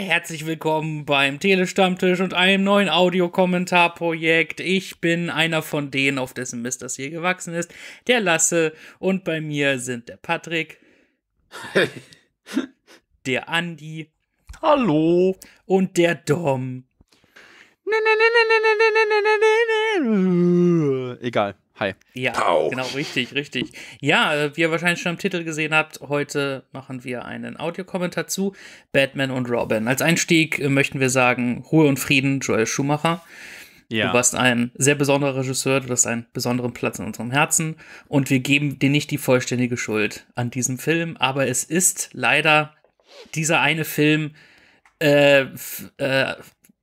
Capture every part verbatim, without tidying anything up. Herzlich willkommen beim Telestammtisch und einem neuen Audiokommentarprojekt. Ich bin einer von denen, auf dessen Mist das hier gewachsen ist, der Lasse, und bei mir sind der Patrick, hey, der Andi, hallo, und der Dom. Egal. Hi. Ja, Tau. Genau, richtig, richtig. Ja, wie ihr wahrscheinlich schon im Titel gesehen habt, heute machen wir einen Audiokommentar zu Batman und Robin. Als Einstieg möchten wir sagen, Ruhe und Frieden, Joel Schumacher. Ja. Du warst ein sehr besonderer Regisseur, du hast einen besonderen Platz in unserem Herzen und wir geben dir nicht die vollständige Schuld an diesem Film, aber es ist leider dieser eine Film, äh, äh,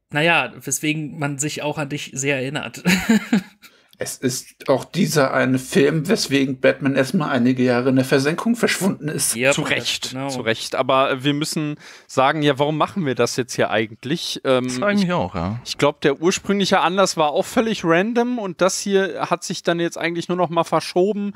naja, weswegen man sich auch an dich sehr erinnert. Es ist auch dieser eine Film, weswegen Batman erstmal einige Jahre in der Versenkung verschwunden ist. Yep, zu Recht, genau. zu Recht. Aber wir müssen sagen, ja, warum machen wir das jetzt hier eigentlich? Ähm, das eigentlich ich, auch, ja. Ich glaube, der ursprüngliche Anlass war auch völlig random und das hier hat sich dann jetzt eigentlich nur noch mal verschoben,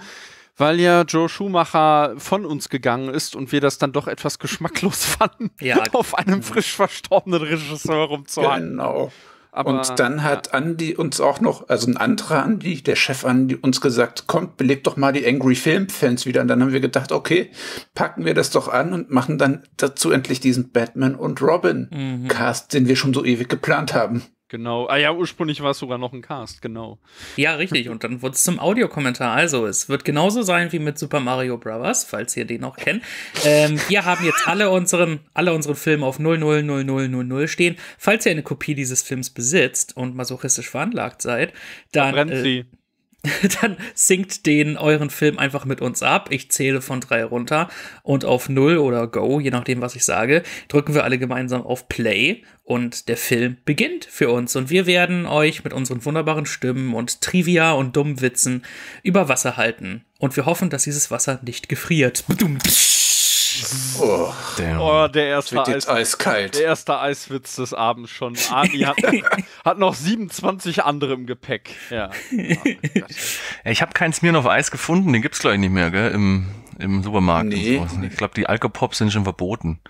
weil ja Joel Schumacher von uns gegangen ist und wir das dann doch etwas geschmacklos fanden, ja, auf einem frisch verstorbenen Regisseur rumzuhalten. Genau. Aber, und dann hat ja. Andi uns auch noch, also ein anderer Andi, der Chef Andi, uns gesagt, kommt, belebt doch mal die Angry Film-Fans wieder. Und dann haben wir gedacht, okay, packen wir das doch an und machen dann dazu endlich diesen Batman und Robin-Cast, mhm, den wir schon so ewig geplant haben. Genau. Ah ja, ursprünglich war es sogar noch ein Cast, genau. Ja, richtig. Und dann wurde es zum Audiokommentar. Also, es wird genauso sein wie mit Super Mario Bros., falls ihr den noch kennt. Ähm, wir haben jetzt alle unseren, alle unseren Filme auf null null null null null null stehen. Falls ihr eine Kopie dieses Films besitzt und masochistisch veranlagt seid, dann verbrennt äh, sie. Dann singt den euren Film einfach mit uns ab. Ich zähle von drei runter und auf null oder Go, je nachdem, was ich sage, drücken wir alle gemeinsam auf Play und der Film beginnt für uns. Und wir werden euch mit unseren wunderbaren Stimmen und Trivia und dummen Witzen über Wasser halten. Und wir hoffen, dass dieses Wasser nicht gefriert. Oh, oh, der erste Eis, eiskalt. Der erste Eiswitz des Abends schon. Adi hat, hat noch siebenundzwanzig andere im Gepäck. Ja. Oh, ich habe keinen Smirnoff Eis gefunden, den gibt es, glaube ich, nicht mehr, gell? Im, im Supermarkt. Nee. Und so. Ich glaube, die Alkopops sind schon verboten.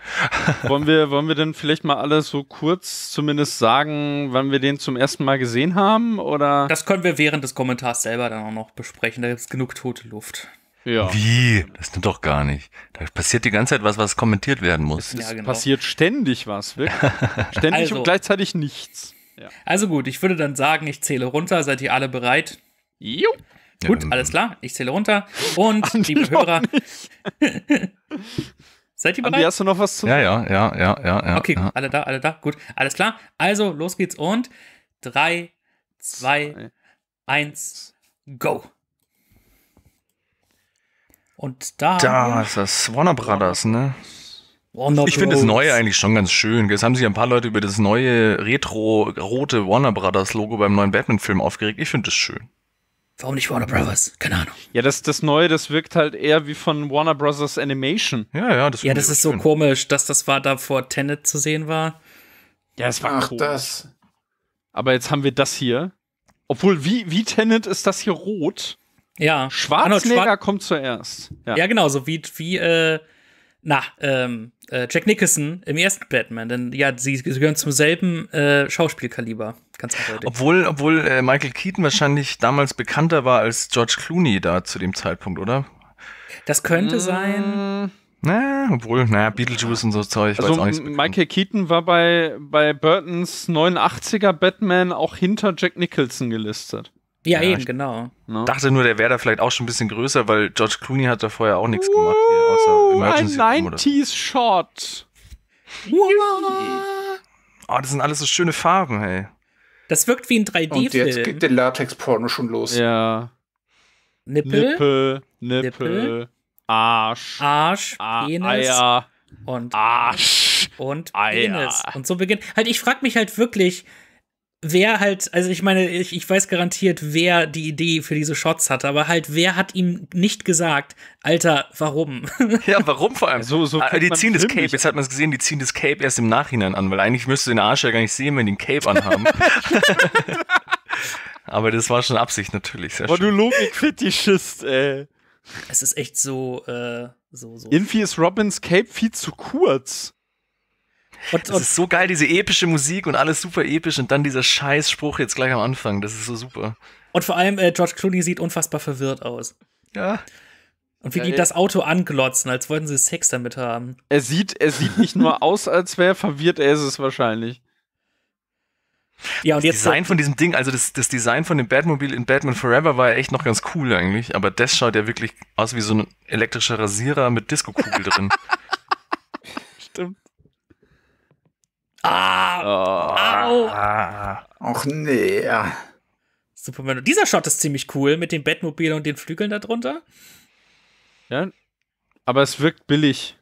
Wollen wir, wollen wir denn vielleicht mal alle so kurz zumindest sagen, wann wir den zum ersten Mal gesehen haben? Oder? Das können wir während des Kommentars selber dann auch noch besprechen. Da gibt es genug tote Luft. Ja. Wie? Das stimmt doch gar nicht. Da passiert die ganze Zeit was, was kommentiert werden muss. Es ja, genau. passiert ständig was, wirklich. Ständig also, und gleichzeitig nichts. Ja. Also gut, ich würde dann sagen, ich zähle runter. Seid ihr alle bereit? Jo. Gut, ja, alles klar. Ich zähle runter. Und Andi, liebe Hörer, seid ihr bereit? Andi, hast du noch was zu sagen? Ja, ja, ja, ja, ja. Okay, ja. alle da, alle da. Gut, alles klar. Also, los geht's und drei, zwei, eins, go. Und da. Da ist das Warner Brothers, ne? Warner ich finde das Neue eigentlich schon ganz schön. Jetzt haben sich ein paar Leute über das neue retro-rote Warner Brothers Logo beim neuen Batman-Film aufgeregt. Ich finde das schön. Warum nicht Warner Brothers? Keine Ahnung. Ja, das, das Neue, das wirkt halt eher wie von Warner Brothers Animation. Ja, ja, das, ja, das ist so schön. Komisch, dass das war da vor Tenet zu sehen war. Ja, es war auch das. Aber jetzt haben wir das hier. Obwohl, wie, wie Tenet ist das hier rot? Ja, Schwarzenegger Schwar kommt zuerst. Ja, ja, genau, so wie, wie äh, na, ähm, äh, Jack Nicholson im ersten Batman. Denn ja, sie, sie gehören zum selben äh, Schauspielkaliber. Ganz eindeutig. Obwohl, obwohl äh, Michael Keaton wahrscheinlich damals bekannter war als George Clooney da zu dem Zeitpunkt, oder? Das könnte hm. sein. Na, obwohl, naja, Beetlejuice und so Zeug, ich also weiß auch nichts. Michael Keaton war bei, bei Burtons neunundachtziger Batman auch hinter Jack Nicholson gelistet. Ja, ja, eben, genau. Ich dachte nur, der wäre da vielleicht auch schon ein bisschen größer, weil George Clooney hat da vorher auch nichts uh, gemacht. Hier, außer Emergency ein neunziger-Shot. Oh, das sind alles so schöne Farben, hey. Das wirkt wie ein drei D-Film. Und jetzt geht der Latex-Porno schon los. Ja. Nippel. Nippel. Nippel. Nippel. Arsch. Arsch. Penis. Eier. Und Arsch. Und Penis. Und so beginnt. Halt, ich frag mich halt wirklich, wer halt, also ich meine, ich, ich weiß garantiert, wer die Idee für diese Shots hatte, aber halt, wer hat ihm nicht gesagt, Alter, warum? Ja, warum vor allem? So, so die ziehen das Cape, jetzt hat man es gesehen, die ziehen das Cape erst im Nachhinein an, weil eigentlich müsstest du den Arsch ja gar nicht sehen, wenn die ein Cape anhaben. Aber das war schon Absicht natürlich, sehr schön. Boah, du Logik-Fetischist, ey. Es ist echt so, äh, So, so. Irgendwie ist Robins Cape viel zu kurz. Und, und es ist so geil, diese epische Musik und alles super episch und dann dieser Scheißspruch jetzt gleich am Anfang, das ist so super. Und vor allem äh, George Clooney sieht unfassbar verwirrt aus. Ja. Und wie ja, die das Auto anglotzen, als wollten sie Sex damit haben. Er sieht, er sieht nicht nur aus, als wäre er verwirrt, er ist es wahrscheinlich. Ja, und das jetzt Design so von diesem Ding, also das, das Design von dem Batmobile in Batman Forever war ja echt noch ganz cool eigentlich, aber das schaut ja wirklich aus wie so ein elektrischer Rasierer mit Disco-Kugel drin. Stimmt. Ah! Oh. Au! Ach nee. Superman. Und dieser Shot ist ziemlich cool mit dem Batmobile und den Flügeln darunter. Ja, aber es wirkt billig.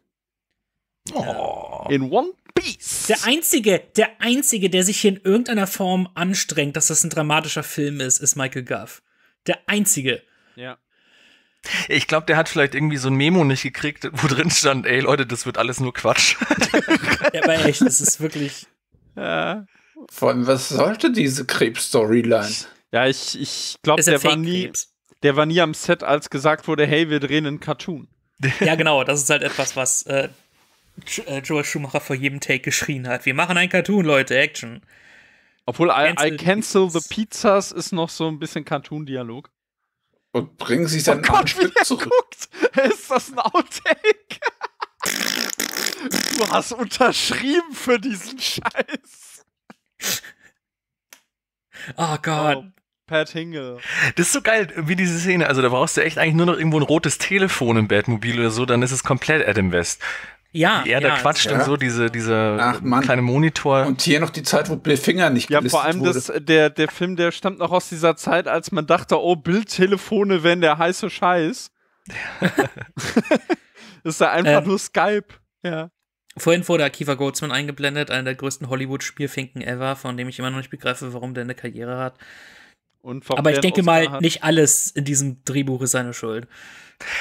Oh. In One Piece. Der einzige, der einzige, der sich hier in irgendeiner Form anstrengt, dass das ein dramatischer Film ist, ist Michael Gough. Der einzige. Ja. Ich glaube, der hat vielleicht irgendwie so ein Memo nicht gekriegt, wo drin stand, ey Leute, das wird alles nur Quatsch. Ja, aber echt, das ist wirklich... Ja. Vor allem, was sollte diese Krebs-Storyline? Ja, ich, ich glaube, der war nie, der war nie am Set, als gesagt wurde, hey, wir drehen einen Cartoon. Ja, genau, das ist halt etwas, was äh, Joel Schumacher vor jedem Take geschrien hat. Wir machen einen Cartoon, Leute, Action. Obwohl, I, I cancel the pizzas ist noch so ein bisschen Cartoon-Dialog. Und bringen sie dann oh wieder zurück. Guckt. Ist das ein Outtake? Du hast unterschrieben für diesen Scheiß. Oh Gott. Oh, Pat Hingle. Das ist so geil, wie diese Szene. Also da brauchst du echt eigentlich nur noch irgendwo ein rotes Telefon im Batmobil oder so, dann ist es komplett Adam West. Ja, wie er ja, da quatscht ja. und so, diese, diese Ach, kleine Monitor. Und hier noch die Zeit, wo Bill Finger nicht gelistet wurde. Ja, vor allem das, der, der Film, der stammt noch aus dieser Zeit, als man dachte, oh, Bildtelefone wären der heiße Scheiß. Das ist ja einfach äh, nur Skype. Ja. Vorhin wurde Akiva Goldsman eingeblendet, einer der größten Hollywood-Spielfinken ever, von dem ich immer noch nicht begreife, warum der eine Karriere hat. Und warum Aber ich denke mal, hat. nicht alles in diesem Drehbuch ist seine Schuld.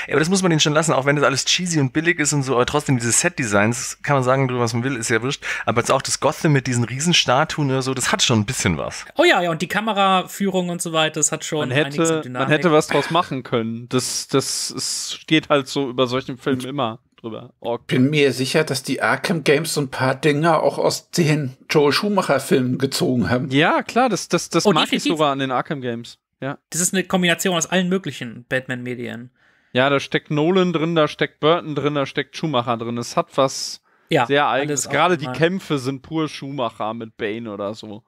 Ja, aber das muss man denen schon lassen, auch wenn das alles cheesy und billig ist und so, aber trotzdem diese Set-Designs, kann man sagen, was man will, ist ja wurscht, aber jetzt auch das Gotham mit diesen Riesenstatuen oder so, das hat schon ein bisschen was. Oh ja, ja, und die Kameraführung und so weiter, das hat schon einiges an Dynamik. Man hätte was draus machen können, das, das ist, steht halt so über solchen Filmen immer drüber. Oh, ich bin mir sicher, dass die Arkham Games so ein paar Dinger auch aus den Joel Schumacher Filmen gezogen haben. Ja, klar, das, das, das oh, mag definitiv. ich sogar an den Arkham Games. Ja. Das ist eine Kombination aus allen möglichen Batman-Medien. Ja, da steckt Nolan drin, da steckt Burton drin, da steckt Schumacher drin. Es hat was ja, sehr Eigenes. Gerade die Kämpfe sind pur Schumacher mit Bane oder so.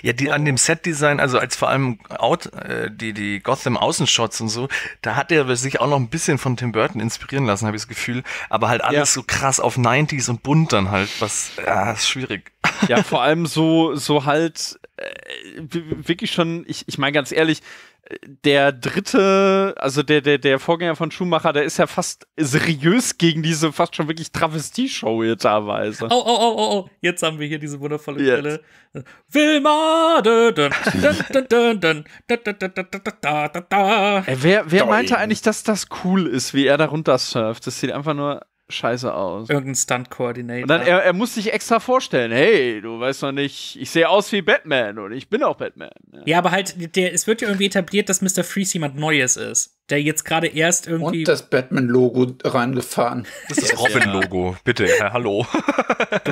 Ja, die, oh. an dem Set-Design, also als vor allem out, äh, die, die Gotham-Außenshots und so, da hat er sich auch noch ein bisschen von Tim Burton inspirieren lassen, habe ich das Gefühl. Aber halt alles ja. so krass auf neunziger und bunt dann halt, was ja, ist schwierig. Ja, vor allem so, so halt äh, wirklich schon, ich, ich meine ganz ehrlich, der dritte, also der, der, der Vorgänger von Schumacher, der ist ja fast seriös gegen diese fast schon wirklich Travestie-Show hier teilweise. Oh, oh, oh, oh, oh, jetzt haben wir hier diese wundervolle Stelle. Wilma! Wer meinte eigentlich, dass das cool ist, wie er da runter surft? Das sieht einfach nur scheiße aus. Irgendein Stunt-Coordinator. Und dann, er, er muss sich extra vorstellen, hey, du weißt noch nicht, ich sehe aus wie Batman und ich bin auch Batman. Ja, ja aber halt, der, es wird ja irgendwie etabliert, dass Mister Freeze jemand Neues ist, der jetzt gerade erst irgendwie... Und das Batman-Logo reingefahren. Das ist das Robin-Logo, bitte, ja, hallo.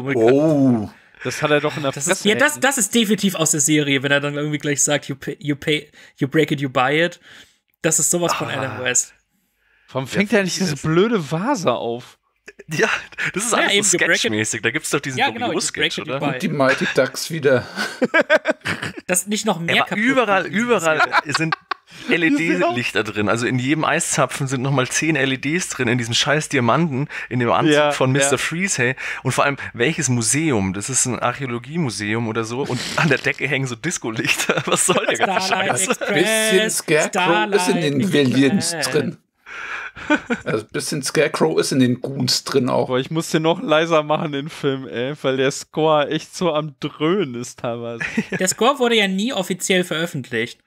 Oh, das hat er doch in der das Fresse. Ist, ja, das, das ist definitiv aus der Serie, wenn er dann irgendwie gleich sagt, you, pay, you, pay, you break it, you buy it. Das ist sowas ah. von Adam West. Warum fängt ja, er nicht diese blöde Vase auf? Ja, das ist ja, alles so sketchmäßig. Da gibt's doch diesen ja, genau, Sketch, oder? Und die Mighty Ducks wieder. Das nicht noch mehr kaputt. Überall, überall sind L E D-Lichter drin. Also in jedem Eiszapfen sind nochmal zehn L E Ds drin, in diesem scheiß Diamanten, in dem Anzug ja, von Mister Ja. Freeze. Hey. Und vor allem, welches Museum? Das ist ein Archäologiemuseum oder so. Und an der Decke hängen so Disco-Lichter. Was soll der ganze Scheiß? Bisschen Scarecrow ist in den Villains drin. Also ein bisschen Scarecrow ist in den Goons drin auch. Aber ich muss den noch leiser machen, den Film, ey, weil der Score echt so am Dröhnen ist teilweise. Der Score wurde ja nie offiziell veröffentlicht.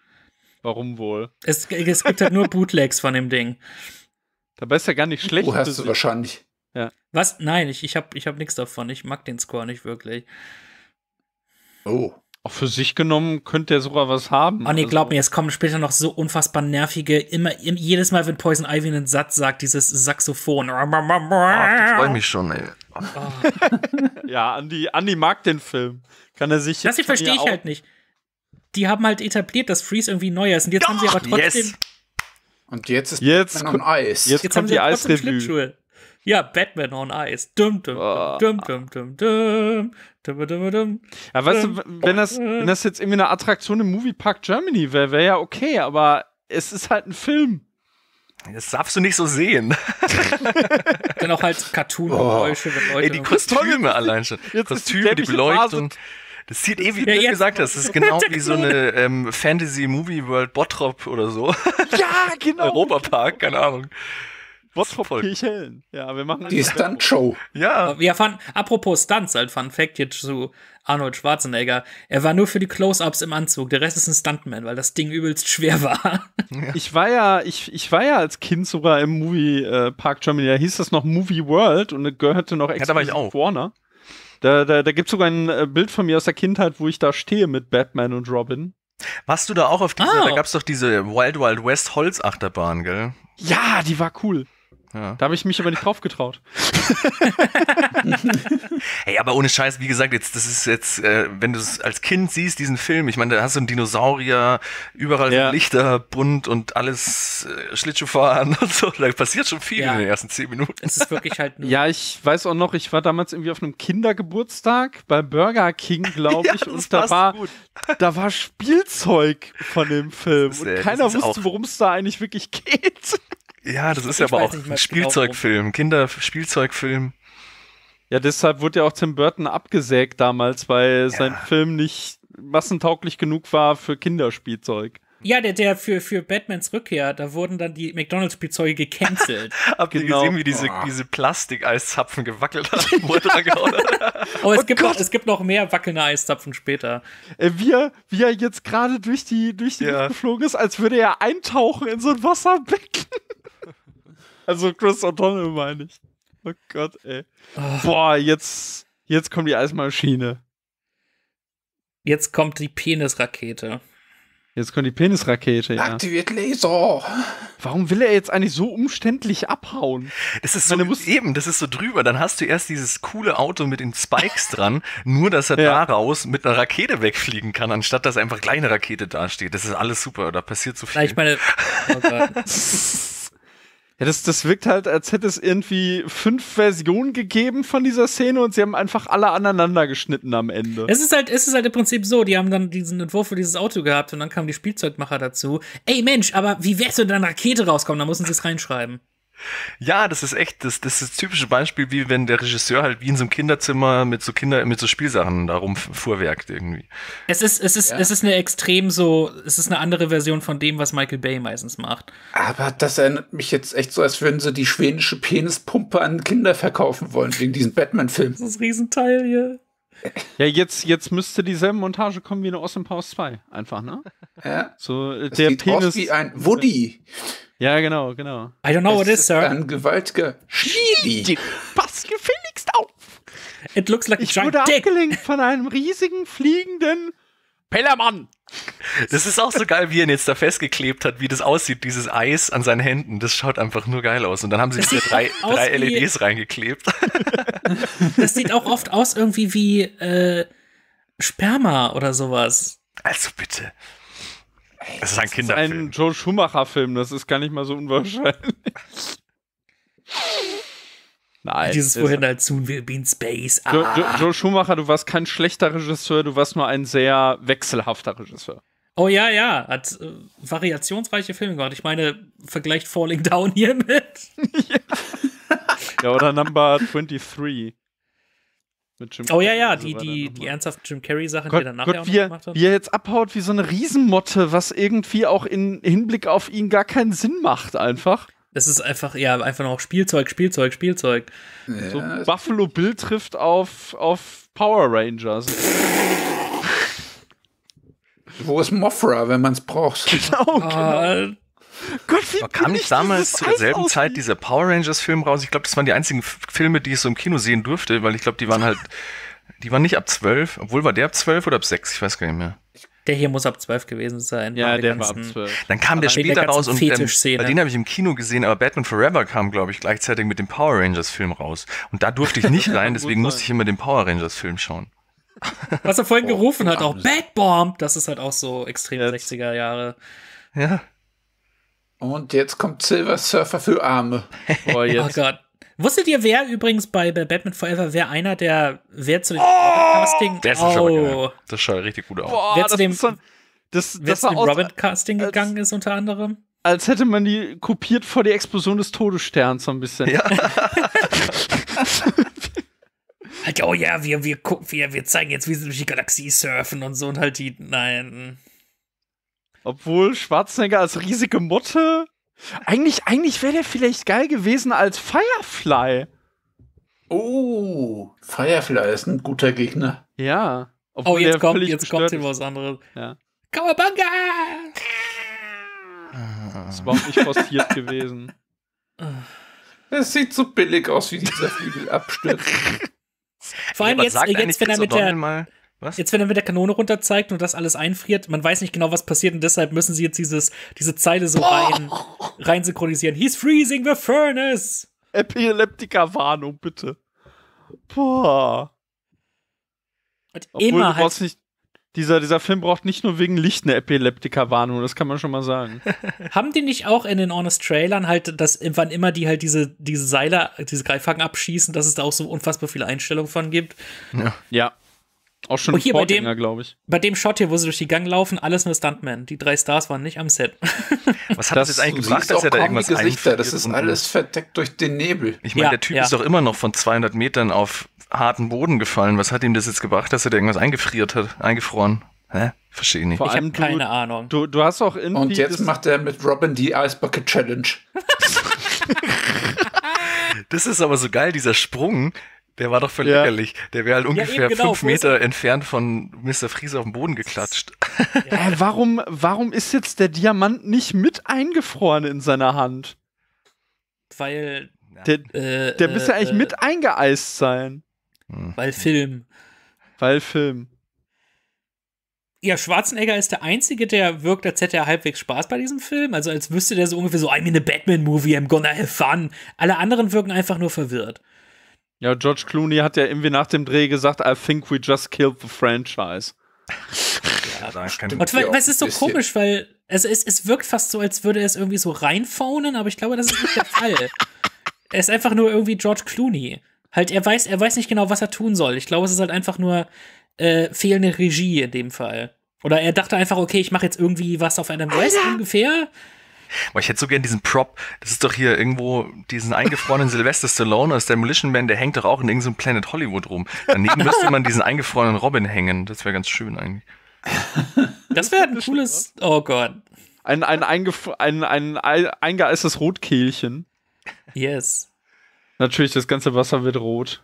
Warum wohl? Es, es gibt halt nur Bootlegs von dem Ding. Dabei ist ja gar nicht schlecht. Du hast du wahrscheinlich. Ja. Was? Nein, ich, ich habe ich hab nichts davon. Ich mag den Score nicht wirklich. Oh. Auch für sich genommen könnte er sogar was haben. Oh nee, glaub also. mir, es kommen später noch so unfassbar nervige, immer, im, jedes Mal, wenn Poison Ivy einen Satz sagt, dieses Saxophon. Ach, ich freue mich schon, ey. Oh. Ja, Andi, Andi mag den Film. Kann er sich das jetzt verstehe ich halt nicht. Die haben halt etabliert, dass Freeze irgendwie neu ist. Und jetzt Doch, haben sie aber trotzdem... Yes. Und jetzt ist jetzt Batman on Ice. Jetzt, jetzt kommt die Eisrevue. Ja, Batman on Ice. Dum, dum, dum, dum, dum, dum, dum, dum, dum. Ja, weißt du, wenn das, wenn das jetzt irgendwie eine Attraktion im Moviepark Germany wäre, wäre ja okay, aber es ist halt ein Film. Das darfst du nicht so sehen. Dann auch halt Cartoon-Geräusche. Oh. Ey, die Kostüme allein schon. Jetzt Kostüme, die Beleuchtung. Das sieht eh, wie ja, du jetzt. gesagt hast, das ist genau wie so eine ähm, Fantasy-Movie-World Bottrop oder so. Ja, genau. Europapark, keine Ahnung. Bottrop Kirchhellen. Ja, wir machen die Stunt-Show. Ja. Wir fanden, apropos Stunts, ein Fun-Fact jetzt zu Arnold Schwarzenegger. Er war nur für die Close-Ups im Anzug. Der Rest ist ein Stuntman, weil das Ding übelst schwer war. Ja. Ich war ja, ich, ich war ja als Kind sogar im Movie-Park Germany. Da hieß das noch Movie World und gehörte noch exklusiv zu Warner. Da, da, da gibt es sogar ein Bild von mir aus der Kindheit, wo ich da stehe mit Batman und Robin. Warst du da auch auf dieser, oh. da gab es doch diese Wild Wild West Holzachterbahn, gell? Ja, die war cool. Ja. Da habe ich mich aber nicht drauf getraut. Hey, aber ohne Scheiß, wie gesagt, jetzt, das ist jetzt, äh, wenn du es als Kind siehst, diesen Film, ich meine, da hast du einen Dinosaurier, überall ja. Lichter, bunt und alles äh, Schlittschuhfahren und so, da passiert schon viel ja. in den ersten zehn Minuten. Es ist wirklich halt nur ja, ich weiß auch noch, ich war damals irgendwie auf einem Kindergeburtstag bei Burger King, glaube ich, ja, und da war, da war Spielzeug von dem Film ist, und äh, keiner wusste, worum es da eigentlich wirklich geht. Ja, das ist ja aber auch ein Spielzeugfilm, Kinderspielzeugfilm. Ja, deshalb wurde ja auch Tim Burton abgesägt damals, weil ja. sein Film nicht massentauglich genug war für Kinderspielzeug. Ja, der, der für, für Batmans Rückkehr, da wurden dann die McDonalds-Spielzeuge gecancelt. Habt ihr genau. gesehen, wie diese, oh. diese Plastik-Eiszapfen gewackelt haben? Oh, es, oh gibt noch, es gibt noch mehr wackelnde Eiszapfen später. Äh, wie, er, wie er jetzt gerade durch die, durch die ja. Luft geflogen ist, als würde er eintauchen in so ein Wasserbecken. Also Chris O'Donnell meine ich. Oh Gott, ey. Oh. Boah, jetzt, jetzt kommt die Eismaschine. Jetzt kommt die Penisrakete. Jetzt kommt die Penisrakete, ja. Aktiviert Laser. Warum will er jetzt eigentlich so umständlich abhauen? Das ist so, meine, eben, das ist so drüber. Dann hast du erst dieses coole Auto mit den Spikes dran, nur dass er ja. daraus mit einer Rakete wegfliegen kann, anstatt dass einfach gleich eine Rakete dasteht. Das ist alles super, da passiert so viel. Ich meine, oh Gott. Ja, das, das wirkt halt, als hätte es irgendwie fünf Versionen gegeben von dieser Szene und sie haben einfach alle aneinander geschnitten am Ende. Es ist halt, es ist halt im Prinzip so, die haben dann diesen Entwurf für dieses Auto gehabt und dann kamen die Spielzeugmacher dazu. Ey Mensch, aber wie wär's, wenn da eine Rakete rauskommt? Da mussten sie es reinschreiben. Ja, das ist echt, das, das ist das typische Beispiel, wie wenn der Regisseur halt wie in so einem Kinderzimmer mit so Kinder, mit so Spielsachen da rumfuhrwerkt irgendwie. Es ist, es ist, ja. es ist eine extrem so, es ist eine andere Version von dem, was Michael Bay meistens macht. Aber das erinnert mich jetzt echt so, als würden sie die schwedische Penispumpe an Kinder verkaufen wollen, wegen diesem Batman-Film. Das ist ein Riesenteil hier. Ja, jetzt, jetzt müsste dieselbe Montage kommen wie in Austin Powers zwei, einfach, ne? Ja. So, das der sieht Penis aus wie ein Woody. Ja, genau, genau. I don't know what it is, sir. Ein gewaltiger Schiri. Pass gefälligst auf. It looks like a giant dick. Ich wurde abgelenkt von einem riesigen, fliegenden Pellermann. Das ist auch so geil, wie er ihn jetzt da festgeklebt hat, wie das aussieht, dieses Eis an seinen Händen. Das schaut einfach nur geil aus. Und dann haben sie diese drei, drei L E Ds reingeklebt. Das sieht auch oft aus irgendwie wie äh, Sperma oder sowas. Also bitte. Das ist ein Kinderfilm. Das ist ein Joel Schumacher-Film, das ist gar nicht mal so unwahrscheinlich. Nein. Dieses wohin halt soon will be in space. Ah. Joel, Joel Schumacher, du warst kein schlechter Regisseur, du warst nur ein sehr wechselhafter Regisseur. Oh ja, ja, hat äh, variationsreiche Filme gemacht. Ich meine, vergleicht Falling Down hier mit. Ja. Ja, oder Number twenty-three. Mit Jim oh Carrey, ja, ja, die, die, die ernsthaften Jim Carrey-Sachen, die er dann nachher auch noch gemacht hat. Wie er jetzt abhaut wie so eine Riesenmotte, was irgendwie auch in Hinblick auf ihn gar keinen Sinn macht einfach. Das ist einfach, ja, einfach noch Spielzeug, Spielzeug, Spielzeug. Ja. So Buffalo Bill trifft auf, auf Power Rangers. Wo ist Mothra, wenn man es braucht? Genau, genau. Gott, wie kam nicht damals zu derselben Zeit dieser Power Rangers-Film raus? Ich glaube, das waren die einzigen Filme, die ich so im Kino sehen durfte, weil ich glaube, die waren halt Die war nicht ab zwölf, obwohl war der ab zwölf oder ab sechs, ich weiß gar nicht mehr. Der hier muss ab zwölf gewesen sein. Ja, der, der war ab zwölf. Dann kam aber der später raus und ähm, bei den habe ich im Kino gesehen, aber Batman Forever kam, glaube ich, gleichzeitig mit dem Power Rangers Film raus. Und da durfte ich nicht rein, deswegen musste ich immer den Power Rangers Film schauen. Was er vorhin oh, gerufen hat, auch Bad Bomb, das ist halt auch so extrem jetzt. sechziger Jahre. Ja. Und jetzt kommt Silver Surfer für Arme. Oh, jetzt. Oh Gott. Wusstet ihr, wer übrigens bei Batman Forever, wer einer der, wer zu dem oh, Casting... Das ist oh. schon geil. Das schaut richtig gut aus. Boah, wer zu dem, so, das, wer das zu dem Robin Casting als, gegangen ist, unter anderem? Als hätte man die kopiert vor die Explosion des Todessterns so ein bisschen. Ja. Halt, oh ja, wir, wir, wir, wir zeigen jetzt, wie sie durch die Galaxie surfen und so und halt die... Nein. Obwohl Schwarzenegger als riesige Motte... Eigentlich, eigentlich wäre der vielleicht geil gewesen als Firefly. Oh, Firefly ist ein guter Gegner. Ja. Oh, jetzt kommt, jetzt kommt hier was anderes. Ja. Kawabanga! Ah. Das ist überhaupt nicht forciert gewesen. Es sieht so billig aus, wie dieser Flügel abstürzt. Vor allem ja, jetzt, jetzt wenn er mit der... Mal? Was? Jetzt, wenn er mit der Kanone runter zeigt und das alles einfriert, man weiß nicht genau, was passiert und deshalb müssen sie jetzt dieses, diese Zeile so rein, rein synchronisieren. He's freezing the furnace! Epileptiker-Warnung, bitte. Boah. Und Obwohl, immer du halt nicht, dieser, dieser Film braucht nicht nur wegen Licht eine Epileptiker-Warnung, das kann man schon mal sagen. Haben die nicht auch in den Honest-Trailern halt, dass wann immer die halt diese, diese Seile, diese Greifhaken abschießen, dass es da auch so unfassbar viele Einstellungen von gibt? Ja. Ja. Auch schon oh, hier bei dem, glaube ich. Bei dem Shot hier, wo sie durch die Gang laufen, alles nur Stuntmen. Die drei Stars waren nicht am Set. Was hat das jetzt eigentlich gebracht, dass er da irgendwas einfällt? Das ist alles verdeckt durch den Nebel. Ich meine, ja, der Typ ja. ist doch immer noch von zweihundert Metern auf harten Boden gefallen. Was hat ihm das jetzt gebracht, dass er da irgendwas eingefriert hat, eingefroren? Hä? Verstehe nicht. Vor ich habe keine du, Ahnung. Du, du hast auch irgendwie Und jetzt macht er mit Robin die Ice Bucket Challenge. Das ist aber so geil, dieser Sprung. Der war doch völlig ja. lächerlich. Der wäre halt ungefähr ja, genau, fünf Meter entfernt von Mister Freeze auf den Boden geklatscht. Ja. Äh, warum, warum ist jetzt der Diamant nicht mit eingefroren in seiner Hand? Weil der, äh, der äh, müsste eigentlich äh, mit eingeeist sein. Weil Film. Weil Film. Ja, Schwarzenegger ist der Einzige, der wirkt, als hätte er halbwegs Spaß bei diesem Film. Also als wüsste der so ungefähr so, I'm in a Batman-Movie, I'm gonna have fun. Alle anderen wirken einfach nur verwirrt. Ja, George Clooney hat ja irgendwie nach dem Dreh gesagt, I think we just killed the franchise. Ja, da ist kein Und weil, weil es ist so bisschen. komisch, weil also es, es wirkt fast so, als würde er es irgendwie so reinfaunen, aber ich glaube, das ist nicht der Fall. Er ist einfach nur irgendwie George Clooney. Halt, er weiß, er weiß nicht genau, was er tun soll. Ich glaube, es ist halt einfach nur äh, fehlende Regie in dem Fall. Oder er dachte einfach, okay, ich mache jetzt irgendwie was auf einem West ungefähr. Boah, ich hätte so gern diesen Prop, das ist doch hier irgendwo, diesen eingefrorenen Sylvester Stallone aus Demolition Man, der hängt doch auch in irgendeinem Planet Hollywood rum. Daneben müsste man diesen eingefrorenen Robin hängen, das wäre ganz schön eigentlich. Das wäre ein cooles, oh Gott. Ein, ein, eingef ein, ein, ein eingeeistes Rotkehlchen. Yes. Natürlich, das ganze Wasser wird rot.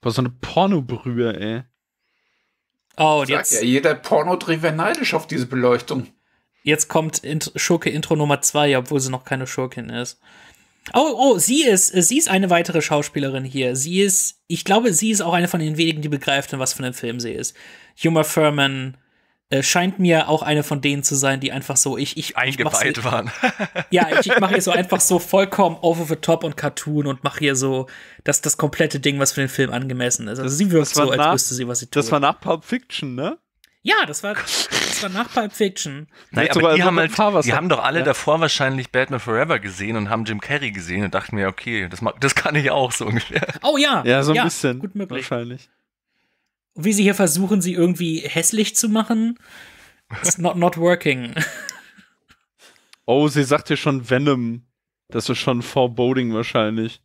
Boah, so eine Pornobrühe, ey. Oh, und jetzt. Ja, jeder Pornodreh wäre neidisch auf diese Beleuchtung. Jetzt kommt Schurke-Intro Nummer zwei, obwohl sie noch keine Schurkin ist. Oh, oh, sie ist, sie ist eine weitere Schauspielerin hier. Sie ist, ich glaube, sie ist auch eine von den wenigen, die begreift, in was für einem Film sie ist. Uma Thurman äh, scheint mir auch eine von denen zu sein, die einfach so, ich, ich, eingeweiht ich waren. Ja, ich, ich mache hier so einfach so vollkommen over the top und Cartoon und mache hier so das, das komplette Ding, was für den Film angemessen ist. Also sie wirkt so, als nach, wüsste sie, was sie tut. Das war nach Pulp Fiction, ne? Ja, das war, das war nach Pulp Fiction. Nein, ja, aber die haben, halt, die haben doch alle ja. davor wahrscheinlich Batman Forever gesehen und haben Jim Carrey gesehen und dachten mir, okay, das, mag, das kann ich auch so ungefähr. Oh ja. Ja, so ein ja, bisschen. Gut möglich. Wahrscheinlich. Wie sie hier versuchen, sie irgendwie hässlich zu machen, it's not, not working. Oh, sie sagt hier schon Venom. Das ist schon Foreboding wahrscheinlich.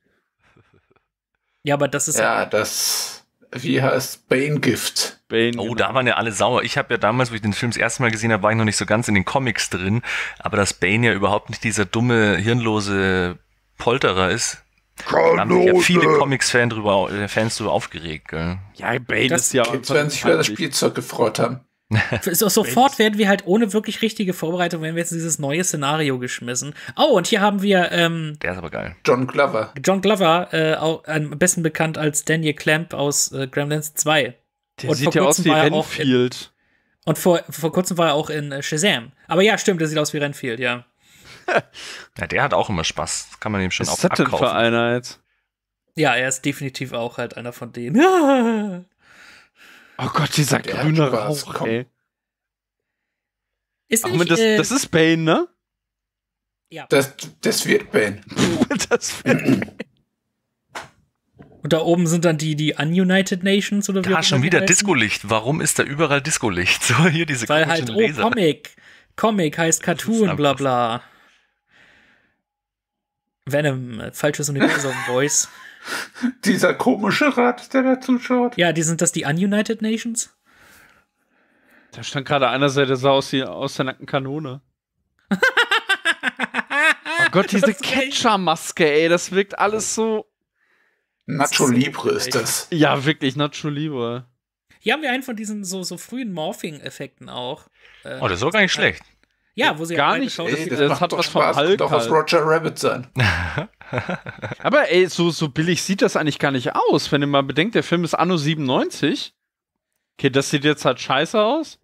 Ja, aber das ist... Ja, das... Wie heißt Bane-Gift? Bane, oh, genau. Da waren ja alle sauer. Ich habe ja damals, wo ich den Film das erste Mal gesehen habe, war ich noch nicht so ganz in den Comics drin. Aber dass Bane ja überhaupt nicht dieser dumme, hirnlose Polterer ist, da haben sich ja viele Comics-Fans drüber, Fans drüber aufgeregt. Gell? Ja, Bane das ist ja... Kids werden sich über das Spielzeug gefreut haben. So, sofort werden wir halt ohne wirklich richtige Vorbereitung, werden wir jetzt in dieses neue Szenario geschmissen. Oh, und hier haben wir ähm, der ist aber geil. John Glover. John Glover, äh, auch, am besten bekannt als Daniel Clamp aus äh, Gremlins zwei. Der und sieht ja aus wie Renfield. In, und vor, vor kurzem war er auch in äh, Shazam. Aber ja, stimmt, der sieht aus wie Renfield, ja. Ja, der hat auch immer Spaß. Das kann man ihm schon auch abkaufen. Für Einheit? Ja, er ist definitiv auch halt einer von denen. Oh Gott, dieser grüne Rauch, ey. Ist nicht, das, äh, das ist Bane, ne? Ja. Das, das wird Bane. Das wird Bane. Und da oben sind dann die, die Ununited Nations oder wie? Da schon wieder Discolicht. Warum ist da überall Discolicht? So, hier diese Weil halt, oh, Laser. Comic. Comic heißt Cartoon, bla bla. Venom, falsches Universum, Boys. Dieser komische Rat, der da zuschaut. Ja, die sind das die Ununited Nations? Da stand gerade einer, der sah aus, aus der nackten Kanone. Oh Gott, diese Catcher-Maske, ey, das wirkt alles so. Nacho Libre ist das. Ja, wirklich, Nacho Libre. Hier haben wir einen von diesen so, so frühen Morphing-Effekten auch. Äh, oh, das ist auch gar nicht schlecht. Ja, wo sie gar nicht. Ey, das, das hat was vom Hulk. Doch aus Roger Rabbit sein. Aber ey, so, so billig sieht das eigentlich gar nicht aus, wenn ihr mal bedenkt, der Film ist anno siebenundneunzig. Okay, das sieht jetzt halt scheiße aus.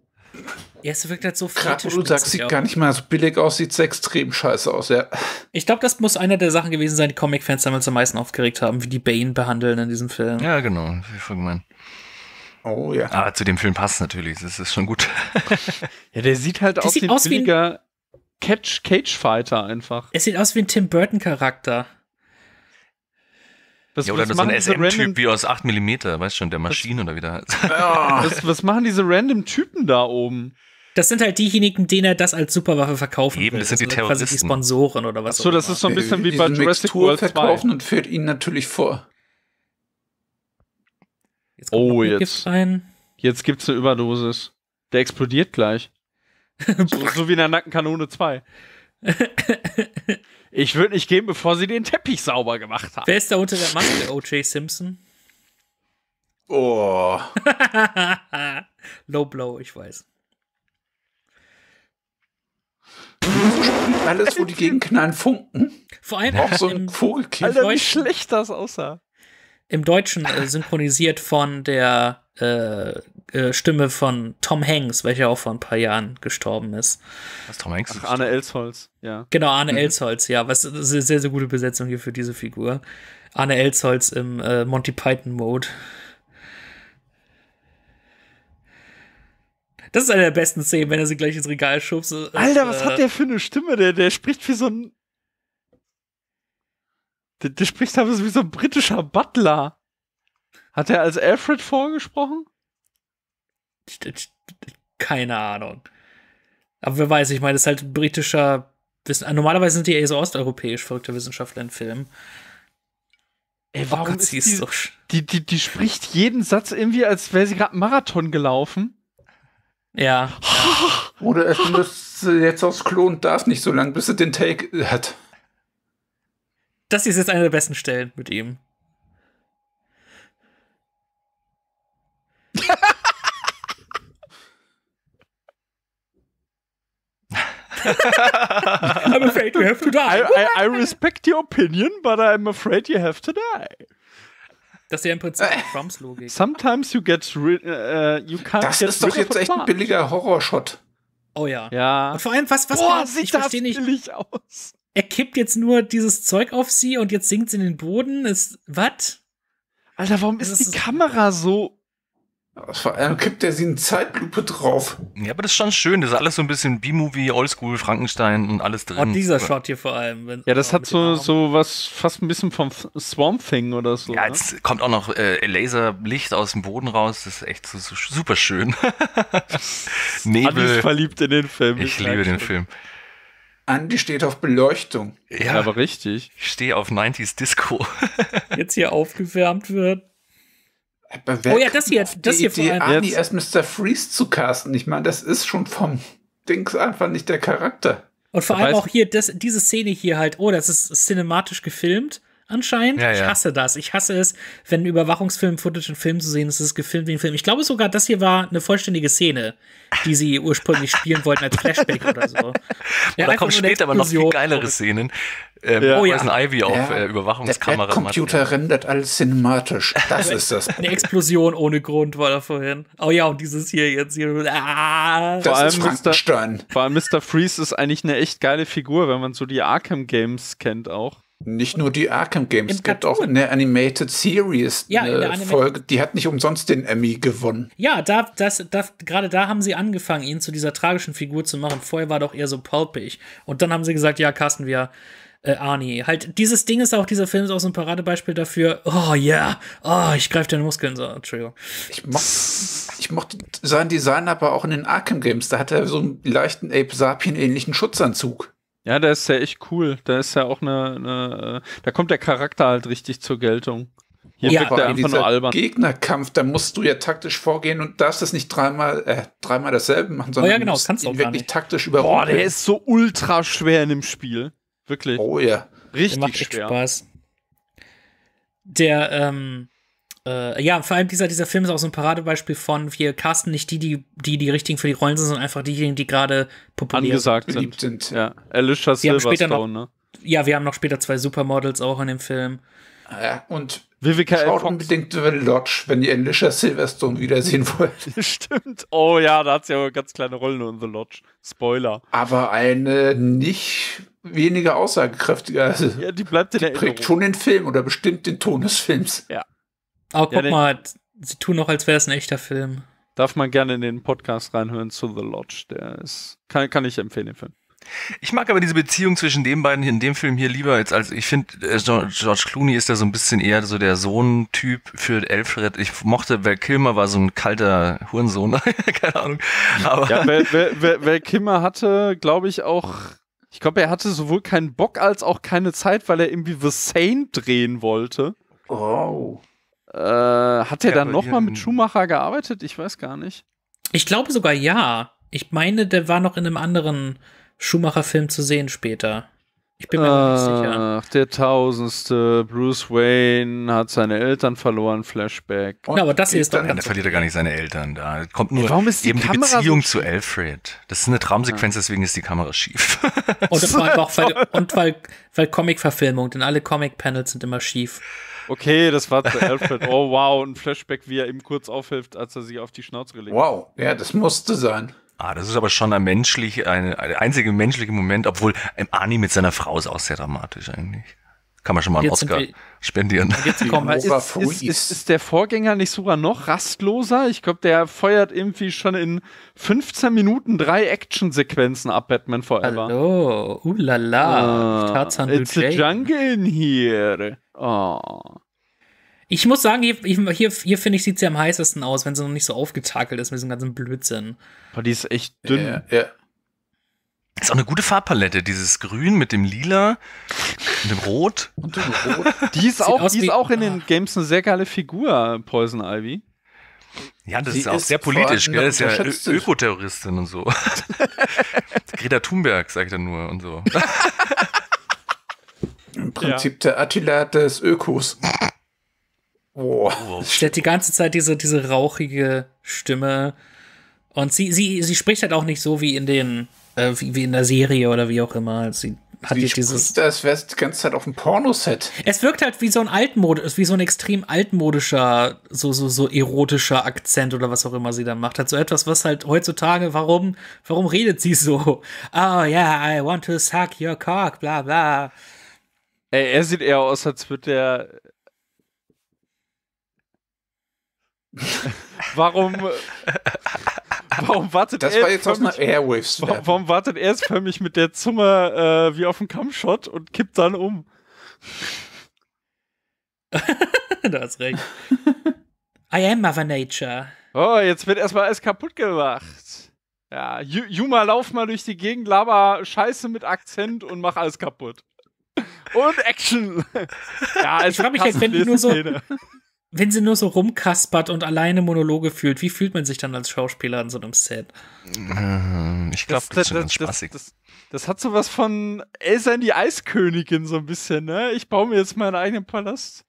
Ja, es wirkt halt so fett. Du sagst, sieht gar nicht mal so billig aus, sieht extrem scheiße aus, ja. Ich glaube, das muss einer der Sachen gewesen sein, die Comic-Fans damals am meisten aufgeregt haben, wie die Bane behandeln in diesem Film. Ja, genau. Ich frage mal. Oh ja. Aber zu dem Film passt natürlich, das ist schon gut. Ja, der sieht halt aus wie ein billiger Cage-Fighter einfach. Es sieht aus wie ein Tim Burton-Charakter. Was, ja, oder so ein S M-Typ wie aus acht Millimeter, weißt schon, der Maschine oder wieder. was, was machen diese random Typen da oben? Das sind halt diejenigen, denen er das als Superwaffe verkaufen Eben, will. Das sind also die Terroristen. Quasi die Sponsoren oder was. Ach so, das ist so ein bisschen wie bei Jurassic World verkaufen und führt ihn natürlich vor. Jetzt oh, jetzt. Rein. Jetzt gibt's eine Überdosis. Der explodiert gleich. so, so wie in der Nackenkanone zwei. Ich würde nicht gehen, bevor sie den Teppich sauber gemacht haben. Wer ist da unter der Maske? O J Simpson? Oh. Low Blow, ich weiß. Alles, wo die gegenknallen, Funken. Vor allem auch so ein Vogelkind. Alter, wie schlecht das aussah. Im Deutschen äh, synchronisiert von der äh, äh, Stimme von Tom Hanks, welcher auch vor ein paar Jahren gestorben ist. Was, Tom Hanks? Ach, Arne Elsholtz, ja. Genau, Arne mhm. Elsholtz, ja. Was, das ist eine sehr, sehr gute Besetzung hier für diese Figur. Arne Elsholtz im äh, Monty Python-Mode. Das ist eine der besten Szenen, wenn er sie gleich ins Regal schubst. Äh, Alter, was äh, hat der für eine Stimme? Der, der spricht wie so ein Der, der spricht aber wie so ein britischer Butler. Hat er als Alfred vorgesprochen? Keine Ahnung. Aber wer weiß, ich meine, das ist halt ein britischer. Normalerweise sind die eher so osteuropäisch verrückte Wissenschaftler in Filmen. Ey, warum oh Gott, ist die, so die, die, die spricht jeden Satz irgendwie, als wäre sie gerade einen Marathon gelaufen. Ja. Oder er benutzt jetzt aufs Klo und darf nicht so lange, bis er den Take hat. Das ist jetzt eine der besten Stellen mit ihm. I'm afraid we have to die. I, I, I respect your opinion, but I'm afraid you have to die. Das ist ja im Prinzip Trumps Logik. Sometimes you get rid, uh, you can't Das get ist doch jetzt echt ein billiger Horrorshot. Oh ja. Ja. Und vor allem, was, was Boah, kann, sieht ich das verstehe nicht. billig aus. Er kippt jetzt nur dieses Zeug auf sie und jetzt sinkt sie in den Boden. Ist was? Alter, warum ist, ist die Kamera so? Vor allem kippt er sie in Zeitlupe drauf. Ja, aber das ist schon schön. Das ist alles so ein bisschen B-Movie, Oldschool, Frankenstein und alles drin. Und dieser Shot hier vor allem. Wenn ja, das hat so, so was fast ein bisschen vom Swamp Thing oder so. Ja, jetzt ne? kommt auch noch äh, Laserlicht aus dem Boden raus. Das ist echt so, so super schön. Nebel. Ich bin verliebt in den Film. Ich, ich liebe den Film. Andi steht auf Beleuchtung. Ja, aber richtig. Ich stehe auf neunziger Disco. Jetzt hier aufgewärmt wird. Aber wer oh ja, das hier, das hier vor allem. Andi als Mister Freeze zu casten. Ich meine, das ist schon vom Dings einfach nicht der Charakter. Und vor allem auch hier das, diese Szene hier halt. Oh, das ist cinematisch gefilmt. anscheinend. Ja, ja. Ich hasse das. Ich hasse es, wenn Überwachungsfilm-Footage in Filmen zu sehen ist, ist es gefilmt wie ein Film. Ich glaube sogar, das hier war eine vollständige Szene, die sie ursprünglich spielen wollten als Flashback oder so. Ja, da kommen später aber noch viel geilere Szenen. Ähm, ja. Oh ja. Poison Ivy auf ja. äh, Überwachungskamera. Der Computer rendert alles cinematisch. Das ist das. Eine Explosion ohne Grund war da vorhin. Oh ja, und dieses hier jetzt hier. Ah, das vor ist Frankenstein. Vor allem Mister Freeze ist eigentlich eine echt geile Figur, wenn man so die Arkham Games kennt auch. Nicht nur die Arkham Games, es gibt auch eine Animated Series, ja, eine Anima- Folge, die hat nicht umsonst den Emmy gewonnen. Ja, da, das, das, gerade da haben sie angefangen, ihn zu dieser tragischen Figur zu machen. Vorher war doch eher so pulpig. Und dann haben sie gesagt, ja, casten wir äh, Arnie. Halt, dieses Ding ist auch, dieser Film ist auch so ein Paradebeispiel dafür, oh yeah, oh, ich greife den Muskeln so, Entschuldigung. Ich mochte, ich mochte sein Design aber auch in den Arkham Games, da hat er so einen leichten Ape Sapien-ähnlichen Schutzanzug. Ja, der ist ja echt cool. Da ist ja auch eine, eine. Da kommt der Charakter halt richtig zur Geltung. Hier ja, wirkt er einfach nur albern. Gegnerkampf, da musst du ja taktisch vorgehen und darfst das nicht dreimal, äh, dreimal dasselbe machen, sondern oh ja, genau, musst kannst ihn auch wirklich taktisch überrumpeln. Boah, der ist so ultra schwer in dem Spiel. Wirklich. Oh ja. Richtig der macht echt schwer. Spaß. Der, ähm. Äh, ja, vor allem dieser, dieser Film ist auch so ein Paradebeispiel von, wir casten nicht die, die die, die richtigen für die Rollen sind, sondern einfach diejenigen, die gerade populär angesagt sind. sind. Ja, Alicia Silverstone, ne? Ja, wir haben noch später zwei Supermodels auch in dem Film. Ja, und schaut unbedingt The Lodge, wenn ihr Alicia Silverstone wiedersehen wollt. Stimmt. Oh ja, da hat sie ja ganz kleine Rollen nur in The Lodge. Spoiler. Aber eine nicht weniger aussagekräftige. Also ja, die bleibt in der Erinnerung. Prägt schon den Film oder bestimmt den Ton des Films. Ja. Aber guck ja, mal, sie tun noch, als wäre es ein echter Film. Darf man gerne in den Podcast reinhören zu The Lodge. Der ist, kann, kann ich empfehlen, den Film. Ich mag aber diese Beziehung zwischen den beiden hier in dem Film hier lieber jetzt als, ich finde, George Clooney ist da so ein bisschen eher so der Sohn-Typ für Alfred. Ich mochte, Val Kilmer war so ein kalter Hurensohn. Keine Ahnung. Aber ja, Val, Val, Val, Val Kilmer hatte, glaube ich, auch, ich glaube, er hatte sowohl keinen Bock als auch keine Zeit, weil er irgendwie The Saint drehen wollte. Oh. Äh, hat er dann nochmal mit Schumacher gearbeitet? Ich weiß gar nicht. Ich glaube sogar ja. Ich meine, der war noch in einem anderen Schumacher-Film zu sehen später. Ich bin mir Ach, nicht sicher. Ach, der tausendste. Bruce Wayne hat seine Eltern verloren, Flashback. Und ja, aber das hier ist doch... Der verliert ja gar nicht seine Eltern. Da kommt nur Warum ist die eben Kamera die Beziehung so zu Alfred. Das ist eine Traumsequenz, deswegen ist die Kamera schief. Und, auch weil, und weil, weil Comic-Verfilmung, denn alle Comic-Panels sind immer schief. Okay, das war zu Alfred. Oh, wow. Ein Flashback, wie er ihm kurz aufhilft, als er sich auf die Schnauze gelegt hat. Wow. Ja, das musste sein. Ah, das ist aber schon ein menschlich, ein, ein einziger menschlicher Moment, obwohl Arnie mit seiner Frau ist auch sehr dramatisch eigentlich. Kann man schon mal einen Oscar spendieren. Jetzt kommen wir. Ist, ist, ist, ist der Vorgänger nicht sogar noch rastloser? Ich glaube, der feuert irgendwie schon in fünfzehn Minuten drei Action-Sequenzen ab, Batman Forever. Hallo, ulala. Uh, Tarzan it's a jungle in here. Oh. Ich muss sagen, hier, hier, hier finde ich, sieht sie am heißesten aus, wenn sie noch nicht so aufgetakelt ist mit diesem ganzen Blödsinn. Aber die ist echt dünn. Yeah, yeah. Ist auch eine gute Farbpalette, dieses Grün mit dem Lila und dem Rot. Und dem Rot. Die ist, auch, die ist auch in den Games eine sehr geile Figur, Poison Ivy. Ja, das ist, ist auch sehr politisch, gell? Das ist ja Ö- Ökoterroristin und so. Greta Thunberg, sag ich dann nur und so. Im Prinzip ja. Der Attila des Ökos. Boah. Wow. Stellt die ganze Zeit diese, diese rauchige Stimme. Und sie, sie, sie spricht halt auch nicht so wie in den, äh, wie, wie in der Serie oder wie auch immer. Sie hat sie dieses. Das wäre die ganze Zeit auf dem Pornoset. Es wirkt halt wie so ein altmodisch, wie so ein extrem altmodischer, so, so, so erotischer Akzent oder was auch immer sie dann macht. Hat so etwas, was halt heutzutage, warum, warum redet sie so? Oh yeah, I want to suck your cock, bla bla. Ey, er sieht eher aus, als würde der. Warum. Warum wartet das er war jetzt aus einer Airwaves. Warum, warum wartet er es förmlich mit der Zunge äh, wie auf dem Kampfshot und kippt dann um? Du hast recht. I am Mother Nature. Oh, jetzt wird erstmal alles kaputt gemacht. Ja, Juma, lauf mal durch die Gegend, laber Scheiße mit Akzent und mach alles kaputt. Und Action! Ja, ich frage mich jetzt, wenn die nur so. wenn sie nur so rumkaspert und alleine Monologe fühlt, wie fühlt man sich dann als Schauspieler an so einem Set? Ich glaube, das, das, das, das, das, das hat sowas von Elsa in die Eiskönigin so ein bisschen, ne? Ich baue mir jetzt meinen eigenen Palast.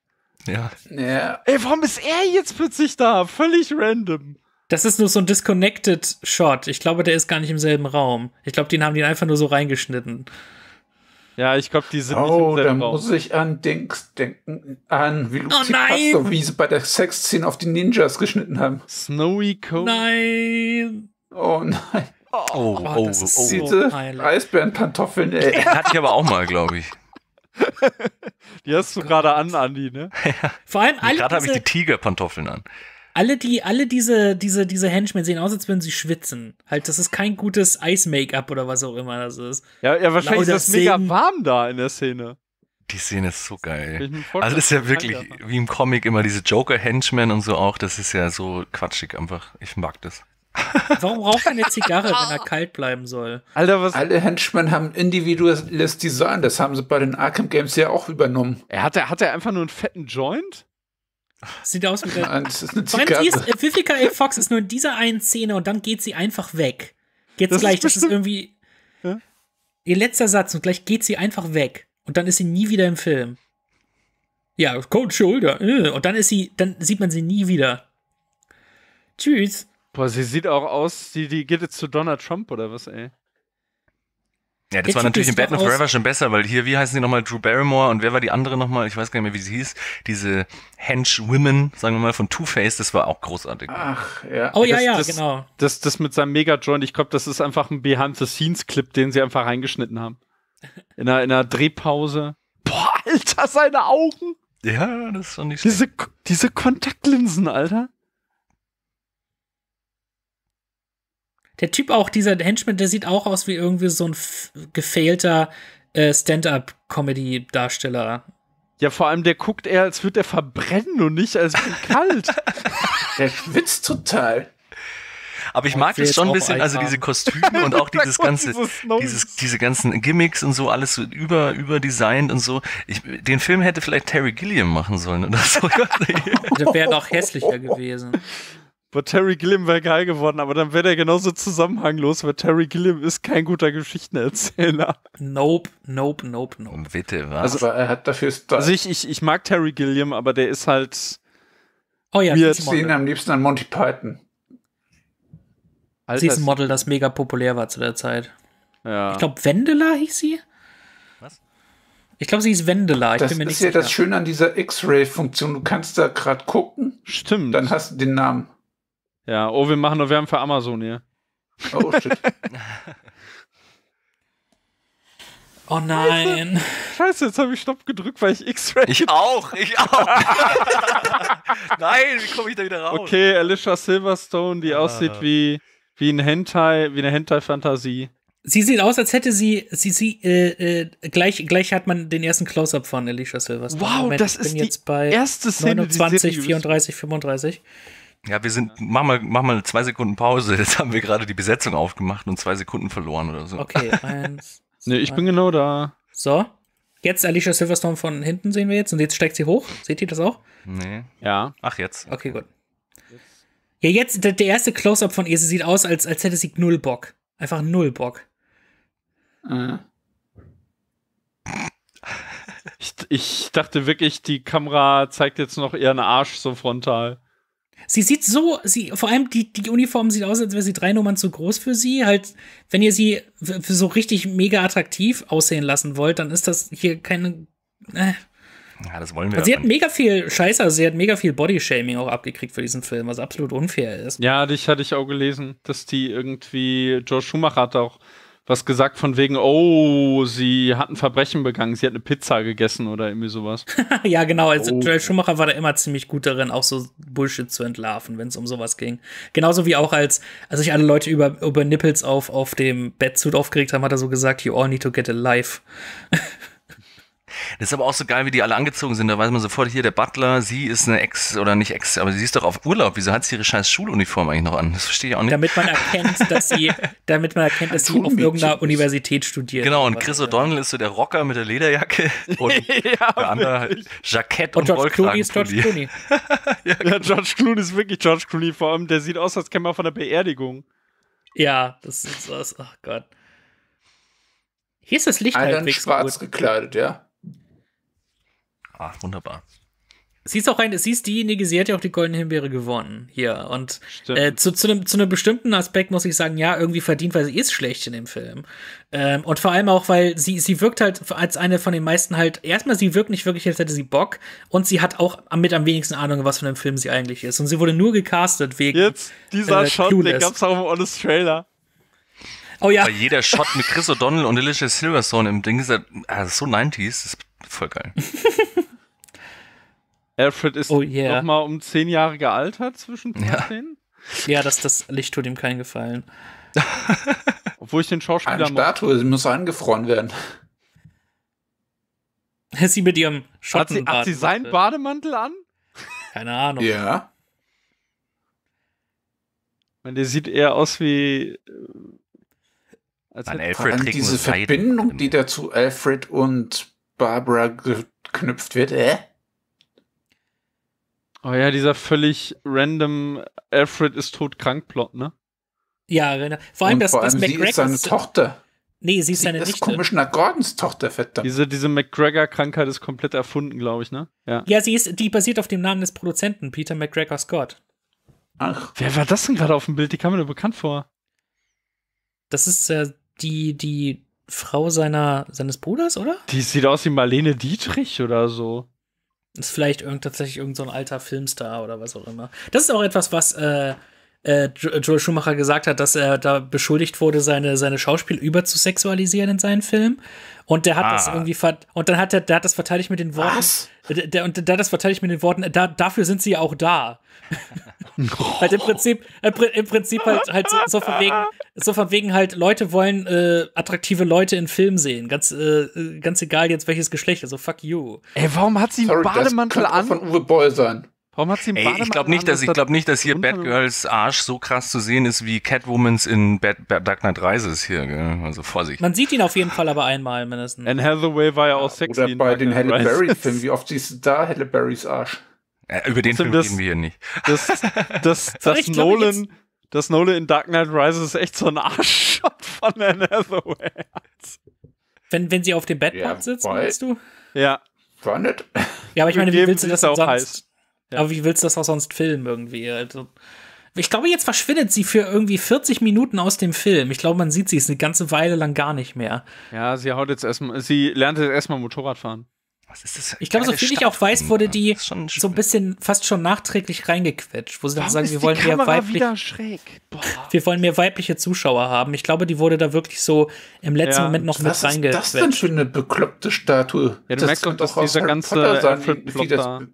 Ja. ja. Ey, warum ist er jetzt plötzlich da? Völlig random. Das ist nur so ein disconnected Shot. Ich glaube, der ist gar nicht im selben Raum. Ich glaube, den haben die einfach nur so reingeschnitten. Ja, ich glaube, die sind oh, nicht im selben Raum. Oh, da muss ich an Dings denken, an wie Lucy oh, Pasto, wie sie bei der Sexszene auf die Ninjas geschnitten haben. Snowy Cone. Nein. Oh nein. Oh, oh, oh, oh, das oh, diese oh. Eisbärenpantoffeln, ey. Den hatte ich aber auch mal, glaube ich. Die hast du oh gerade an, Andi, ne? Ja. Vor allem alle. Gerade habe ich die Tigerpantoffeln an. Alle, die, alle diese, diese, diese Henchmen sehen aus, als würden sie schwitzen. Halt, das ist kein gutes Eis-Make-up oder was auch immer das ist. Ja, ja wahrscheinlich Lauder ist das mega warm da in der Szene. Die Szene ist so geil. Also das ist ja wirklich, wie im Comic immer diese Joker-Henchmen und so auch, das ist ja so quatschig einfach. Ich mag das. Warum raucht er eine Zigarre, wenn er kalt bleiben soll? Alter, was Alle Henchmen haben individuelles Design, das haben sie bei den Arkham Games ja auch übernommen. Er hat, er, hat er einfach nur einen fetten Joint? Sieht aus wie der. Vivica A. Fox ist nur in dieser einen Szene und dann geht sie einfach weg. Jetzt das gleich, ist das ist irgendwie ja? ihr letzter Satz und gleich geht sie einfach weg. Und dann ist sie nie wieder im Film. Ja, Cold Shoulder. Und dann ist sie, dann sieht man sie nie wieder. Tschüss. Boah, sie sieht auch aus, die, die geht jetzt zu Donald Trump oder was, ey? Ja, das ich war natürlich in Batman Forever schon besser, weil hier, wie heißen die nochmal, Drew Barrymore und wer war die andere nochmal, ich weiß gar nicht mehr, wie sie hieß, diese Henchwomen, sagen wir mal, von Two-Face, das war auch großartig. Ach, ja. Oh ja, das, ja, das, genau. Das, das mit seinem Mega-Joint, ich glaube, das ist einfach ein Behind-the-Scenes-Clip, den sie einfach reingeschnitten haben. In einer, in einer Drehpause. Boah, Alter, seine Augen! Ja, das ist schon nicht diese, schlecht. Diese Kontaktlinsen, Alter. Der Typ auch, dieser Henchman, der sieht auch aus wie irgendwie so ein gefehlter äh, Stand-Up-Comedy-Darsteller. Ja, vor allem, der guckt eher, als würde er verbrennen und nicht, als wäre kalt. Der schwitzt total. Aber ich mag das schon ein bisschen, also diese Kostüme und auch dieses ganze, dieses, diese ganzen Gimmicks und so, alles so über, überdesignt und so. Ich, den Film hätte vielleicht Terry Gilliam machen sollen oder so. Der wäre doch hässlicher gewesen. Aber Terry Gilliam wäre geil geworden, aber dann wäre der genauso zusammenhanglos, weil Terry Gilliam ist kein guter Geschichtenerzähler. Nope, nope, nope, nope. Bitte, was? Also, aber er hat dafür Star. Also ich, ich, ich mag Terry Gilliam, aber der ist halt... Oh ja, wir sehen am liebsten an Monty Python. Alter, sie ist ein Model, das mega populär war zu der Zeit. Ja. Ich glaube, Wendela hieß sie. Was? Ich glaube, sie hieß Wendela. Ich das bin mir ist nicht ja sicher. Das Schöne an dieser X-Ray-Funktion. Du kannst da gerade gucken. Stimmt. Dann hast du den Namen. Ja, oh, wir machen nur Werbung für Amazon hier. Oh, shit. Oh nein. Scheiße, jetzt habe ich Stopp gedrückt, weil ich X-Ray... Ich auch, ich auch. Nein, wie komme ich da wieder raus? Okay, Alicia Silverstone, die ah. aussieht wie, wie ein Hentai, wie eine Hentai-Fantasie. Sie sieht aus, als hätte sie... sie, sie äh, äh, gleich, gleich hat man den ersten Close-Up von Alicia Silverstone. Wow, Moment, das ist die jetzt bei erste Szene. neunundzwanzig, vierunddreißig, fünfunddreißig. Ja, wir sind, mach mal, mach mal zwei Sekunden Pause. Jetzt haben wir gerade die Besetzung aufgemacht und zwei Sekunden verloren oder so. Okay, eins. Nee, ich bin genau da. So, jetzt Alicia Silverstone von hinten sehen wir jetzt und jetzt steigt sie hoch. Seht ihr das auch? Nee. Ja. Ach, jetzt. Okay, gut. Ja, jetzt, der, der erste Close-Up von ihr, sie sieht aus, als, als hätte sie null Bock. Einfach null Bock. Mhm. Ich, ich dachte wirklich, die Kamera zeigt jetzt noch ihren Arsch so frontal. Sie sieht so, sie, vor allem die, die Uniform sieht aus, als wäre sie drei Nummern zu groß für sie. Halt, wenn ihr sie für so richtig mega attraktiv aussehen lassen wollt, dann ist das hier keine. Äh. Ja, das wollen wir. Also sie hat mega viel Scheiße, also sie hat mega viel Bodyshaming auch abgekriegt für diesen Film, was absolut unfair ist. Ja, dich hatte ich auch gelesen, dass die irgendwie, George Schumacher hat auch was gesagt von wegen, oh, sie hat ein Verbrechen begangen, sie hat eine Pizza gegessen oder irgendwie sowas. Ja, genau, also oh. Joel Schumacher war da immer ziemlich gut darin, auch so Bullshit zu entlarven, wenn es um sowas ging. Genauso wie auch als, als sich alle Leute über, über Nippels auf, auf dem Bettsuit aufgeregt haben, hat er so gesagt, you all need to get a life. Das ist aber auch so geil, wie die alle angezogen sind. Da weiß man sofort, hier der Butler, sie ist eine Ex, oder nicht Ex, aber sie ist doch auf Urlaub. Wieso hat sie ihre scheiß Schuluniform eigentlich noch an? Das verstehe ich auch nicht. Damit man erkennt, dass sie, damit man erkennt, dass sie auf irgendeiner Universität studiert. Genau, und Chris O'Donnell ist so der Rocker mit der Lederjacke und ja, der andere Jackett und, und George Clooney ist George Clooney. ja, genau. ja, George Clooney ist wirklich George Clooney. Vor allem, der sieht aus, als käme er von der Beerdigung. Ja, das ist was, ach Gott. Hier ist das Licht Einen halbwegs schwarz gut. gekleidet, ja. Ah, wunderbar. Sie ist auch ein, sie ist diejenige, sie hat ja auch die Goldene Himbeere gewonnen hier. Und äh, zu, zu, einem, zu einem bestimmten Aspekt muss ich sagen, ja, irgendwie verdient, weil sie ist schlecht in dem Film. Ähm, und vor allem auch, weil sie, sie wirkt halt als eine von den meisten halt, erstmal, sie wirkt nicht wirklich, als hätte sie Bock. Und sie hat auch mit am wenigsten Ahnung, was für ein Film sie eigentlich ist. Und sie wurde nur gecastet wegen Jetzt, dieser äh, Shot, Clueless. Den gab's auch im Honest Trailer. Oh ja. Bei jeder Shot mit Chris O'Donnell und Alicia Silverstone im Ding ist das, das ist so neunziger, das ist voll geil. Alfred ist oh, yeah. noch mal um zehn Jahre gealtert zwischen zehn. Ja, ja, das, das Licht tut ihm keinen Gefallen. Obwohl ich den Schauspieler Eine Statue, sie muss angefroren werden. Sie mit ihrem Schottenbad. Hat, hat sie seinen Bademantel an? Keine Ahnung. Ja. Ich meine, der sieht eher aus wie... Als An Alfred An diese Verbindung, Seiden. Die da zu Alfred und Barbara geknüpft wird, äh? Oh ja, dieser völlig random Alfred ist todkrank-Plot, ne? Ja, genau. Vor allem, und das, vor das allem McGregor sie ist seine ist, Tochter. Nee, sie ist sie seine Nichte. Das ist Commissioner Gordons Tochter, verdammt. Diese, diese McGregor-Krankheit ist komplett erfunden, glaube ich, ne? Ja, ja, sie ist, die basiert auf dem Namen des Produzenten, Peter McGregor Scott. Ach. Wer war das denn gerade auf dem Bild? Die kam mir nur bekannt vor. Das ist äh, die, die Frau seiner, seines Bruders, oder? Die sieht aus wie Marlene Dietrich oder so. Ist vielleicht irgend, tatsächlich irgend so ein alter Filmstar oder was auch immer. Das ist auch etwas, was äh, äh, Joel Schumacher gesagt hat, dass er da beschuldigt wurde, seine, seine Schauspiel über zu sexualisieren in seinen Filmen. Und der hat ah. das irgendwie ver und dann hat er, der hat das verteidigt mit den Worten. Was? Der, der, und der hat das verteidigt mit den Worten, da, dafür sind sie ja auch da. Halt im Prinzip, im Prinzip halt, halt so, so, von wegen, so von wegen halt, Leute wollen äh, attraktive Leute in Filmen sehen. Ganz, äh, ganz egal jetzt welches Geschlecht, also fuck you. Ey, warum hat sie einen Bademantel an? Von Uwe Boll sein. Warum hat sie einen Ey, Bademantel ich glaub nicht, an? Dass, ich glaube nicht, dass hier Batgirls Arsch so krass zu sehen ist wie Catwomans in Bad, Bad Dark Knight Rises hier. Gell? Also Vorsicht. Man sieht ihn auf jeden Fall aber einmal mindestens. Anne Hathaway war ja auch sexy. Oder bei den Halle Berry-Filmen, wie oft siehst du da Halle Berrys Arsch? Ja, über den Film das, reden wir hier nicht. Das, das, das, das, Nolan, das Nolan in Dark Knight Rises ist echt so ein Arschshot von Anne Hathaway. Wenn, wenn sie auf dem Bett ja, sitzt, meinst du? Ja. War nicht. Ja, aber ich meine, wie willst du das auch sonst? Ja. Aber wie willst du das auch sonst filmen irgendwie? Also, ich glaube, jetzt verschwindet sie für irgendwie vierzig Minuten aus dem Film. Ich glaube, man sieht sie ist eine ganze Weile lang gar nicht mehr. Ja, sie haut jetzt erstmal, sie lernt jetzt erstmal Motorradfahren. Was ist das? Ich glaube, so viel Stadt ich auch weiß, wurde die so ein bisschen fast schon nachträglich reingequetscht, wo sie dann Warum sagen, wir wollen Kamera mehr weibliche, wir wollen mehr weibliche Zuschauer haben. Ich glaube, die wurde da wirklich so im letzten ja. Moment noch mit reingequetscht. Was ist das denn für eine bekloppte Statue? Ja, du das merkst doch, dass dieser ganze sein,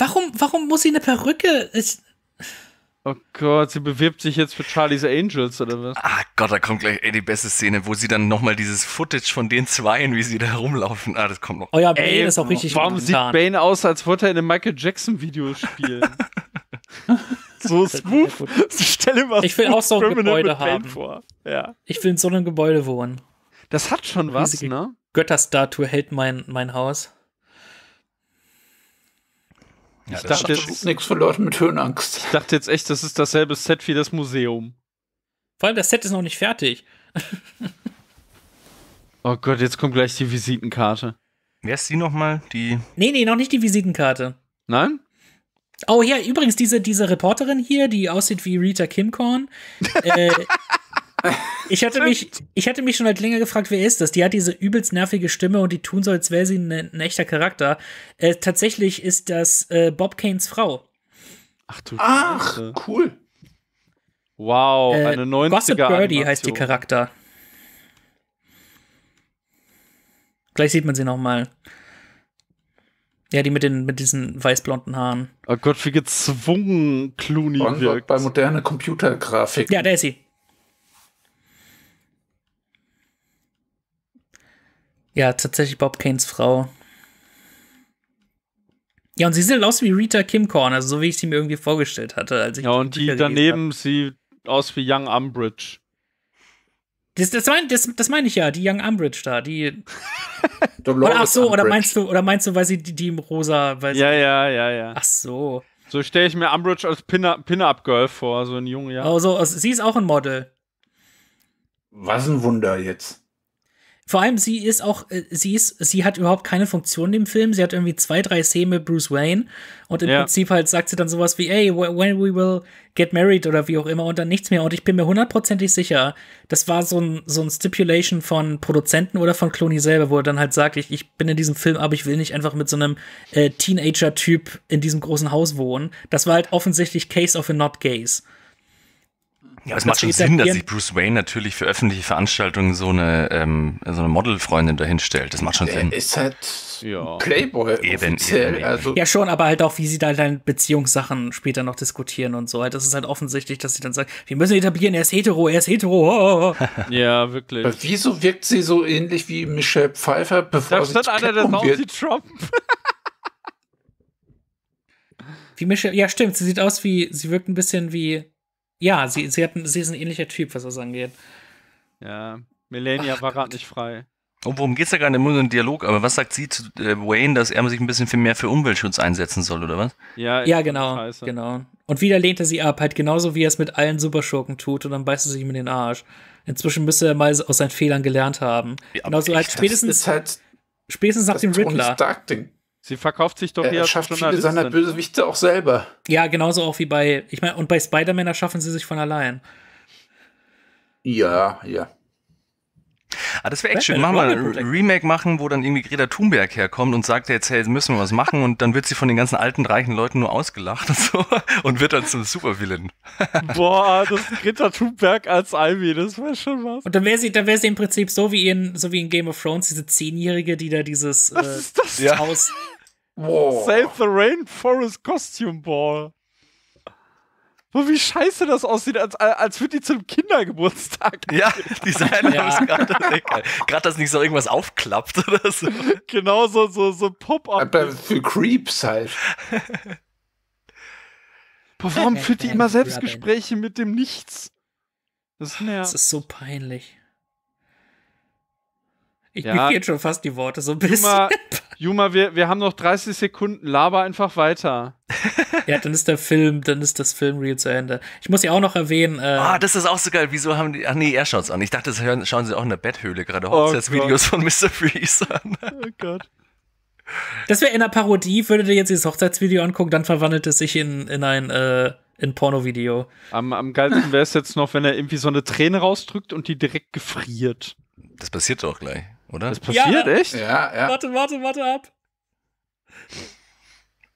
Warum, warum muss sie eine Perücke? Ich Oh Gott, sie bewirbt sich jetzt für Charlie's Angels, oder was? Ah Gott, da kommt gleich ey, die beste Szene, wo sie dann nochmal dieses Footage von den Zweien, wie sie da rumlaufen. Ah, das kommt noch. Oh ja, Bane ey, ist auch richtig Warum momentan. Sieht Bane aus, als wollte er in einem Michael-Jackson-Video spielen? So smooth. Ich stelle mir was Ich will auch so ein Gebäude haben. Vor. Ja. Ich will in so einem Gebäude wohnen. Das hat schon was, Riesige ne? Götterstatue hält mein, mein Haus. Ich ja, dachte jetzt nichts für Leute mit Höhenangst. Ich dachte jetzt echt, das ist dasselbe Set wie das Museum. Vor allem das Set ist noch nicht fertig. Oh Gott, jetzt kommt gleich die Visitenkarte. Wer ist die nochmal? Die? Nee, nee, noch nicht die Visitenkarte. Nein? Oh ja, übrigens, diese, diese Reporterin hier, die aussieht wie Rita Kimcorn. äh, ich, hatte mich, ich hatte mich schon halt länger gefragt, wer ist das? Die hat diese übelst nervige Stimme und die tun so, als wäre sie ein, ein echter Charakter. Äh, tatsächlich ist das äh, Bob Kanes Frau. Ach du Ach, Scheiße. Cool. Wow, äh, eine neunziger Gossip Birdie heißt die Charakter. Gleich sieht man sie noch mal. Ja, die mit, den, mit diesen weiß-blonden Haaren. Oh Gott, wie gezwungen Clooney und wirkt. Bei moderner Computergrafik. Ja, da ist sie. Ja, tatsächlich Bob Kanes Frau. Ja, und sie sieht aus wie Rita Kimcorn, also so wie ich sie mir irgendwie vorgestellt hatte. Als ich ja, und die daneben sieht aus wie Young Umbridge. Das, das meine das, das mein ich ja, die Young Umbridge da, die. Oder, ach so, oder meinst du, oder meinst du, weil sie die, die im Rosa, weil ja, sie, ja, ja, ja. Ach so. So stelle ich mir Umbridge als Pin-Up-Girl vor, so in jungen Jahren. Also, also, sie ist auch ein Model. Was ein Wunder jetzt. Vor allem, sie ist auch, sie ist, sie hat überhaupt keine Funktion im Film. Sie hat irgendwie zwei, drei Szenen mit Bruce Wayne. Und im yeah. Prinzip halt sagt sie dann sowas wie, hey, when we will get married oder wie auch immer und dann nichts mehr. Und ich bin mir hundertprozentig sicher, das war so ein, so ein Stipulation von Produzenten oder von Clooney selber, wo er dann halt sagt, ich, ich bin in diesem Film, aber ich will nicht einfach mit so einem äh, Teenager-Typ in diesem großen Haus wohnen. Das war halt offensichtlich Case of a Not Gays. Ja, es macht schon Sinn, dass sich Bruce Wayne natürlich für öffentliche Veranstaltungen so eine, ähm, so eine Modelfreundin dahinstellt. Das macht schon Sinn. Er ist halt ja. Playboy eben, offiziell. Eben, also. Ja schon, aber halt auch, wie sie da dann Beziehungssachen später noch diskutieren und so. Das ist halt offensichtlich, dass sie dann sagt, wir müssen etablieren, er ist hetero, er ist hetero. Ja, wirklich. Aber wieso wirkt sie so ähnlich wie Michelle Pfeiffer, bevor da sie stand einer, der wird? Wie Trump. Wie Michelle, ja stimmt, sie sieht aus wie, sie wirkt ein bisschen wie ja, sie, sie, hat, sie ist ein ähnlicher Typ, was das angeht. Ja, Melania Ach, war gerade nicht frei. Oh, worum geht's da gar nicht? Nur so ein Dialog, aber was sagt sie zu äh, Wayne, dass er sich ein bisschen mehr für Umweltschutz einsetzen soll, oder was? Ja, ja genau, genau. Und wieder lehnt er sie ab, halt genauso wie er es mit allen Superschurken tut und dann beißt er sich ihm in den Arsch. Inzwischen müsste er mal aus seinen Fehlern gelernt haben. Ja, genauso halt spätestens, halt spätestens nach dem Riddler. Sie verkauft sich doch eher als Journalistin. Er schafft viele seiner Bösewichte auch selber. Ja, genauso auch wie bei, ich meine, und bei Spider-Man erschaffen sie sich von allein. Ja, ja. Ah, das wäre echt schön. Machen wir ein Remake machen, wo dann irgendwie Greta Thunberg herkommt und sagt, jetzt, hey, jetzt müssen wir was machen und dann wird sie von den ganzen alten, reichen Leuten nur ausgelacht und so und wird dann zum Supervillain. Boah, das Greta Thunberg als Ivy, das wäre schon was. Und dann wäre sie, dann wär sie im Prinzip so wie in, so wie in Game of Thrones, diese Zehnjährige, die da dieses was äh, ist das? Ja. Haus... Wow. Save the Rainforest Costume Ball. Boah, wie scheiße das aussieht, als, als würde die zum Kindergeburtstag. Ja, die Seite ja. ist gerade gerade, dass nicht so irgendwas aufklappt oder so. Genau, so, so, so Pop-Up. Aber für Creeps halt. Boah, warum führt die immer Selbstgespräche mit dem Nichts? Das nervt. Das ist so peinlich. Ich ja. mir fehlen schon fast die Worte so ein bisschen. Juma, wir, wir haben noch dreißig Sekunden, laber einfach weiter. Ja, dann ist der Film, dann ist das Filmreel zu Ende. Ich muss ja auch noch erwähnen. Ah, äh oh, das ist auch so geil. Wieso haben die, ach nee, er schaut's an. Ich dachte, das hören, schauen sie auch in der Betthöhle gerade Hochzeitsvideos oh von Mister Freeze an. Oh Gott. Das wäre in einer Parodie, würdet ihr jetzt dieses Hochzeitsvideo angucken, dann verwandelt es sich in, in ein, äh, in Pornovideo. Am, am geilsten wäre es jetzt noch, wenn er irgendwie so eine Träne rausdrückt und die direkt gefriert. Das passiert doch gleich. Oder? Das passiert, ja, echt? Ja, ja. Warte, warte, warte ab.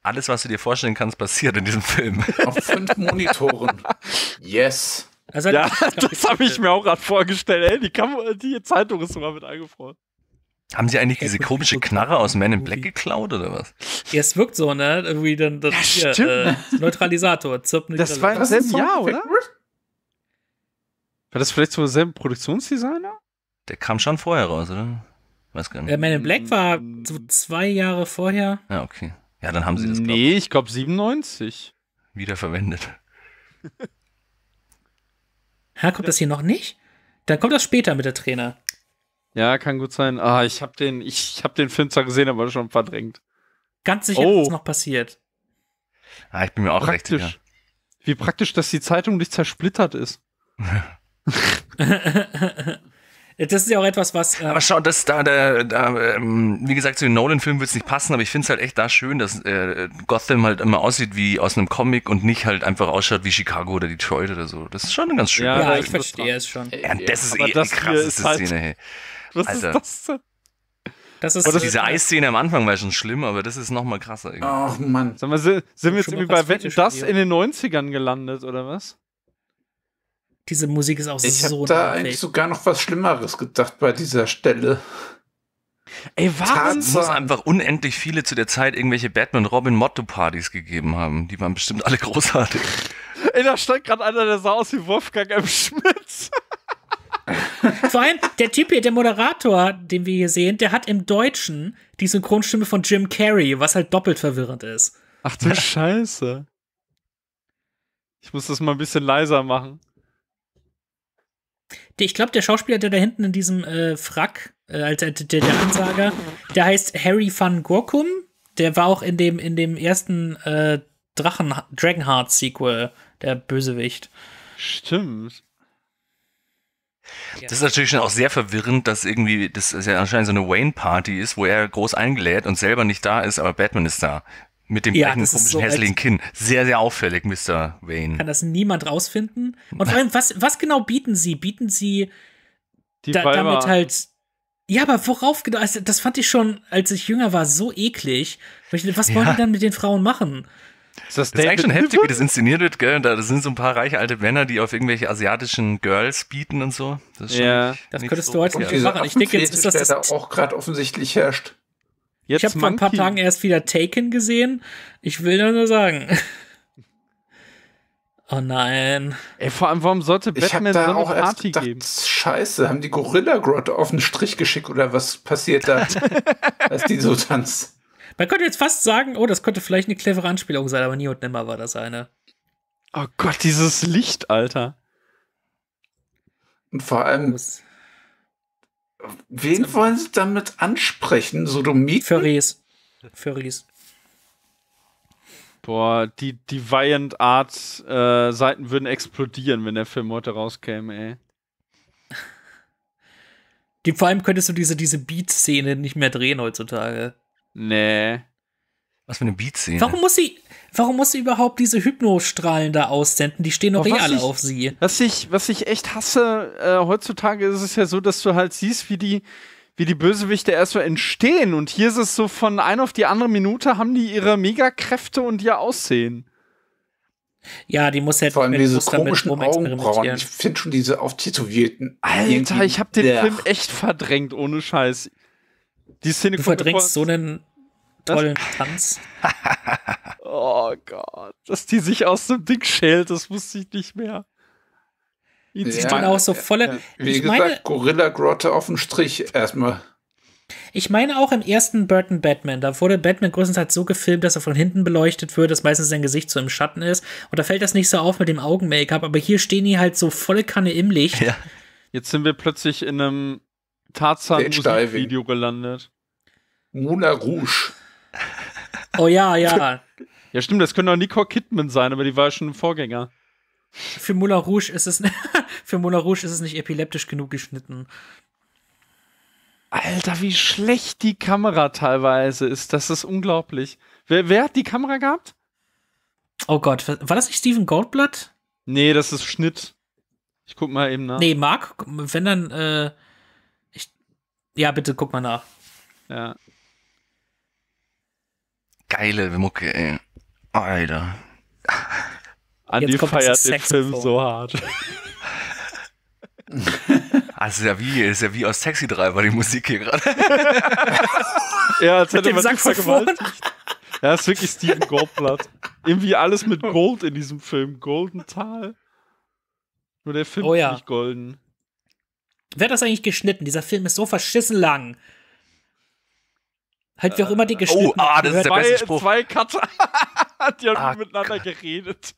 Alles, was du dir vorstellen kannst, passiert in diesem Film. Auf fünf Monitoren. Yes. Also, ja, das habe ich mir auch gerade vorgestellt. Ey, die, Kam die Zeitung ist sogar mit eingefroren. Haben sie eigentlich diese komische Knarre aus Man in Black geklaut, oder was? Ja, es wirkt so, ne? Irgendwie dann das ja, hier, äh, Neutralisator. Zirpen das war im selben Jahr, oder? War das vielleicht so selben Produktionsdesigner? Der kam schon vorher raus, oder? Weiß gar nicht. Ja, Man in Black war so zwei Jahre vorher. Ja, okay. Ja, dann haben sie das, glaube ich. Nee, ich glaube siebenundneunzig. Wiederverwendet. Ha, kommt ja. das hier noch nicht? Dann kommt das später mit der Trainer. Ja, kann gut sein. Ah, ich habe den, ich hab den Film zwar gesehen, aber schon verdrängt. Ganz sicher, oh. dass es noch passiert. Ah, ich bin mir auch recht sicher. Wie praktisch, dass die Zeitung nicht zersplittert ist. Das ist ja auch etwas, was. Äh aber schau, das da, da, da ähm, wie gesagt, zu den Nolan-Filmen wird es nicht passen, aber ich finde es halt echt da schön, dass äh, Gotham halt immer aussieht wie aus einem Comic und nicht halt einfach ausschaut wie Chicago oder Detroit oder so. Das ist schon ein ganz schön. Ja, ja ich verstehe es schon. Ja, das ist aber eh das eine krasseste halt, Szene, hey. Was Alter. Ist das denn? Das ist, diese äh, Eisszene am Anfang war schon schlimm, aber das ist noch mal krasser. Ach oh, Mann. Sag mal, sind wir jetzt irgendwie bei Wetten, das in den neunzigern gelandet, oder was? Diese Musik ist auch so. Ich habe da eigentlich sogar noch was Schlimmeres gedacht bei dieser Stelle. Ey, warum? Es muss einfach unendlich viele zu der Zeit irgendwelche Batman-Robin-Motto-Partys gegeben haben. Die waren bestimmt alle großartig. Ey, da stand gerade einer, der sah aus wie Wolfgang M. Schmitz. Vor allem, der Typ hier, der Moderator, den wir hier sehen, der hat im Deutschen die Synchronstimme von Jim Carrey, was halt doppelt verwirrend ist. Ach du Scheiße. Ich muss das mal ein bisschen leiser machen. Ich glaube, der Schauspieler, der da hinten in diesem äh, Frack, äh, der, der Ansager, der heißt Harry van Gorkum. Der war auch in dem, in dem ersten äh, Drachen, Dragonheart-Sequel, der Bösewicht. Stimmt. Das ist natürlich schon auch sehr verwirrend, dass irgendwie, das ist ja anscheinend so eine Wayne-Party ist, wo er groß eingeladen und selber nicht da ist, aber Batman ist da. Mit dem ja, gleichen komischen, so hässlichen Kinn. Sehr, sehr auffällig, Mister Wayne. Kann das niemand rausfinden? Und vor allem, was, was genau bieten sie? Bieten sie die da, damit halt... Ja, aber worauf genau? Also das fand ich schon, als ich jünger war, so eklig. Was ja. wollen die dann mit den Frauen machen? Ist das, das ist eigentlich schon heftig, wie das inszeniert wird, gell? Da sind so ein paar reiche alte Männer, die auf irgendwelche asiatischen Girls bieten und so. Das ist ja, schon das könntest so du heute nicht machen. Ich denke, jetzt ist das, der das da auch gerade offensichtlich herrscht. Jetzt ich habe vor ein paar Tagen erst wieder Taken gesehen. Ich will nur sagen. Oh nein. Ey, vor allem, warum sollte Batman so eine auch Party gedacht, geben? Scheiße, haben die Gorilla-Grotte auf den Strich geschickt oder was passiert da, als die so tanzt? Man könnte jetzt fast sagen, oh, das könnte vielleicht eine clevere Anspielung sein, aber nie und nimmer war das eine. Oh Gott, dieses Licht, Alter. Und vor allem... Was? Wen wollen sie damit ansprechen? Sodomiten? Furries. Furries. Boah, die, die Viant-Art-Seiten äh, würden explodieren, wenn der Film heute rauskäme, ey. Die, vor allem könntest du diese, diese Beat-Szene nicht mehr drehen heutzutage. Nee. Was für eine Beat-Szene? Warum muss sie, warum muss sie überhaupt diese Hypnostrahlen da aussenden? Die stehen doch eh alle auf sie. Was ich, was ich echt hasse, äh, heutzutage ist es ja so, dass du halt siehst, wie die, wie die Bösewichte erstmal entstehen. Und hier ist es so, von einer auf die andere Minute haben die ihre Megakräfte und ihr Aussehen. Ja, die muss ja halt vor allem diese komischen Augenbrauen. Ich finde schon diese auftätowierten. Alter, ich habe den ja. Film echt verdrängt, ohne Scheiß. Die Szene du verdrängst so einen tollen das? Tanz. Oh Gott, dass die sich aus dem Ding schält, das wusste ich nicht mehr. Die ja, stehen auch so volle. Ja, wie ich gesagt, meine, Gorilla Grotte auf den Strich erstmal. Ich meine auch im ersten Burton Batman, da wurde Batman größtenteils so gefilmt, dass er von hinten beleuchtet wird, dass meistens sein Gesicht so im Schatten ist. Und da fällt das nicht so auf mit dem Augen-Make-up, aber hier stehen die halt so volle Kanne im Licht. Ja. Jetzt sind wir plötzlich in einem Tarzan-Musikvideo gelandet. Moulin Rouge. Oh ja, ja. Ja, stimmt, das könnte auch Nicole Kidman sein, aber die war ja schon ein Vorgänger. Für Moulin Rouge ist es für Moulin Rouge ist es nicht epileptisch genug geschnitten. Alter, wie schlecht die Kamera teilweise ist. Das ist unglaublich. Wer, wer hat die Kamera gehabt? Oh Gott, war das nicht Steven Goldblatt? Nee, das ist Schnitt. Ich guck mal eben nach. Nee, Marc, wenn dann äh, ich, ja, bitte guck mal nach. Ja. Geile Mucke, ey. Alter. Andi feiert den Film so hart. Also ist ja wie, ist ja wie aus Taxi Driver die Musik hier gerade. Ja, als hätte man super gewaltigt. Ja, ist wirklich Steven Goldblatt. Irgendwie alles mit Gold in diesem Film. Golden Tal. Nur der Film oh, ja. ist nicht golden. Wer hat das eigentlich geschnitten? Dieser Film ist so verschissen lang. Halt wie auch immer die geschnitten. Oh, ah, das ist der beste Spruch. Zwei Cutter, die haben ah, miteinander geredet.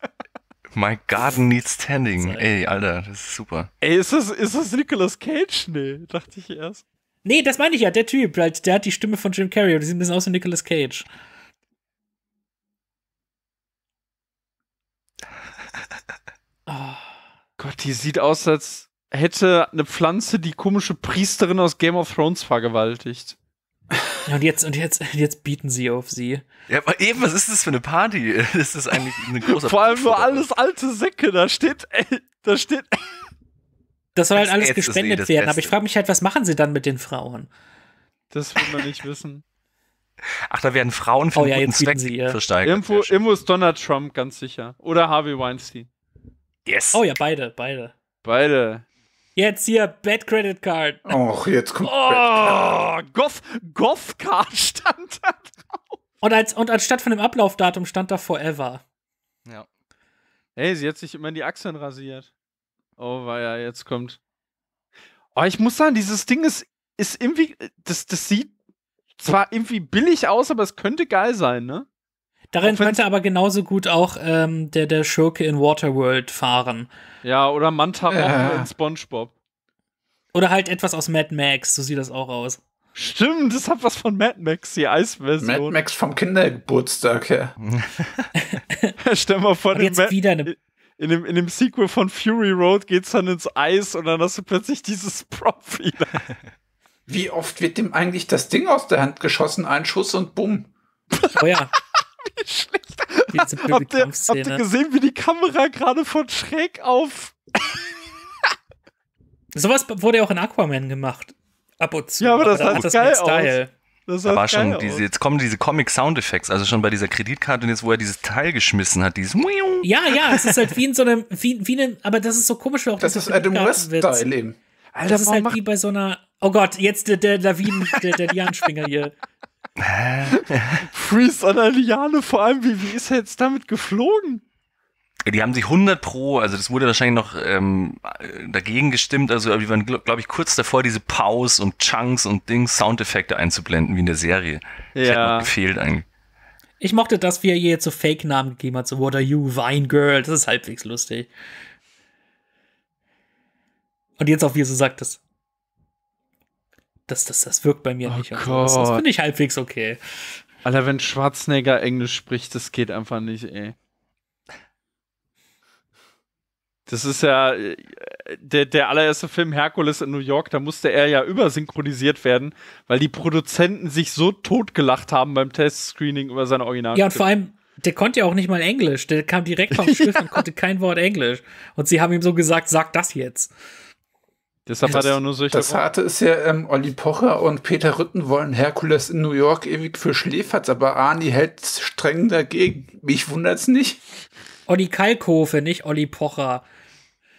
My Garden Needs Tending. Ey, Alter, das ist super. Ey, ist das, ist das Nicolas Cage? Nee, dachte ich erst. Nee, das meine ich ja, der Typ, halt, der hat die Stimme von Jim Carrey und die sieht ein bisschen aus wie Nicolas Cage. Oh. Gott, die sieht aus, als hätte eine Pflanze die komische Priesterin aus Game of Thrones vergewaltigt. Ja, und jetzt, und jetzt, jetzt bieten sie auf sie. Ja, aber eben, was ist das für eine Party? Das ist eigentlich eine große Vor allem nur alles alte Säcke, da steht, ey, da steht. Das soll halt das alles gespendet eh werden, Beste. Aber ich frage mich halt, was machen sie dann mit den Frauen? Das will man nicht wissen. Ach, da werden Frauen für oh, ja, guten Zweck sie, ja. versteigert. Irgendwo, irgendwo ist Donald Trump, ganz sicher. Oder Harvey Weinstein. Yes. Oh ja, beide, beide. Beide. Jetzt hier, Bad Credit Card. Och, jetzt kommt oh, Bad Card. Goth, Goth Card stand da drauf. Und, als, und anstatt von dem Ablaufdatum stand da Forever. Ja. Hey, sie hat sich immer in die Achseln rasiert. Oh, weia, jetzt kommt. Aber ich muss sagen, dieses Ding ist, ist irgendwie, das, das sieht zwar irgendwie billig aus, aber es könnte geil sein, ne? Darin könnte aber genauso gut auch ähm, der, der Schurke in Waterworld fahren. Ja, oder Manta äh. in SpongeBob. Oder halt etwas aus Mad Max, so sieht das auch aus. Stimmt, das hat was von Mad Max, die Eisversion. Mad Max vom Kindergeburtstag, ja. Stell mal vor, jetzt Mad wieder eine in, dem, in dem Sequel von Fury Road geht's dann ins Eis und dann hast du plötzlich dieses Prop wieder. Wie oft wird dem eigentlich das Ding aus der Hand geschossen? Ein Schuss und bumm. Oh ja. Wie schlecht. Habt ihr, habt ihr gesehen, wie die Kamera gerade von schräg auf... Sowas wurde ja auch in Aquaman gemacht. Ab und zu. Ja, aber das sah das geil Style. aus. Das war schon diese, jetzt kommen diese Comic-Sound-Effekts, also schon bei dieser Kreditkarte und jetzt, wo er dieses Teil geschmissen hat, dieses... Ja, ja, es ist halt wie in so einem... Wie, wie in, aber das ist so komisch, wie auch das ist Adam West-Style eben. Alter, das ist halt wie bei so einer... Oh Gott, jetzt der, der Lawinen, der, der Lianenspringer hier. Freeze an der Liane, vor allem, wie, wie ist er jetzt damit geflogen? Die haben sich hundert Pro, also das wurde wahrscheinlich noch ähm, dagegen gestimmt, also die waren, glaube ich, kurz davor, diese Pause und Chunks und Dings, Soundeffekte einzublenden, wie in der Serie. Ja. Das hat noch gefehlt eigentlich. Ich mochte, dass wir ihr jetzt so Fake-Namen gegeben hat, so What Are You, Vine Girl, das ist halbwegs lustig. Und jetzt auch, wie ihr so sagt, das Das, das, das wirkt bei mir oh nicht. Das, das finde ich halbwegs okay. Alter, wenn Schwarzenegger Englisch spricht, das geht einfach nicht, ey. Das ist ja der, der allererste Film Herkules in New York, da musste er ja übersynchronisiert werden, weil die Produzenten sich so totgelacht haben beim Testscreening über seine Original. Ja, und vor allem, der konnte ja auch nicht mal Englisch. Der kam direkt vom Schiff und konnte kein Wort Englisch. Und sie haben ihm so gesagt, sag das jetzt. Deshalb das, hat er auch nur solche das Harte ist ja, ähm, Olli Pocher und Peter Rütten wollen Herkules in New York ewig für Schläferz, aber Arnie hält streng dagegen. Mich wundert's nicht. Olli Kalkofe, nicht Olli Pocher.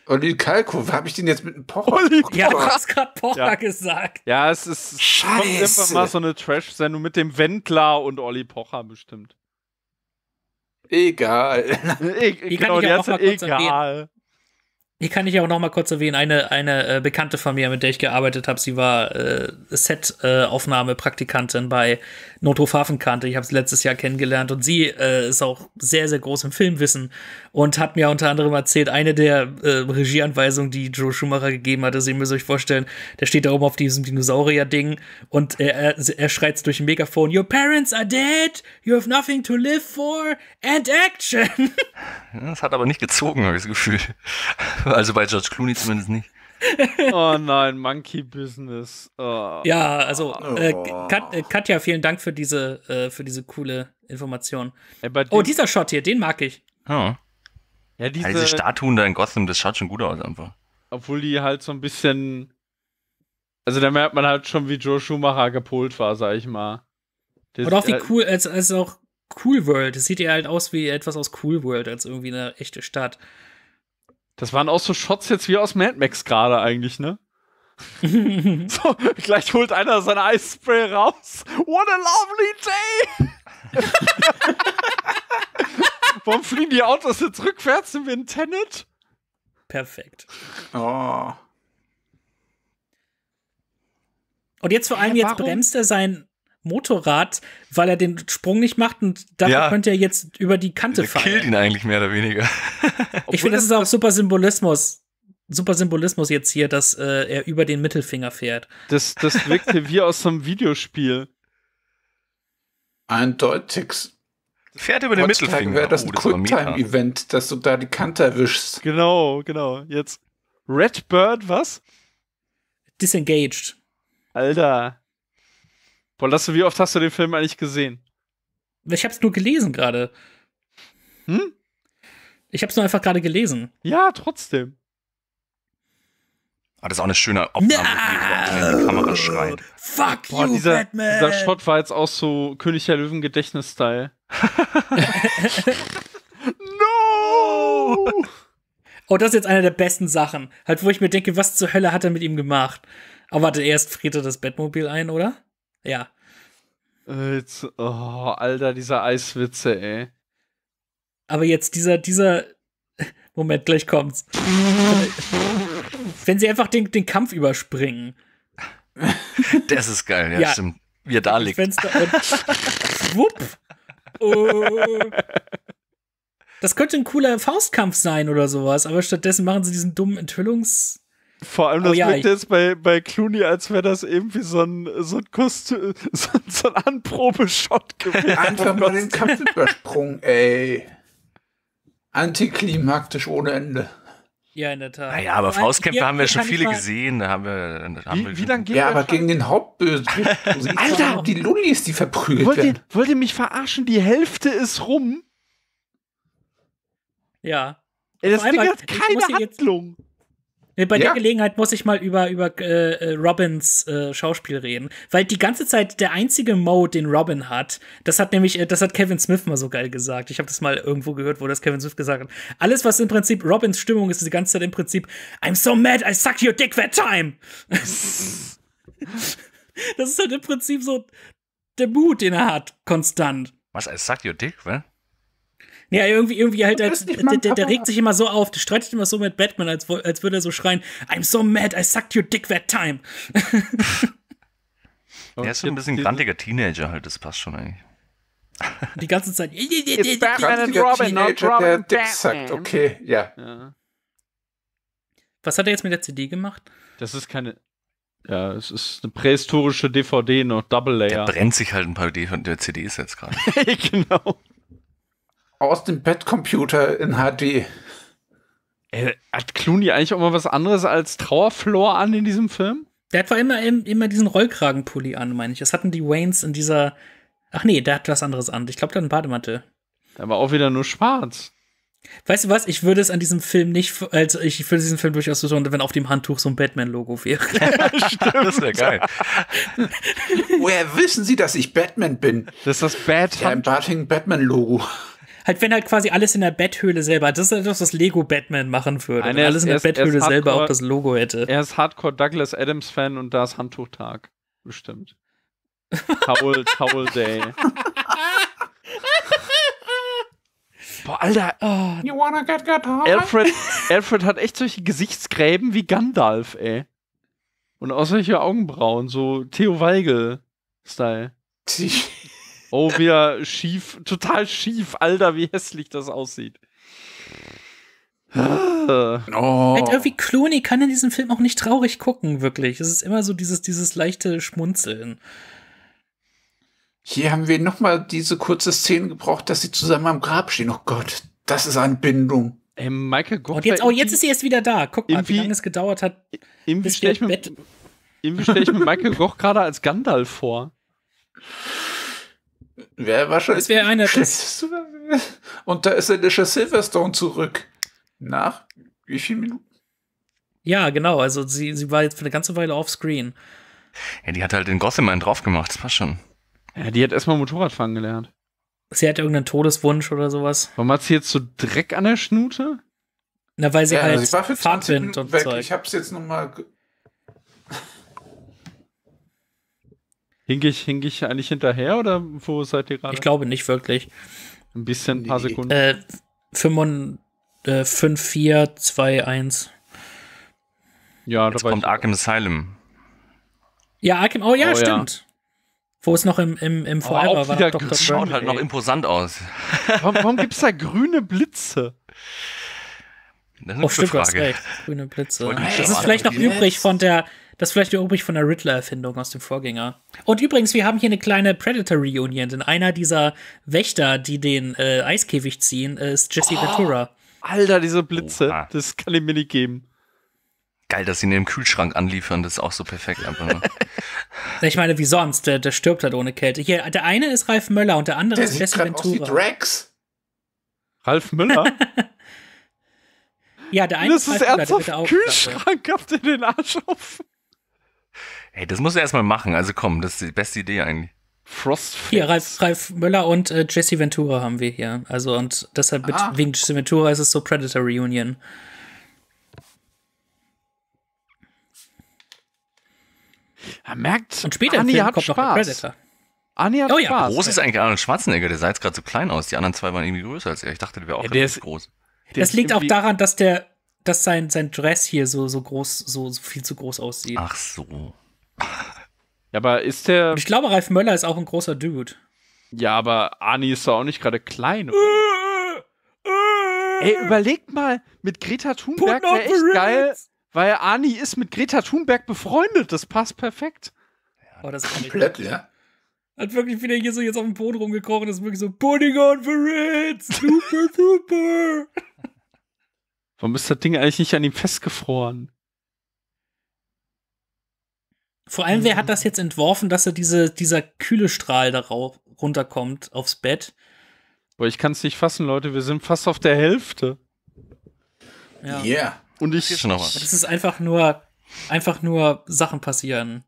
Olli Kalkofe, habe ich den jetzt mit einem Pocher? Olli Pocher. Ja, du hast gerade Pocher ja. gesagt. Ja, es ist kommt einfach mal so eine Trash-Sendung mit dem Wendler und Olli Pocher bestimmt. Egal. E e genau, die hat egal. Hier kann ich ja auch noch mal kurz erwähnen, eine, eine äh, Bekannte von mir, mit der ich gearbeitet habe, sie war äh, Set-Aufnahme-Praktikantin bei Notruf Hafenkante. Ich habe sie letztes Jahr kennengelernt und sie äh, ist auch sehr, sehr groß im Filmwissen und hat mir unter anderem erzählt, eine der äh, Regieanweisungen, die Joel Schumacher gegeben hat, dass ihr müsst euch vorstellen, der steht da oben auf diesem Dinosaurier-Ding und er, er, er schreit durch ein Megafon, Your parents are dead, you have nothing to live for, and action. Das hat aber nicht gezogen, habe ich das Gefühl. Also bei George Clooney zumindest nicht. Oh nein, Monkey Business. Oh. Ja, also äh, Kat, äh, Katja, vielen Dank für diese, äh, für diese coole Information. Ey, oh, dieser Shot hier, den mag ich. Oh. Ja, diese, also diese Statuen da in Gotham, das schaut schon gut aus einfach. Obwohl die halt so ein bisschen, also da merkt man halt schon, wie Joe Schumacher gepolt war, sag ich mal. Das, Oder auch wie cool, als, als auch Cool World, das sieht ja halt aus wie etwas aus Cool World, als irgendwie eine echte Stadt. Das waren auch so Shots jetzt wie aus Mad Max gerade eigentlich, ne? So, gleich holt einer seine Eisspray raus. What a lovely day! Warum fliegen die Autos jetzt rückwärts? Sind wir in Tenet? Perfekt. Oh. Und jetzt vor allem, ja, jetzt bremst er sein Motorrad, weil er den Sprung nicht macht und dafür ja. könnte er jetzt über die Kante der fallen. Der killt ihn eigentlich mehr oder weniger. Ich finde, das ist auch super Symbolismus. Super Symbolismus jetzt hier, dass äh, er über den Mittelfinger fährt. Das, das wirkt hier wie aus so einem Videospiel. Eindeutig. Fährt über den Heutzutage Mittelfinger. Wäre das ein oh, Quicktime-Event, dass du da die Kante erwischst. Genau, genau. Jetzt Redbird, was? Disengaged. Alter. Boah, Lasse, wie oft hast du den Film eigentlich gesehen? Ich hab's nur gelesen gerade. Hm? Ich hab's nur einfach gerade gelesen. Ja, trotzdem. Ah, das ist auch eine schöne Aufnahme, no! wie die Kamera schreit. Fuck Boah, you, dieser, Batman! Dieser Shot war jetzt auch so König der Löwen Gedächtnis-Style. No! Oh, das ist jetzt eine der besten Sachen. Halt, wo ich mir denke, was zur Hölle hat er mit ihm gemacht? Aber warte, erst friert er das Batmobil ein, oder? Ja. Jetzt, oh, Alter, dieser Eiswitze, ey. Aber jetzt dieser, dieser Moment, gleich kommt's. Wenn sie einfach den, den Kampf überspringen. Das ist geil, ja, ja. Stimmt. Wie er da liegt. Fenster und schwupp. Oh. Das könnte ein cooler Faustkampf sein oder sowas, aber stattdessen machen sie diesen dummen Enthüllungs... Vor allem, das oh, ja, klingt jetzt bei, bei Clooney, als wäre das irgendwie so ein, so ein Kostüm, so, so ein Anprobeshot gewesen. Einfach mal den Kampf übersprungen, ey. Antiklimaktisch ohne Ende. Ja, in der Tat. Naja, aber Faustkämpfe ja, haben wir schon viele gesehen. Da haben wir, da haben wie, wir wie lange geht ja, aber fahren? Gegen den Hauptbösen. Alter, die Lullis, die verprügelt wollt werden. Ihr, wollt ihr mich verarschen? Die Hälfte ist rum. Ja. Ey, das Ding hat keine Handlung. Bei ja. der Gelegenheit muss ich mal über, über äh, Robins äh, Schauspiel reden. Weil die ganze Zeit der einzige Mode, den Robin hat, das hat nämlich, das hat Kevin Smith mal so geil gesagt. Ich habe das mal irgendwo gehört, wo das Kevin Smith gesagt hat. Alles, was im Prinzip Robins Stimmung ist, ist die ganze Zeit im Prinzip I'm so mad, I suck your dick that time. Das ist halt im Prinzip so der Mut, den er hat, konstant. Was, I suck your dick, was? Ja, irgendwie, irgendwie halt, als, der, der, der regt sich immer so auf, der streitet immer so mit Batman, als, als würde er so schreien, I'm so mad, I sucked your dick that time. Der ist so ein bisschen grantiger Teenager halt, das passt schon eigentlich. Die ganze Zeit. It's Batman and Robin, not Robin, der Dick suckt, okay, ja. ja. Was hat er jetzt mit der C D gemacht? Das ist keine... Ja, es ist eine prähistorische D V D, noch Double Layer. Der brennt sich halt ein paar C Ds jetzt gerade. Genau. Aus dem Bettcomputer in H D. Ey, hat Clooney eigentlich auch mal was anderes als Trauerflor an in diesem Film? Der hat vor immer, immer diesen Rollkragenpulli an, meine ich. Das hatten die Waynes in dieser... Ach nee, der hat was anderes an. Ich glaube, der hat einen Bademantel. Der war auch wieder nur schwarz. Weißt du was? Ich würde es an diesem Film nicht... Also ich würde diesen Film durchaus so tun, wenn auf dem Handtuch so ein Batman-Logo wäre. Stimmt, das wäre geil. Woher wissen Sie, dass ich Batman bin? Das ist das Bat-Batman-Logo. Halt, wenn halt quasi alles in der Betthöhle selber, das ist halt das, was Lego Batman machen würde. Nein, wenn alles ist, in der Betthöhle Hardcore, selber auch das Logo hätte. Er ist Hardcore Douglas Adams Fan und da ist Handtuchtag. Bestimmt. Towel, Towel Day. Boah, Alter. Oh. You wanna get, get high? Alfred, Alfred hat echt solche Gesichtsgräben wie Gandalf, ey. Und auch solche Augenbrauen, so Theo Weigel-Style. Oh, wieder schief, total schief, Alter, wie hässlich das aussieht. Ah. Oh. Halt irgendwie Clooney kann in diesem Film auch nicht traurig gucken, wirklich. Es ist immer so dieses, dieses leichte Schmunzeln. Hier haben wir nochmal diese kurze Szene gebraucht, dass sie zusammen am Grab stehen. Oh Gott, das ist eine Bindung. Hey, Michael Gough. Und jetzt, oh, jetzt ist sie erst wieder da. Guck mal, wie lange es gedauert hat. Irgendwie stelle ich, stell ich mir Michael Gough gerade als Gandalf vor. Wäre wahrscheinlich. Das wäre einer das. Und da ist Alicia Silverstone zurück. Nach wie vielen Minuten? Ja, genau. Also, sie, sie war jetzt für eine ganze Weile offscreen. Ja, die hat halt den Gotham einen drauf gemacht. Das passt schon. Ja, die hat erstmal Motorradfahren gelernt. Sie hat irgendeinen Todeswunsch oder sowas. Warum hat sie jetzt so Dreck an der Schnute? Na, weil sie ja, halt Fahrtwind und Zeug. Ich hab's jetzt nochmal. Hink ich, hink ich eigentlich hinterher oder wo seid ihr gerade? Ich glaube nicht wirklich. Ein bisschen, ein paar nee. Sekunden. Äh, fünf, vier, zwei, eins. Ja, da kommt Arkham Asylum. Ja, Arkham, oh ja, oh, stimmt. Ja. Wo es noch im, im, im Forever oh, auch war. Doktor Das schaut Brand, halt ey. Noch imposant aus. Warum, warum gibt es da grüne Blitze? Das ist eine oh, stimmt, Frage. Recht. Grüne Blitze. Das, das ist vielleicht noch übrig von der Das ist vielleicht übrig von der Riddler-Erfindung aus dem Vorgänger. Und übrigens, wir haben hier eine kleine Predator-Reunion, denn einer dieser Wächter, die den äh, Eiskäfig ziehen, ist Jesse oh, Ventura. Alter, diese Blitze, Oha. Das kann ich mir nicht geben. Geil, dass sie ihn im Kühlschrank anliefern, das ist auch so perfekt. Einfach nur. Ich meine, wie sonst, der, der stirbt halt ohne Kälte. Hier, der eine ist Ralf Möller und der andere der ist Jesse Ventura. Drax. Ralf Möller? Ja, der eine das ist, ist Ralf ernsthaft Möller, der Kühlschrank, habt ihr den Arsch auf? Hey, das muss er erstmal machen. Also komm, das ist die beste Idee eigentlich. Frostface. Hier, Ralf, Ralf Möller und äh, Jesse Ventura haben wir hier. Also und deshalb mit, wegen Jesse Ventura ist es so Predator Reunion. Er merkt, und später Anni hat kommt Spaß. Noch Predator. Anni hat oh, ja. Spaß. Groß ist eigentlich Arnold Schwarzenegger. Der sah jetzt gerade so klein aus. Die anderen zwei waren irgendwie größer als er. Ich dachte, der wäre auch ja, der ist, groß. Das liegt auch daran, dass der, dass sein, sein Dress hier so, so groß, so, so viel zu groß aussieht. Ach so. Ja, aber ist der. Und ich glaube, Ralf Möller ist auch ein großer Dude. Ja, aber Arnie ist doch auch nicht gerade klein, oder? Ey, überlegt mal, mit Greta Thunberg wäre echt geil, weil Arnie ist mit Greta Thunberg befreundet. Das passt perfekt. Oh, das ist komplett, ja. Hat wirklich wieder hier so jetzt auf dem Boden rumgekrochen, das ist wirklich so Pudding on the Ritz, super, super. Warum ist das Ding eigentlich nicht an ihm festgefroren? Vor allem, wer hat das jetzt entworfen, dass er diese, dieser kühle Strahl da runterkommt aufs Bett? Boah, ich kann es nicht fassen, Leute, wir sind fast auf der Hälfte. Ja. Yeah. Und ich... Das ist einfach nur, einfach nur Sachen passieren.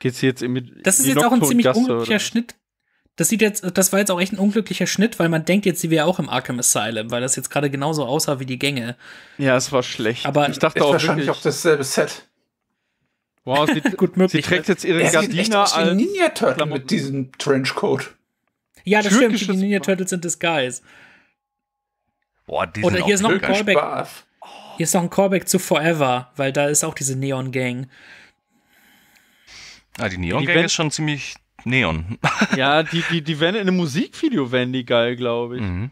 Geht's jetzt in das ist jetzt Nocturne auch ein ziemlich Gasse, unglücklicher oder? Schnitt. Das sieht jetzt, das war jetzt auch echt ein unglücklicher Schnitt, weil man denkt jetzt, sie wäre auch im Arkham Asylum, weil das jetzt gerade genauso aussah wie die Gänge. Ja, es war schlecht. Aber ich dachte auch wahrscheinlich auch dasselbe Set. Wow, sie, gut möglich, sie trägt jetzt ihre Gardina als Ninja Turtle mit diesem Trenchcoat. Ja, das Türkisches stimmt. Die Ninja Turtles sind Disguise. Boah, die sind auch hier ist noch ein Callback. Spaß. Hier ist noch ein Callback zu Forever, weil da ist auch diese Neon Gang. Ah, die Neon Gang ist schon ziemlich neon. Ja, die, die, die werden in einem Musikvideo werden die geil, glaube ich. Mhm.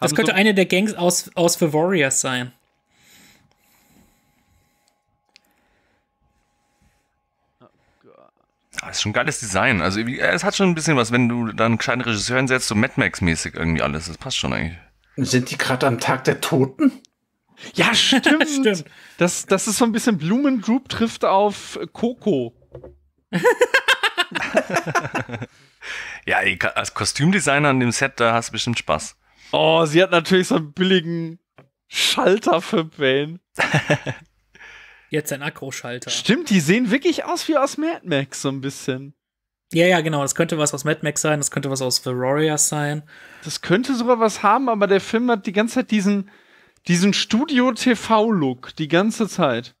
Das könnte so eine der Gangs aus, aus The Warriors sein. Das ist schon ein geiles Design. Also es hat schon ein bisschen was, wenn du dann einen kleinen Regisseur hinsetzt, so Mad Max-mäßig irgendwie alles. Das passt schon eigentlich. Sind die gerade am Tag der Toten? Ja, stimmt. Stimmt. Das, das ist so ein bisschen Blumengroup trifft auf Coco. Ja, ey, als Kostümdesigner an dem Set, da hast du bestimmt Spaß. Oh, sie hat natürlich so einen billigen Schalter für Bane. Jetzt ein Akro-Schalter. Stimmt, die sehen wirklich aus wie aus Mad Max, so ein bisschen. Ja, ja, genau. Das könnte was aus Mad Max sein, das könnte was aus The Warriors sein. Das könnte sogar was haben, aber der Film hat die ganze Zeit diesen, diesen Studio-T V-Look, die ganze Zeit.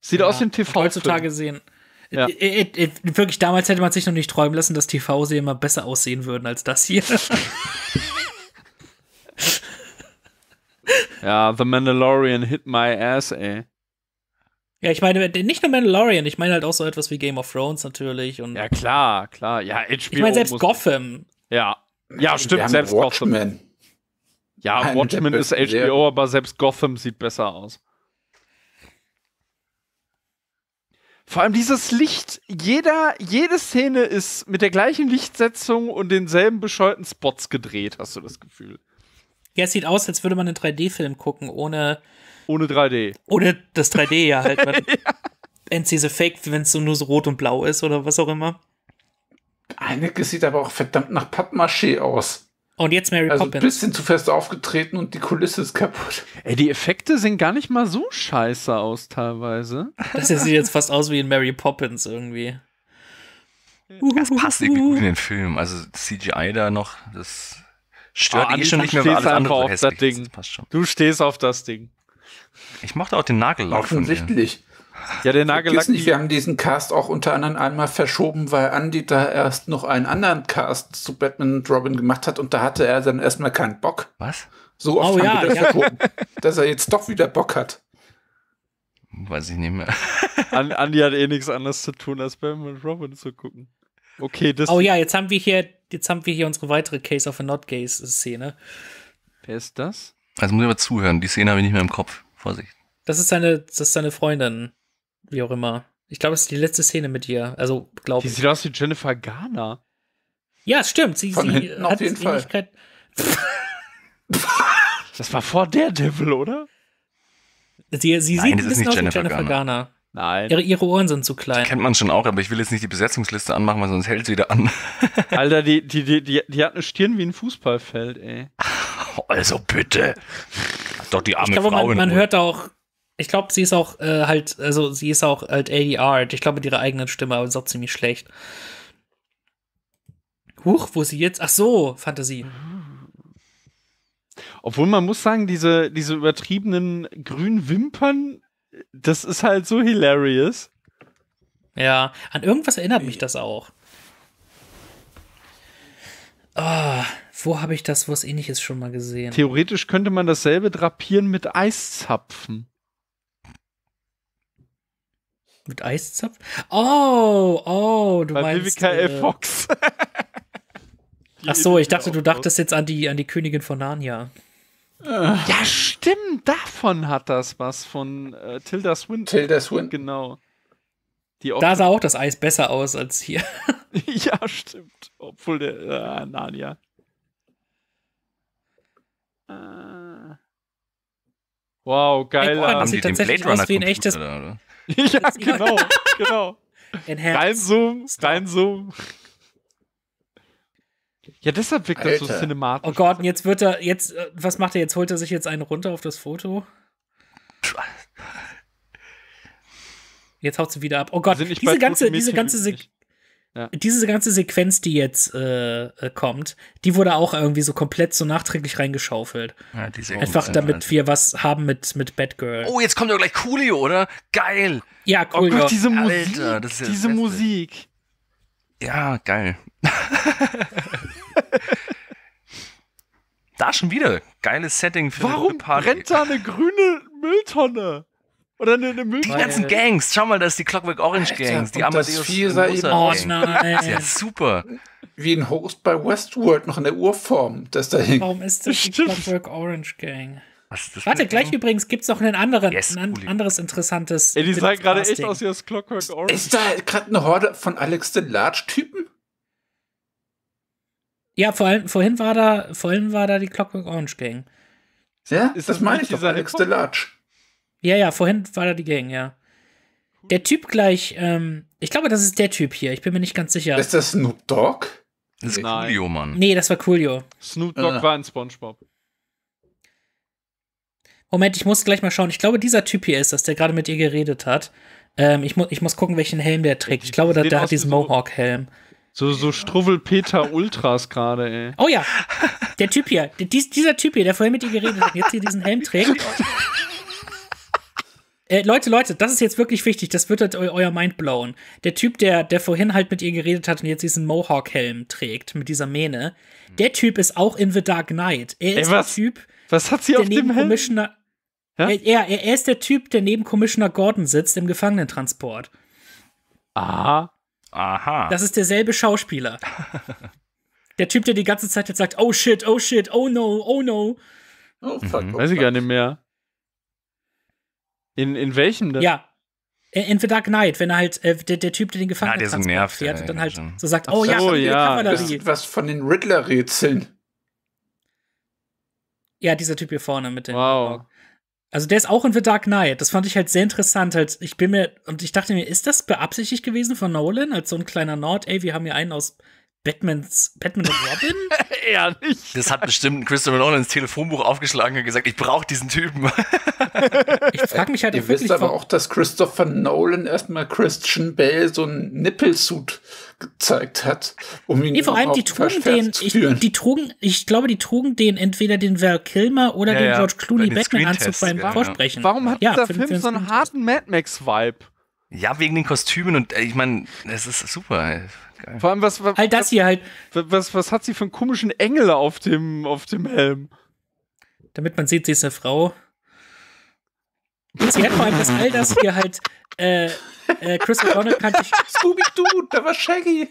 Sieht ja, aus dem T V-Film. Heutzutage sehen. Ja. It, it, it, wirklich, damals hätte man sich noch nicht träumen lassen, dass T V-Serien mal besser aussehen würden als das hier. Ja, The Mandalorian hit my ass, ey. Ja, ich meine, nicht nur Mandalorian, ich meine halt auch so etwas wie Game of Thrones natürlich. Und ja, klar, klar. Ja, H B O ich meine, selbst Gotham. Ja, ja stimmt, selbst Watchmen. Gotham. Ja, Eine Watchmen ist H B O, Serie. Aber selbst Gotham sieht besser aus. Vor allem dieses Licht, jeder, jede Szene ist mit der gleichen Lichtsetzung und denselben bescheuerten Spots gedreht, hast du das Gefühl. Ja, es sieht aus, als würde man einen drei D-Film gucken, ohne ohne drei D. Ohne das drei D, ja halt. Man ja. End's diese Fake, wenn es so nur so rot und blau ist oder was auch immer. Einiges sieht aber auch verdammt nach Pappmaché aus. Und jetzt Mary also Poppins. Also ein bisschen zu fest aufgetreten und die Kulisse ist kaputt. Ey, die Effekte sehen gar nicht mal so scheiße aus teilweise. Das sieht jetzt fast aus wie in Mary Poppins irgendwie. Das passt irgendwie gut in den Film. Also das C G I da noch, das stört oh, eh schon nicht mehr, weil alles andere auf das Ding. Das passt schon. Du stehst auf das Ding. Ich mochte auch den Nagellack offensichtlich. Ja, der Nagellack. Nicht, wir haben diesen Cast auch unter anderem einmal verschoben, weil Andy da erst noch einen anderen Cast zu Batman und Robin gemacht hat und da hatte er dann erstmal keinen Bock. Was? So oft oh, haben ja, wir das ja. verschoben, dass er jetzt doch wieder Bock hat. Weiß ich nicht mehr. An Andy hat eh nichts anderes zu tun, als Batman und Robin zu gucken. Okay, das. Oh ja, jetzt haben wir hier, jetzt haben wir hier unsere weitere Case of a Not Gaze Szene. Wer ist das? Also muss ich aber zuhören. Die Szene habe ich nicht mehr im Kopf. Vorsicht. Das ist seine, das ist seine Freundin. Wie auch immer. Ich glaube, es ist die letzte Szene mit ihr. Also, glaube ich. Die sieht aus wie Jennifer Garner. Ja, stimmt. Sie, Von sie hinten hat auf jeden Fall. Das war vor Daredevil, oder? Sie, sie Nein, sieht ein bisschen aus wie Jennifer, Jennifer Garner. Garner. Nein. Ihre, ihre Ohren sind zu klein. Die kennt man schon auch, aber ich will jetzt nicht die Besetzungsliste anmachen, weil sonst hält es wieder an. Alter, die, die, die, die, die hat eine Stirn wie ein Fußballfeld, ey. Also bitte. Hat doch die arme ich glaube, Frau. Man, man hört auch. Ich glaube, sie ist auch äh, halt, also sie ist auch halt A D R. Ich glaube, mit ihrer eigenen Stimme, aber ist auch ziemlich schlecht. Huch, wo ist sie jetzt? Ach so, Fantasie. Obwohl man muss sagen, diese, diese übertriebenen grünen Wimpern, das ist halt so hilarious. Ja, an irgendwas erinnert mich das auch. Ah. Oh. Wo habe ich das, was Ähnliches schon mal gesehen? Theoretisch könnte man dasselbe drapieren mit Eiszapfen. Mit Eiszapfen? Oh, oh, du bei meinst... Bei W K F äh, Fox. Ach so, ich dachte, du dachtest jetzt an die, an die Königin von Narnia. Ja, stimmt, davon hat das was, von äh, Tilda Swinton. Tilda Swinton, genau. Die da sah auch das Eis besser aus als hier. Ja, stimmt. Obwohl der äh, Narnia. Äh. Wow, geil. Ey, boah, das sieht tatsächlich aus wie ein echtes... Oder? Ja, genau, genau. Reinzoom, reinzoom. Ja, deshalb wirkt Alter. Das so cinematisch. Oh Gott, und jetzt wird er, jetzt, was macht er jetzt? Holt er sich jetzt einen runter auf das Foto? Jetzt haut sie wieder ab. Oh Gott, diese ganze, diese, ganze Se- ja. diese ganze Sequenz, die jetzt äh, kommt, die wurde auch irgendwie so komplett so nachträglich reingeschaufelt. Ja, diese Einfach damit wir was haben mit, mit Batgirl. Oh, jetzt kommt doch gleich Coolio, oder? Geil! Ja, Coolio. Oh Gott, diese Musik, Alter, das ist ja diese das Musik. Ja, geil. Da schon wieder. Geiles Setting für Warum eine Party. Warum brennt da eine grüne Mülltonne? Oder eine, eine Mülltonne? Die ganzen Gangs. Schau mal, das ist die Clockwork Orange Gangs. Alter, die Amadeus Mozart oh, Gangs. Ja, super. Wie ein Host bei Westworld, noch in der Urform. Das dahin. Warum ist das die Clockwork Orange Gang? Warte, gleich Gang? Übrigens gibt es noch einen anderen, yes, ein cool. anderes interessantes. Ey, die sahen gerade echt aus wie das Clockwork Orange. Ist da gerade eine Horde von Alex the Large-Typen? Ja, vor allem, vorhin, war da, vorhin war da die Clockwork Orange Gang. Ja, ist das, das meine ich doch, Alex the Large. Ja, ja, vorhin war da die Gang, ja. Der Typ gleich, ähm, ich glaube, das ist der Typ hier, ich bin mir nicht ganz sicher. Ist das Snoop Dogg? Das ist Coolio, Mann. Nee, das war Coolio. Snoop Dogg ah. war in SpongeBob. Moment, ich muss gleich mal schauen. Ich glaube, dieser Typ hier ist das, der gerade mit ihr geredet hat. Ähm, ich, mu- ich muss gucken, welchen Helm der trägt. Ich glaube, der, der hat diesen so Mohawk-Helm. So, so Struwwelpeter-Ultras gerade, ey. Oh ja, der Typ hier. Dies, dieser Typ hier, der vorhin mit ihr geredet hat und jetzt hier diesen Helm trägt. Äh, Leute, Leute, das ist jetzt wirklich wichtig. Das wird halt eu- euer Mind blown. Der Typ, der, der vorhin halt mit ihr geredet hat und jetzt diesen Mohawk-Helm trägt, mit dieser Mähne, der Typ ist auch in The Dark Knight. Er ey, ist was, der Typ, was hat sie der auf neben dem Helm? Commissioner ja? er, er, er ist der Typ, der neben Commissioner Gordon sitzt im Gefangenentransport. Aha. Aha. Das ist derselbe Schauspieler. Der Typ, der die ganze Zeit jetzt sagt, oh shit, oh shit, oh no, oh no. Oh fuck. Mhm. Oh, weiß ich gar nicht mehr. In, in welchem denn? Ja. In The Dark Knight, wenn er halt, äh, der, der Typ, der den Gefangenentransport fährt, ja, und dann halt schon. so sagt, oh, oh ja, oh, ja. Das ist was von den Riddler-Rätseln. Ja, dieser Typ hier vorne mit dem. Wow. Also der ist auch in The Dark Knight. Das fand ich halt sehr interessant. Halt, ich bin mir, und ich dachte mir, ist das beabsichtigt gewesen von Nolan? Als so ein kleiner Nord, ey, wir haben hier einen aus Batmans, Batman und Robin? Eher nicht. Das hat bestimmt Christopher Nolan ins Telefonbuch aufgeschlagen und gesagt, ich brauche diesen Typen. Ich frage mich halt Ihr wisst aber auch, dass Christopher Nolan erstmal Christian Bale so einen Nippelsuit gezeigt hat, um ihn nee, vor allem die trugen den, zu führen. Ich, die trugen, ich glaube, die trugen den entweder den Val Kilmer oder ja, den ja. George Clooney den Batman-Anzug beim ja, Vorsprechen. Ja. Warum hat ja, dieser Film so einen harten Mad Max-Vibe? Ja, wegen den Kostümen und ich meine, das ist super, ey. Geil. Vor allem, was, was, halt das was, hier halt. was, was hat sie für einen komischen Engel auf dem, auf dem Helm? Damit man sieht, sie ist eine Frau. Sie hat vor allem, dass all das hier halt äh, äh, Chris O'Donnell kann sich Scooby-Doo, da war Shaggy.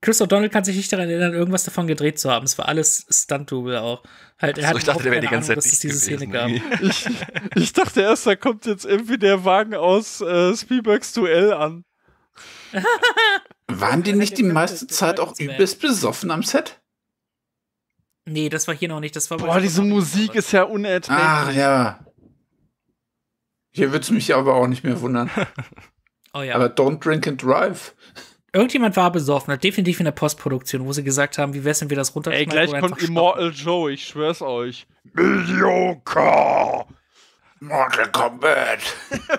Chris O'Donnell kann sich nicht daran erinnern, irgendwas davon gedreht zu haben. Es war alles Stunt-Double auch. Halt, er so, hat ich dachte, der wäre die ganze Ahnung, Zeit dass es diese Szene gab. Ich, ich dachte erst, da kommt jetzt irgendwie der Wagen aus äh, Spielbergs Duell an. Waren die nicht die meiste Zeit auch übelst besoffen am Set? Nee, das war hier noch nicht. Das war Boah, diese Musik ist ja unerträglich. Ach ja. Hier würde es mich aber auch nicht mehr wundern. Oh, ja. Aber don't drink and drive. Irgendjemand war besoffen, hat definitiv in der Postproduktion, wo sie gesagt haben, wie wär's denn, wir das runterschneiden. Ey, gleich kommt stoppen. Immortal Joe, ich schwör's euch. Mediocre! Mortal Kombat!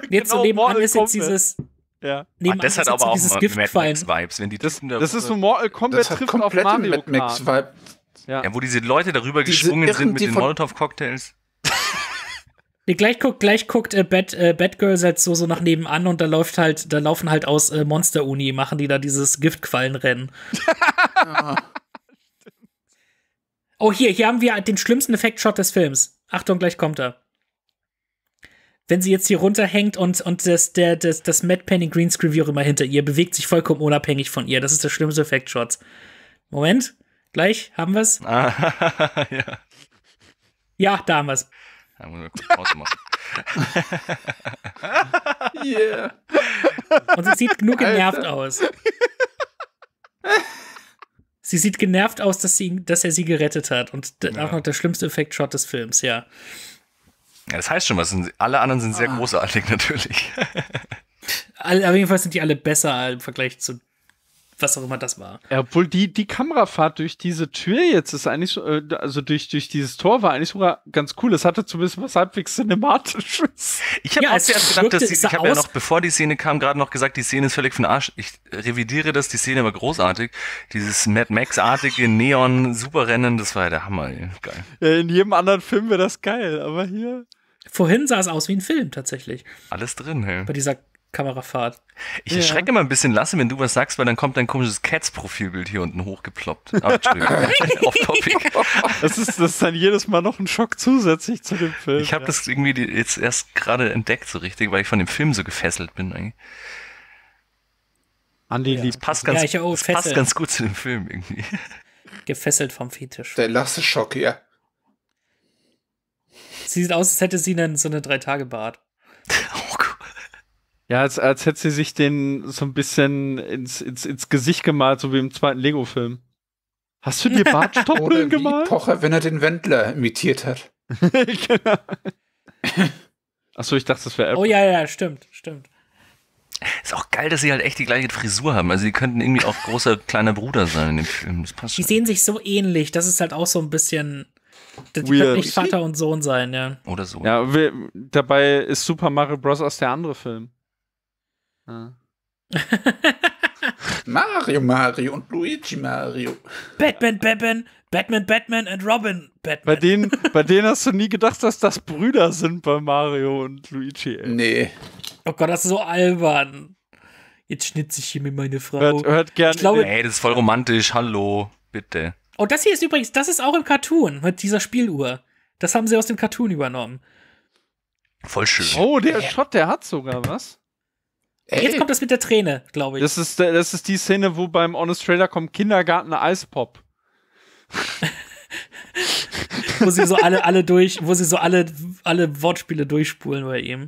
Jetzt genau, so nebenan ist jetzt dieses... Ja. Nebenan ah, das hat aber auch dieses Gift Mad Max-Vibes. Wenn die das, das, das ist so Mortal Kombat trifft auf Mario Mad Max Vibe. Ja. Ja, wo diese Leute darüber diese geschwungen sind mit den Molotov-Cocktails. Nee, gleich guckt, gleich guckt äh, Bad, äh, Batgirl halt so, so nach nebenan und da läuft halt, da laufen halt aus äh, Monster-Uni, machen die da dieses Giftquallenrennen. Ja. Oh, hier, hier haben wir den schlimmsten Effekt-Shot des Films. Achtung, gleich kommt er. Wenn sie jetzt hier runterhängt und, und das, der, das, das Matte Painting Greenscreen, wie auch immer, hinter ihr, bewegt sich vollkommen unabhängig von ihr. Das ist der schlimmste Effekt-Shot. Moment, gleich, haben wir's? Ah, ja. Ja, da haben wir's. Da muss ich kurz Pause machen. Yeah. Und sie sieht genug genervt Alter. aus. Sie sieht genervt aus, dass, sie, dass er sie gerettet hat. Und ja. auch noch der schlimmste Effekt-Shot des Films, ja. Ja, das heißt schon was. Alle anderen sind sehr ah. großartig, natürlich. Alle, auf jeden Fall sind die alle besser im Vergleich zu was auch immer das war. Ja, obwohl die, die Kamerafahrt durch diese Tür jetzt ist eigentlich, also durch, durch dieses Tor war eigentlich sogar ganz cool. Es hatte zumindest was halbwegs Cinematisches. Ich habe ja, auch zuerst gedacht, dass die, ich habe ja noch, bevor die Szene kam, gerade noch gesagt, die Szene ist völlig für den Arsch. Ich revidiere das, die Szene war großartig. Dieses Mad Max-artige Neon-Superrennen, das war ja der Hammer. Ey. Geil. Ja, in jedem anderen Film wäre das geil, aber hier... Vorhin sah es aus wie ein Film, tatsächlich. Alles drin, hey. Bei dieser Kamerafahrt. Ich ja. erschrecke immer ein bisschen, Lasse, wenn du was sagst, weil dann kommt dein komisches Cats-Profilbild hier unten hochgeploppt. Ah, auf Topic. Das ist, das ist dann jedes Mal noch ein Schock zusätzlich zu dem Film. Ich habe ja. das irgendwie jetzt erst gerade entdeckt, so richtig, weil ich von dem Film so gefesselt bin eigentlich. Andi, ja. das passt ganz, ja, das passt ganz gut zu dem Film irgendwie. Gefesselt vom Fetisch. Der Lasse-Schock, ja. Sie sieht aus, als hätte sie einen, so eine Drei-Tage-Bart. Oh Gott. Ja, als, als hätte sie sich den so ein bisschen ins, ins, ins Gesicht gemalt, so wie im zweiten Lego-Film. Hast du dir Bartstoppeln gemalt? Pocher, wenn er den Wendler imitiert hat. Genau. Achso, ich dachte, das wäre Apple. Oh ja, ja, stimmt, stimmt. Ist auch geil, dass sie halt echt die gleiche Frisur haben. Also die könnten irgendwie auch großer kleiner Bruder sein in dem Film. Das passt. Die sehen sich so ähnlich, das ist halt auch so ein bisschen... Die können nicht Vater und Sohn sein, ja. Oder so. Ja, wir, dabei ist Super Mario Bros. Aus der andere Film. Ah. Mario, Mario und Luigi Mario. Batman, Batman, Batman, Batman and Robin, Batman. Bei denen, bei denen hast du nie gedacht, dass das Brüder sind bei Mario und Luigi, ey. Nee. Oh Gott, das ist so albern. Jetzt schnitze ich hier mit meiner Frau. Hört, hört gerne. Ey, das ist voll romantisch, hallo, bitte. Oh, das hier ist übrigens, das ist auch im Cartoon mit dieser Spieluhr. Das haben sie aus dem Cartoon übernommen. Voll schön. Oh, der yeah. Shot, der hat sogar was. Ey. Jetzt kommt das mit der Träne, glaube ich. Das ist, das ist die Szene, wo beim Honest Trailer kommt Kindergarten Eispop. Wo sie so alle, alle durch, wo sie so alle, alle Wortspiele durchspulen bei ihm.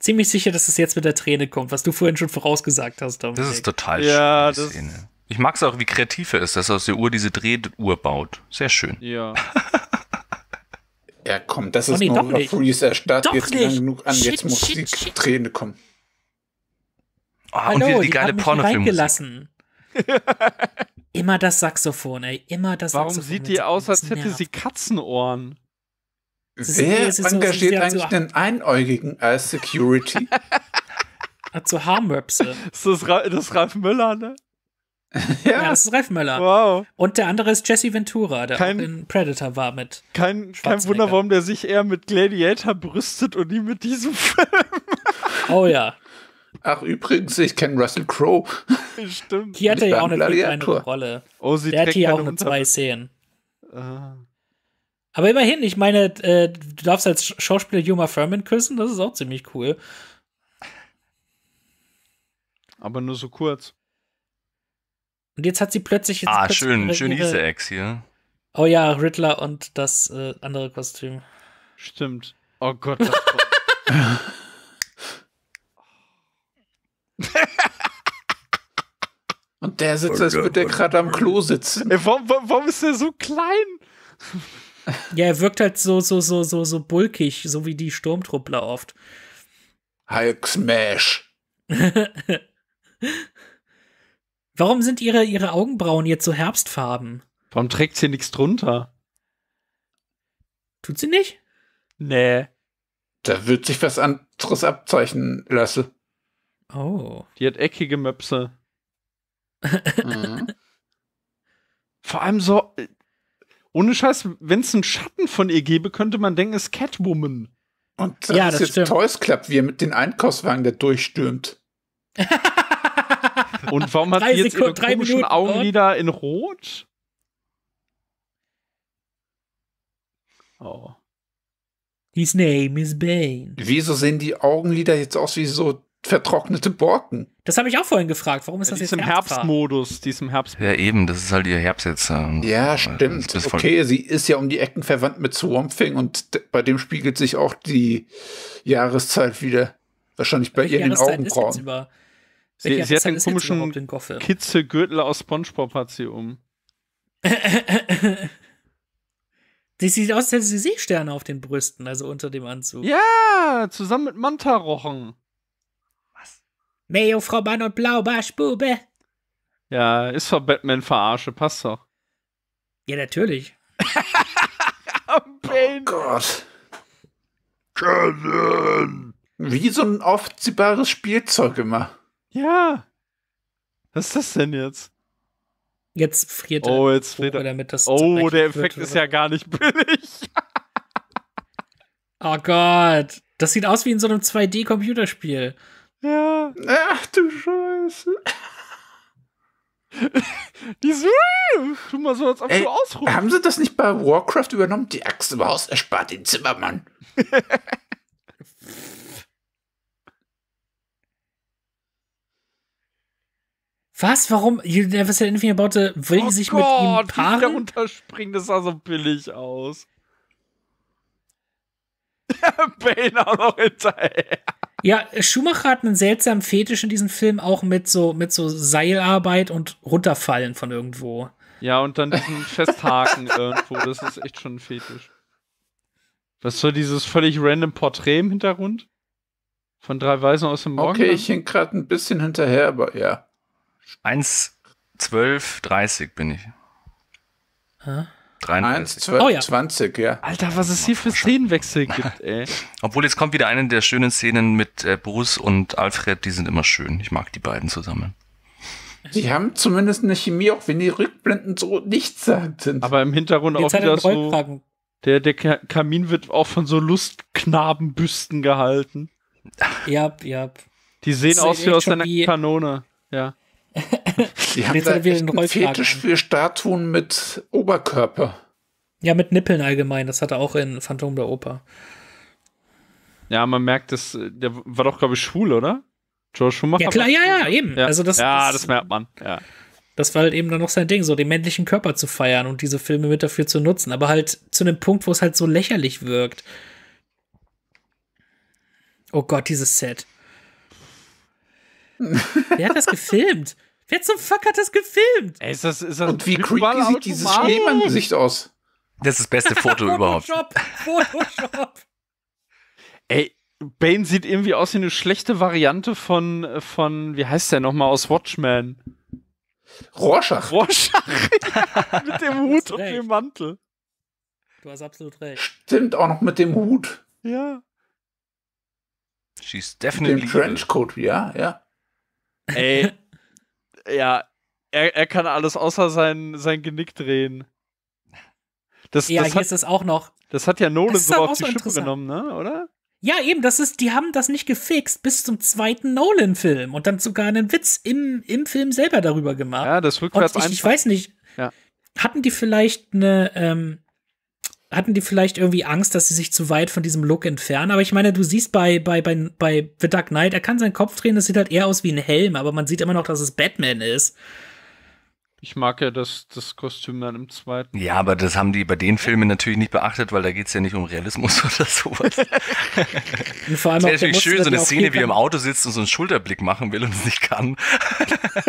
Ziemlich sicher, dass es jetzt mit der Träne kommt, was du vorhin schon vorausgesagt hast, Dominik. Das ist total schön, ja, die Szene. Ich mag es auch, wie kreativ er ist, dass er aus der Uhr diese Drehuhr baut. Sehr schön. Ja. Ja, komm, das ist oh, nee, nur noch Freeze. Er startet jetzt lang genug an, shit, jetzt muss shit, die shit. Träne kommen. Oh, hallo, und wieder die, die geile Pornofilm. Immer das Saxophon, ey. Immer das Warum Saxophon. Warum sieht die aus, als hätte sie Katzenohren? Wer so, engagiert so, eigentlich so, einen Einäugigen als Security? Hat so Haarmöpse. Ist das, das ist Ralf Möller, ne? Ja. Ja, das ist Ralf Möller. Wow. Und der andere ist Jesse Ventura, der kein, auch in Predator war mit. Kein, kein Wunder, warum der sich eher mit Gladiator brüstet und nie mit diesem Film. Oh ja. Ach, übrigens, ich kenne Russell Crowe. Stimmt. Hier hat er ja auch eine kleine Rolle. Oh, sie der hat hier auch nur zwei Szenen. Ah. Aber immerhin, ich meine, äh, du darfst als Schauspieler Uma Thurman küssen, das ist auch ziemlich cool. Aber nur so kurz. Und jetzt hat sie plötzlich... Jetzt ah, plötzlich schön, schön Easter Eggs hier. Oh ja, Riddler und das äh, andere Kostüm. Stimmt. Oh Gott. Das und der sitzt, oh als würde der gerade am Klo sitzen. Ey, warum, warum ist der so klein? Ja, er wirkt halt so, so, so, so, so bulkig, so wie die Sturmtruppler oft. Hulk Smash. Warum sind ihre, ihre Augenbrauen jetzt so herbstfarben? Warum trägt sie nichts drunter? Tut sie nicht? Nee. Da wird sich was anderes abzeichnen lassen. Oh. Die hat eckige Möpse. Mhm. Vor allem so, ohne Scheiß, wenn es einen Schatten von ihr gäbe, könnte man denken, es ist Catwoman. Und das ja, ist das jetzt Toys Club, wie er mit den Einkaufswagen da durchstürmt. Und warum hat sie jetzt ihre komischen Augenlider in Rot? Oh. His name is Bane. Wieso sehen die Augenlider jetzt aus wie so vertrocknete Borken? Das habe ich auch vorhin gefragt. Warum ist ja, das jetzt im Herbstmodus? Die ist im Herbst. Ja, eben. Das ist halt ihr Herbst jetzt. Ähm, ja, stimmt. Okay, sie ist ja um die Ecken verwandt mit Swamping und bei dem spiegelt sich auch die Jahreszeit wieder. Wahrscheinlich bei ihr in den Augenbrauen. Sie, sie hat einen komischen den Kitzegürtel aus SpongeBob hat sie um. Sie sieht aus, als hätte sie Seesterne auf den Brüsten, also unter dem Anzug. Ja, zusammen mit Mantarochen. Was? Meerjungfrau Mann und Blaubarschbube. Ja, ist doch Batman-Verarsche, passt doch. Ja, natürlich. Oh Gott. Wie so ein aufziehbares Spielzeug immer. Ja. Was ist das denn jetzt? Jetzt friert er. Oh, jetzt friert er. Damit das oh, der Effekt wird, ist oder? Ja gar nicht billig. Oh Gott. Das sieht aus wie in so einem zwei D-Computerspiel. Ja. Ach du Scheiße. Die ist tu mal so, als ob du ausrufst. Haben sie das nicht bei Warcraft übernommen? Die Axt im Haus erspart den Zimmermann. Was? Warum? Was er irgendwie baute, will oh sich Gott, mit ihm paaren? Der runterspringt, das sah so billig aus. Bane auch noch hinterher. Ja, Schumacher hat einen seltsamen Fetisch in diesem Film, auch mit so, mit so Seilarbeit und runterfallen von irgendwo. Ja, und dann diesen Festhaken irgendwo, das ist echt schon ein Fetisch. Was soll dieses völlig random Porträt im Hintergrund? Von drei Weisen aus dem Morgen? Okay, ich hink gerade ein bisschen hinterher, aber ja. eins zwölf dreißig bin ich. Huh? eins zwölf zwanzig, oh, ja. zwanzig, ja. Alter, was es hier für Szenenwechsel gibt, ey. Obwohl, jetzt kommt wieder eine der schönen Szenen mit äh, Bruce und Alfred, die sind immer schön. Ich mag die beiden zusammen. Die haben zumindest eine Chemie, auch wenn die Rückblenden so nichts sind. Aber im Hintergrund auch wieder so, der, der Kamin wird auch von so Lustknabenbüsten gehalten. Ja, ja. Die sehen aus wie aus einer Kanone, ja. Die haben da einen Fetisch für Statuen mit Oberkörper. Ja, mit Nippeln allgemein. Das hat er auch in Phantom der Oper. Ja, man merkt, das, der war doch, glaube ich, schwul, oder? George Schumacher. Ja, klar, ja, ja, eben. Ja, also das, ja, das, das merkt man. Ja. Das war halt eben dann noch sein Ding, so den männlichen Körper zu feiern und diese Filme mit dafür zu nutzen. Aber halt zu einem Punkt, wo es halt so lächerlich wirkt. Oh Gott, dieses Set. Wer hat das gefilmt? Wer zum Fuck hat das gefilmt? Ey, ist das, ist das und wie creepy sieht dieses Schneemann-Gesicht aus? Das ist das beste Foto überhaupt. Photoshop, Photoshop. Ey, Bane sieht irgendwie aus wie eine schlechte Variante von, von wie heißt der nochmal, aus Watchmen? Rorschach. Rorschach, ja, mit dem Hut und dem Mantel. Du hast absolut recht. Stimmt, auch noch mit dem Hut. Ja. She's definitely mit dem Trenchcoat, ja, ja. Ey, ja, er, er kann alles außer sein, sein Genick drehen. Das, ja, das hier hat, ist das auch noch. Das hat ja Nolan so auf die Schippe genommen, ne, oder? Ja, eben, das ist, die haben das nicht gefixt bis zum zweiten Nolan-Film und dann sogar einen Witz im, im Film selber darüber gemacht. Ja, das rückwärts und ich, ich weiß nicht, ja. hatten die vielleicht eine, ähm, hatten die vielleicht irgendwie Angst, dass sie sich zu weit von diesem Look entfernen? Aber ich meine, du siehst bei, bei, bei, bei The Dark Knight, er kann seinen Kopf drehen, das sieht halt eher aus wie ein Helm, aber man sieht immer noch, dass es Batman ist. Ich mag ja das, das Kostüm dann im zweiten. Ja, aber das haben die bei den Filmen natürlich nicht beachtet, weil da geht es ja nicht um Realismus oder sowas. Es wäre natürlich schön, so eine Szene, wie er im Auto sitzt und so einen Schulterblick machen will und es nicht kann.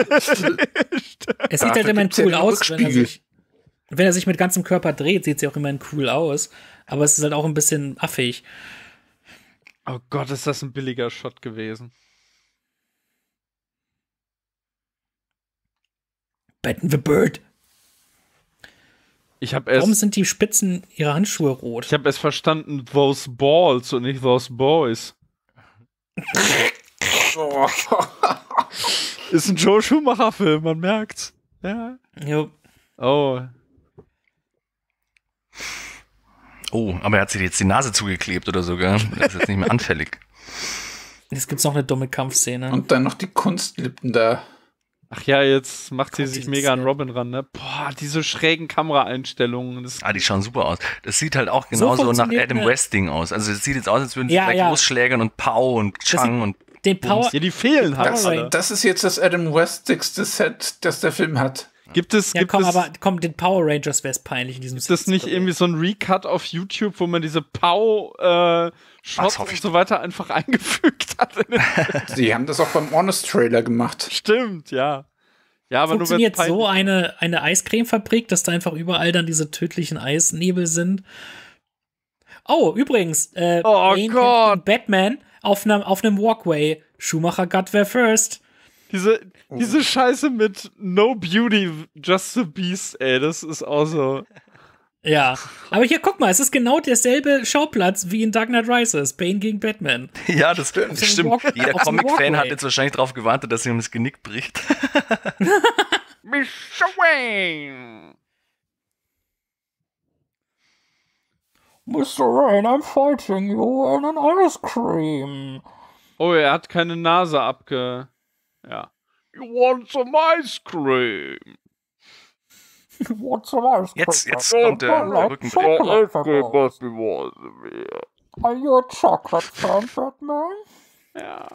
Es sieht halt immer cool aus, wenn er sich... Wenn er sich mit ganzem Körper dreht, sieht sie auch immerhin cool aus. Aber es ist halt auch ein bisschen affig. Oh Gott, ist das ein billiger Shot gewesen. Batten the Bird. Ich hab erst, warum sind die Spitzen ihrer Handschuhe rot? Ich habe erst verstanden, those balls und nicht those boys. Ist ein Joel Schumacher-Film, man merkt's. Ja. Jo. Oh. Oh, aber er hat sich jetzt die Nase zugeklebt oder sogar. Das ist jetzt nicht mehr anfällig. Jetzt gibt es noch eine dumme Kampfszene. Und dann noch die Kunstlippen da. Ach ja, jetzt macht sie sich mega an Robin ran, ne? Boah, diese schrägen Kameraeinstellungen. Das ah, die schauen super aus. Das sieht halt auch genauso so nach Adam West Ding aus. Also es sieht jetzt aus, als würden sie ja, vielleicht ja. losschlägern und Pow und Chang und den Power. Ja, die fehlen halt. Das, das ist jetzt das Adam Westigste Set, das der Film hat. Gibt es, ja, gibt komm, es, aber komm, den Power Rangers wäre es peinlich in diesem Ist das nicht irgendwie so ein Recut auf YouTube, wo man diese Pow-Shots äh, und so weiter einfach eingefügt hat? Sie haben das auch beim Honest-Trailer gemacht. Stimmt, ja. Ja, aber funktioniert nur, so eine, eine Eiscremefabrik, dass da einfach überall dann diese tödlichen Eisnebel sind? Oh, übrigens, äh, oh Gott. Batman auf einem auf einem Walkway. Schumacher got there first. Diese, diese Scheiße mit No Beauty, Just the Beast, ey, das ist auch so. Ja, aber hier, guck mal, es ist genau derselbe Schauplatz wie in Dark Knight Rises, Bane gegen Batman. Ja, das stimmt. Das stimmt. Walk Jeder Comic-Fan hat jetzt wahrscheinlich darauf gewartet, dass ihm das Genick bricht. Mister Wayne! Mister Wayne, I'm fighting you on an ice cream. Oh, er hat keine Nase abge... Ja. You want some ice cream? You want some ice cream? Jetzt, jetzt kommt der, der Rückenblick. Are you a chocolate fan, Batman? Ja.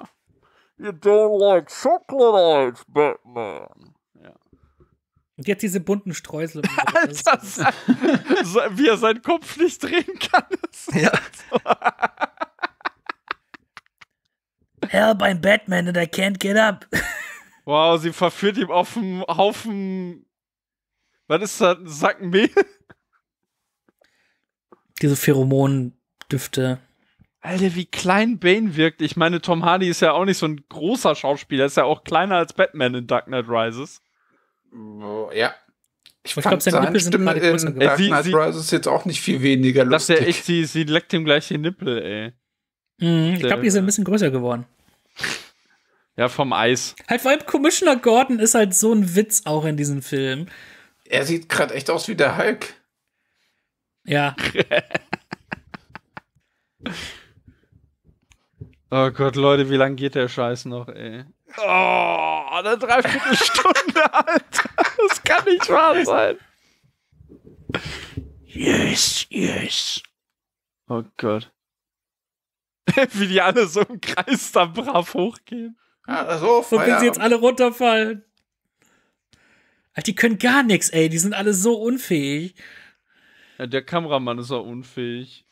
You don't like chocolate ice, Batman. Ja. Und jetzt diese bunten Streusel. Alter, wie er seinen Kopf nicht drehen kann. Ja. Hell, I'm Batman and I can't get up. Wow, sie verführt ihm auf dem Haufen. Was ist das? Ein Sack Mehl? Diese Pheromondüfte. Alter, wie klein Bane wirkt. Ich meine, Tom Hardy ist ja auch nicht so ein großer Schauspieler. Ist ja auch kleiner als Batman in Dark Knight Rises. Oh, ja. Ich, ich glaube, seine Nippel sind gerade größer geworden. Dark Knight Rises jetzt auch nicht viel weniger lustig. Das ist ja echt, sie, sie leckt ihm gleich den Nippel, ey. Mhm, ich glaube, die sind ein bisschen größer geworden. Ja, vom Eis. Halt vor allem Commissioner Gordon ist halt so ein Witz auch in diesem Film. Er sieht gerade echt aus wie der Hulk. Ja. Oh Gott, Leute, wie lange geht der Scheiß noch, ey? Oh, eine Dreiviertelstunde, Alter. Das kann nicht wahr sein. Yes, yes. Oh Gott. Wie die alle so im Kreis da brav hochgehen. Ja, so, so wenn sie jetzt alle runterfallen. Alter, die können gar nichts, ey. Die sind alle so unfähig. Ja, der Kameramann ist auch unfähig.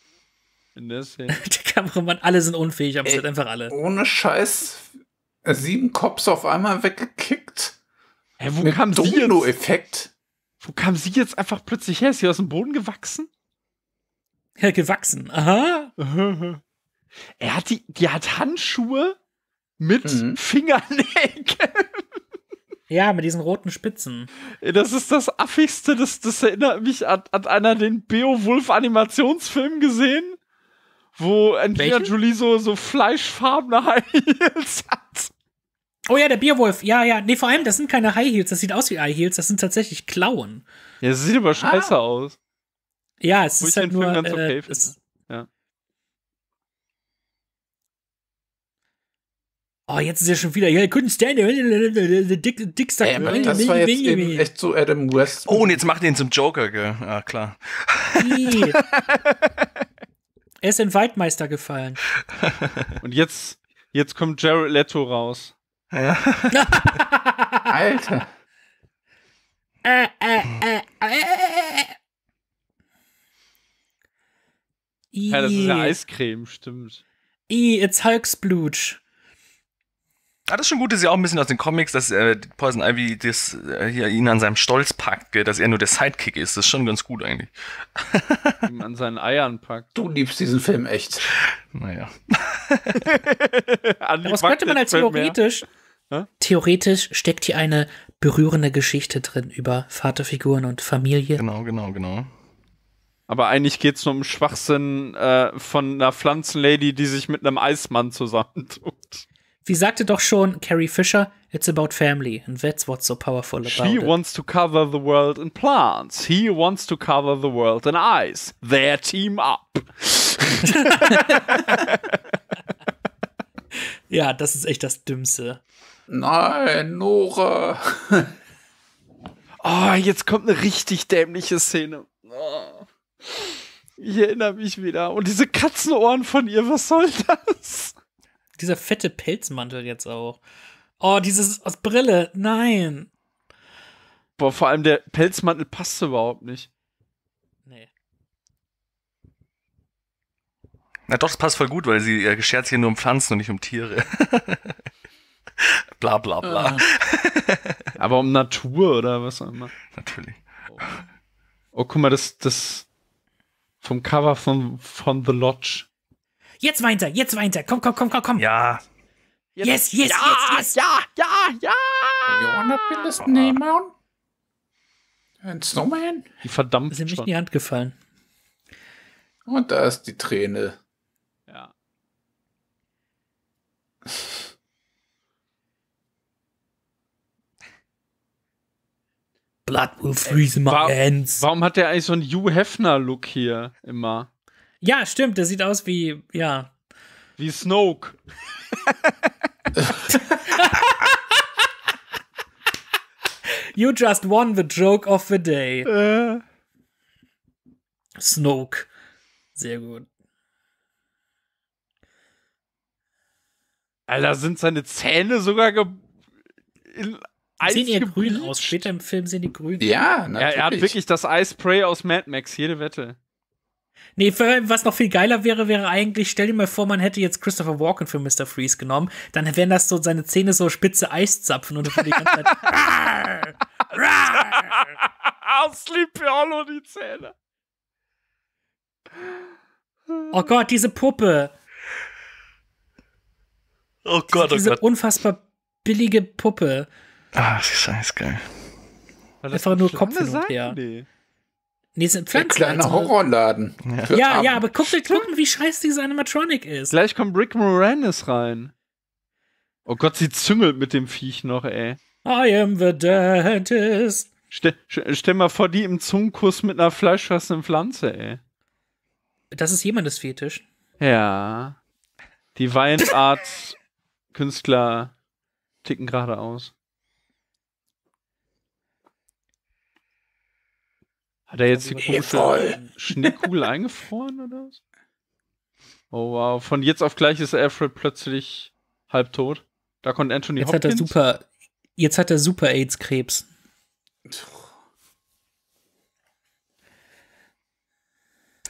In der Szene. Der Kameramann, alle sind unfähig, aber es sind einfach alle. Ohne Scheiß. Sieben Cops auf einmal weggekickt. Hä, wo mit kam sie Domino-Effekt. Wo kam sie jetzt einfach plötzlich her? Ist sie aus dem Boden gewachsen? Ja, gewachsen. Aha. Er hat die, die hat Handschuhe mit mhm. Fingernägeln. Ja, mit diesen roten Spitzen. Das ist das Affigste, das, das erinnert mich an, an einer den Beowulf-Animationsfilm gesehen, wo Angelina Jolie so, so fleischfarbene High Heels hat. Oh ja, der Beowulf, ja, ja. Nee, vor allem, das sind keine High Heels, das sieht aus wie High Heels, das sind tatsächlich Klauen. Ja, das sieht aber scheiße ah. aus. Ja, es wo ist halt nur... Film ganz okay äh, finde. Oh, jetzt ist er schon wieder. Yeah, couldn't stand it. Dick, dickster. Ey, aber das war jetzt eben echt so Adam West. Oh, und jetzt macht er ihn zum Joker, gell? Ah, klar. Er ist in Waldmeister gefallen. Und jetzt, jetzt kommt Jared Leto raus. Ja. Alter. Äh, äh, äh, äh. Ja, das ist eine Eiscreme, stimmt. I, it's Hulksblutsch. Ah, das ist schon gut, das ist ja auch ein bisschen aus den Comics, dass äh, Poison Ivy das, äh, hier ihn an seinem Stolz packt, gell, dass er nur der Sidekick ist. Das ist schon ganz gut eigentlich. Ihn an seinen Eiern packt. Du liebst diesen Film echt. Naja. Was könnte man als theoretisch? Theoretisch steckt hier eine berührende Geschichte drin über Vaterfiguren und Familie. Genau, genau, genau. Aber eigentlich geht es nur um Schwachsinn äh, von einer Pflanzenlady, die sich mit einem Eismann zusammentut. Wie sagte doch schon Carrie Fisher, it's about family and that's what's so powerful about it. She wants to cover the world in plants. He wants to cover the world in ice. Their team up. Ja, das ist echt das Dümmste. Nein, Nora. Oh, jetzt kommt eine richtig dämliche Szene. Oh. Ich erinnere mich wieder. Und diese Katzenohren von ihr, was soll das? Dieser fette Pelzmantel jetzt auch. Oh, dieses aus Brille. Nein. Boah, vor allem der Pelzmantel passt überhaupt nicht. Nee. Na doch, das passt voll gut, weil sie äh, scherzt hier nur um Pflanzen und nicht um Tiere. Bla bla bla. Ah. Aber um Natur oder was auch immer. Natürlich. Oh, oh guck mal, das, das vom Cover von, von The Lodge. Jetzt weint er, jetzt weint er. Komm, komm, komm, komm, komm. Ja. Yes, yes, yes, yes, yes, ja, ja, ja. You wanna build a snowman? Ein Snowman? Die verdampft schon. Ist in die Hand gefallen. Und da ist die Träne. Ja. Blood will freeze in my hands. Warum hat der eigentlich so einen Hugh Hefner-Look hier immer? Ja, stimmt, der sieht aus wie, ja. Wie Snoke. You just won the joke of the day. Äh. Snoke. Sehr gut. Alter, sind seine Zähne sogar ge in Eis sehen eher grün aus. Später im Film sehen die grün. Ja, natürlich. Er, er hat wirklich das Eispray aus Mad Max. Jede Wette. Nee, was noch viel geiler wäre, wäre eigentlich, stell dir mal vor, man hätte jetzt Christopher Walken für Mister Freeze genommen, dann wären das so seine Zähne so spitze Eiszapfen und die ganze Zeit Sleepy Hollow die Zähne. Oh Gott, diese Puppe. Oh Gott, diese, oh diese Gott. Diese unfassbar billige Puppe. Ah, das ist scheißgeil. Einfach nur Kopf hin und her. Nee. Nee, sind Pflanzen. Ein kleiner Horrorladen. Ja, ja, ja, aber guckt euch gucken, wie scheiße diese Animatronic ist. Gleich kommt Rick Moranis rein. Oh Gott, sie züngelt mit dem Viech noch, ey. I am the dentist. Ste stell mal vor, die im Zungenkuss mit einer fleischfressenden Pflanze, ey. Das ist jemandes Fetisch. Ja. Die Weinart-Künstler ticken geradeaus. Hat er jetzt die komische Schneekugel eingefroren oder was? Oh wow, von jetzt auf gleich ist Alfred plötzlich halbtot. Da kommt Anthony jetzt Hopkins. Hat er super, jetzt hat er super AIDS-Krebs.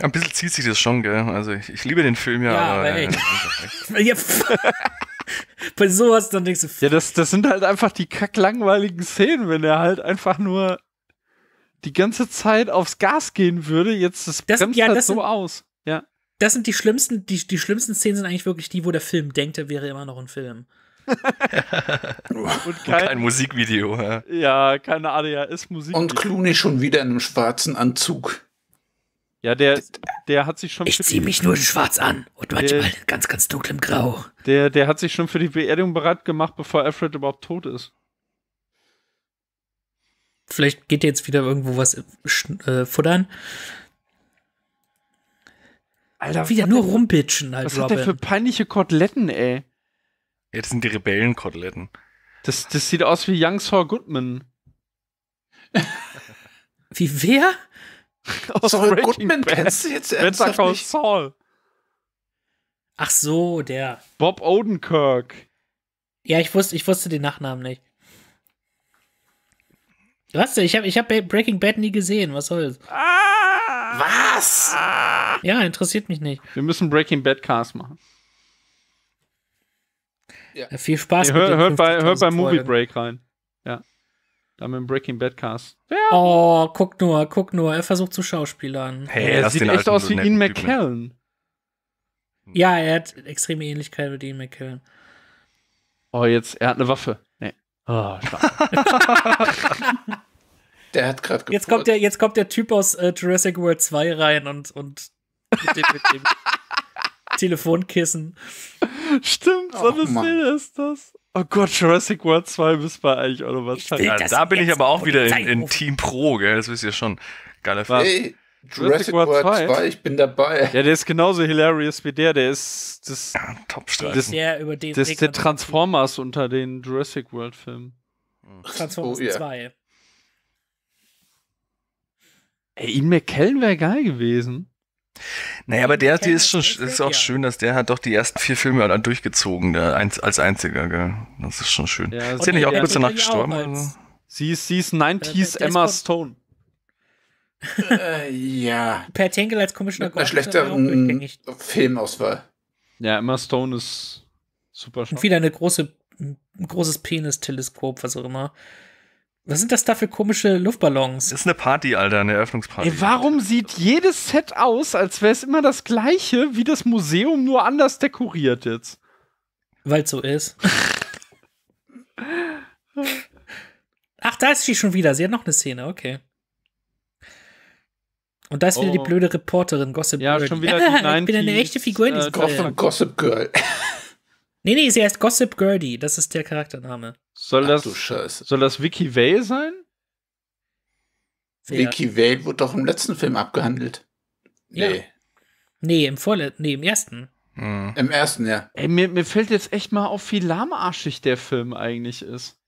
Ein bisschen zieht sich das schon, gell? Also ich, ich liebe den Film ja. Ja, aber echt. Ja, bei sowas dann denkst du. Ja, das, das sind halt einfach die kacklangweiligen Szenen, wenn er halt einfach nur die ganze Zeit aufs Gas gehen würde, jetzt das bremst das, ja, das halt so sind, aus. Ja. Das sind die schlimmsten, die, die schlimmsten Szenen sind eigentlich wirklich die, wo der Film denkt, er wäre immer noch ein Film. Und kein, kein Musikvideo. Ja, ja, keine A D H S-Musikvideo. Und Clooney schon wieder in einem schwarzen Anzug. Ja, der, der hat sich schon... Ich ziehe mich nur in schwarz an und manchmal der, ganz, ganz dunklem Grau. Der, der hat sich schon für die Beerdigung bereit gemacht, bevor Alfred überhaupt tot ist. Vielleicht geht jetzt wieder irgendwo was äh, futtern. Alter, wieder nur rumbitschen. Halt, was Robin. Hat der für peinliche Koteletten, ey? Jetzt sind die Rebellen-Koteletten. Das, das sieht aus wie Young Saul Goodman. Wie wer? Saul Goodman kennst du jetzt ernsthaft nicht? Saul. Ach so, der. Bob Odenkirk. Ja, ich wusste, ich wusste den Nachnamen nicht. Was denn? Ich habe ich hab Breaking Bad nie gesehen. Was soll's? Ah, was? Ah. Ja, interessiert mich nicht. Wir müssen Breaking Bad Cast machen. Ja. Ja, viel Spaß. Hey, mit hör, hört bei, hört bei Movie Break rein. Ja. Da haben wir einen Breaking Bad Cast. Oh, guck nur, guck nur. Er versucht zu schauspielern. Hey, er sieht echt aus wie Ian McKellen. Ja, er hat extreme Ähnlichkeit mit Ian McKellen. Oh, jetzt, er hat eine Waffe. Oh, der hat gerade jetzt kommt der Jetzt kommt der Typ aus äh, Jurassic World zwei rein und, und mit dem, mit dem Telefonkissen. Stimmt, so eine Szene ist das. Oh Gott, Jurassic World zwei müsst ihr eigentlich auch noch was sagen. Ja, da bin ich aber auch wieder in, in Team Pro, gell? Das wisst ihr schon. Geiler Film. Hey, Jurassic World zwei, ich bin dabei. Ja, der ist genauso hilarious wie der. Der ist das, ja, Top-Streifen. Das, ja, über den das, der Transformers unter den Jurassic World-Filmen. Transformers oh, yeah. zwei. Ey, Ian McKellen wäre geil gewesen. Naja, aber der, der ist schon, das ist auch schön, dass der hat doch die ersten vier Filme dann durchgezogen, der eins, als einziger, gell? Das ist schon schön. Ja, ist ja nicht auch kurz danach gestorben? Also? Sie ist, sie ist neunziger Emma Stone. äh, ja. Per Tingle als Commissioner Gordon. Eine schlechte Filmauswahl. Ja, Emma Stone ist super schön. Und wieder eine große, ein großes Penis-Teleskop, was auch immer. Was sind das da für komische Luftballons? Das ist eine Party, Alter, eine Eröffnungsparty. Ey, warum sieht jedes Set aus, als wäre es immer das gleiche, wie das Museum, nur anders dekoriert jetzt? Weil es so ist. Ach, da ist sie schon wieder. Sie hat noch eine Szene, okay. Und da ist wieder oh. die blöde Reporterin, Gossip ja, Girl. Ja, schon wieder die neunziger. Ich bin eine echte Figur in diesem Film. Gossip Girl. Nee, nee, sie heißt Gossip Girlie. Das ist der Charaktername. Soll das, soll das Vicky Vale sein? Vicky Vale wurde doch im letzten Film abgehandelt. Nee. Ja. Nee, im vorletzten, nee, im ersten. Hm. Im ersten, ja. Ey, mir, mir fällt jetzt echt mal auf, wie lahmarschig der Film eigentlich ist.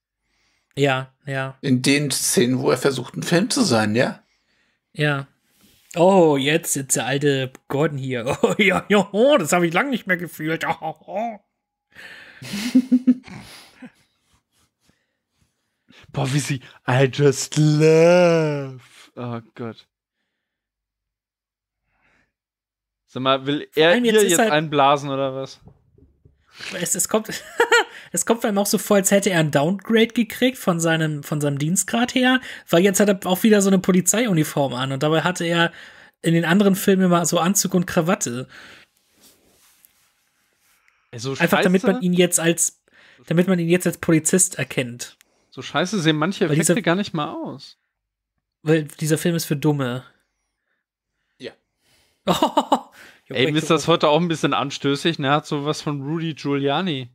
Ja, ja. In den Szenen, wo er versucht, ein Film zu sein, ja? Ja. Oh, jetzt sitzt der alte Gordon hier. Oh, ja, ja, oh, das habe ich lange nicht mehr gefühlt. Oh, oh. Boah, wie sie I just love. Oh Gott. Sag mal, will er ihr jetzt, jetzt halt einblasen oder was? Es, es kommt es kommt einem auch so vor, als hätte er einen Downgrade gekriegt von seinem, von seinem Dienstgrad her, weil jetzt hat er auch wieder so eine Polizeiuniform an und dabei hatte er in den anderen Filmen immer so Anzug und Krawatte. So einfach scheiße, damit man ihn jetzt als damit man ihn jetzt als Polizist erkennt. So scheiße sehen manche Effekte dieser, gar nicht mal aus. Weil dieser Film ist für Dumme. Ja. Oh, ey, mir ist das heute auch ein bisschen anstößig, ne? Hat sowas von Rudy Giuliani.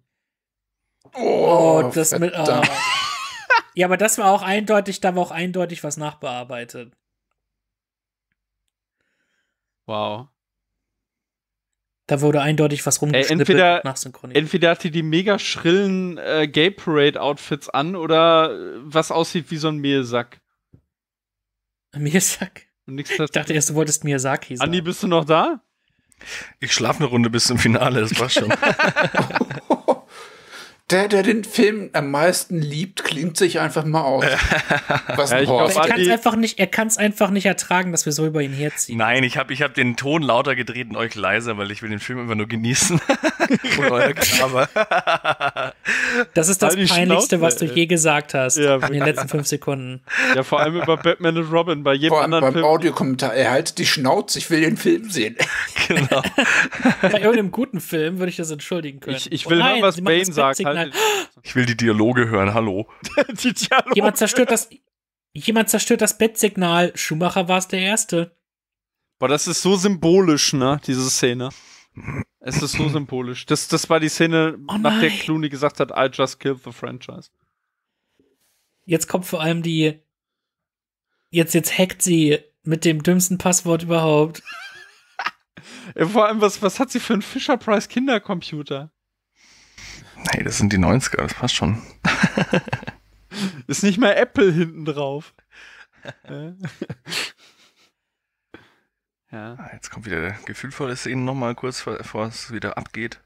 Oh, oh das mit. Oh. Ja, aber das war auch eindeutig, da war auch eindeutig was nachbearbeitet. Wow. Da wurde eindeutig was rumgeschnippelt und nachsynchronisiert. Entweder hat die die mega schrillen äh, Gay Parade-Outfits an oder was aussieht wie so ein Mehlsack. Mehlsack? Und nix ich dachte erst, du wolltest Miyazaki sagen. Andi, bist du noch da? Ich schlaf eine Runde bis zum Finale, das war schon. Der, der den Film am meisten liebt, klingt sich einfach mal aus. Was ja, ich glaub, er kann es einfach nicht, er kann es einfach nicht ertragen, dass wir so über ihn herziehen. Nein, ich habe ich hab den Ton lauter gedreht und euch leiser, weil ich will den Film immer nur genießen. Und euer Graber. Das ist das Peinlichste, Schnauze, was du je gesagt hast, ja, in den letzten fünf Sekunden. Ja, vor allem über Batman und Robin, bei jedem vor allem anderen beim Film. Beim Audiokommentar, er haltet die Schnauze, ich will den Film sehen. Genau. Bei irgendeinem guten Film würde ich das entschuldigen können. Ich, ich will oh nein, hören, was Bane sagt. Halt. Ich will die Dialoge hören, hallo. Die Dialoge. Jemand zerstört das, jemand zerstört das Bettsignal. Schumacher war es der Erste. Boah, das ist so symbolisch, ne, diese Szene. Es ist so symbolisch. Das, das war die Szene, oh nach der Clooney gesagt hat, I just killed the franchise. Jetzt kommt vor allem die jetzt, jetzt hackt sie mit dem dümmsten Passwort überhaupt. Vor allem, was, was hat sie für einen Fisher-Price-Kindercomputer? Hey, das sind die neunziger, das passt schon. Ist nicht mehr Apple hinten drauf. Ja. Ah, jetzt kommt wieder der gefühlvolle Szene nochmal kurz, bevor es wieder abgeht.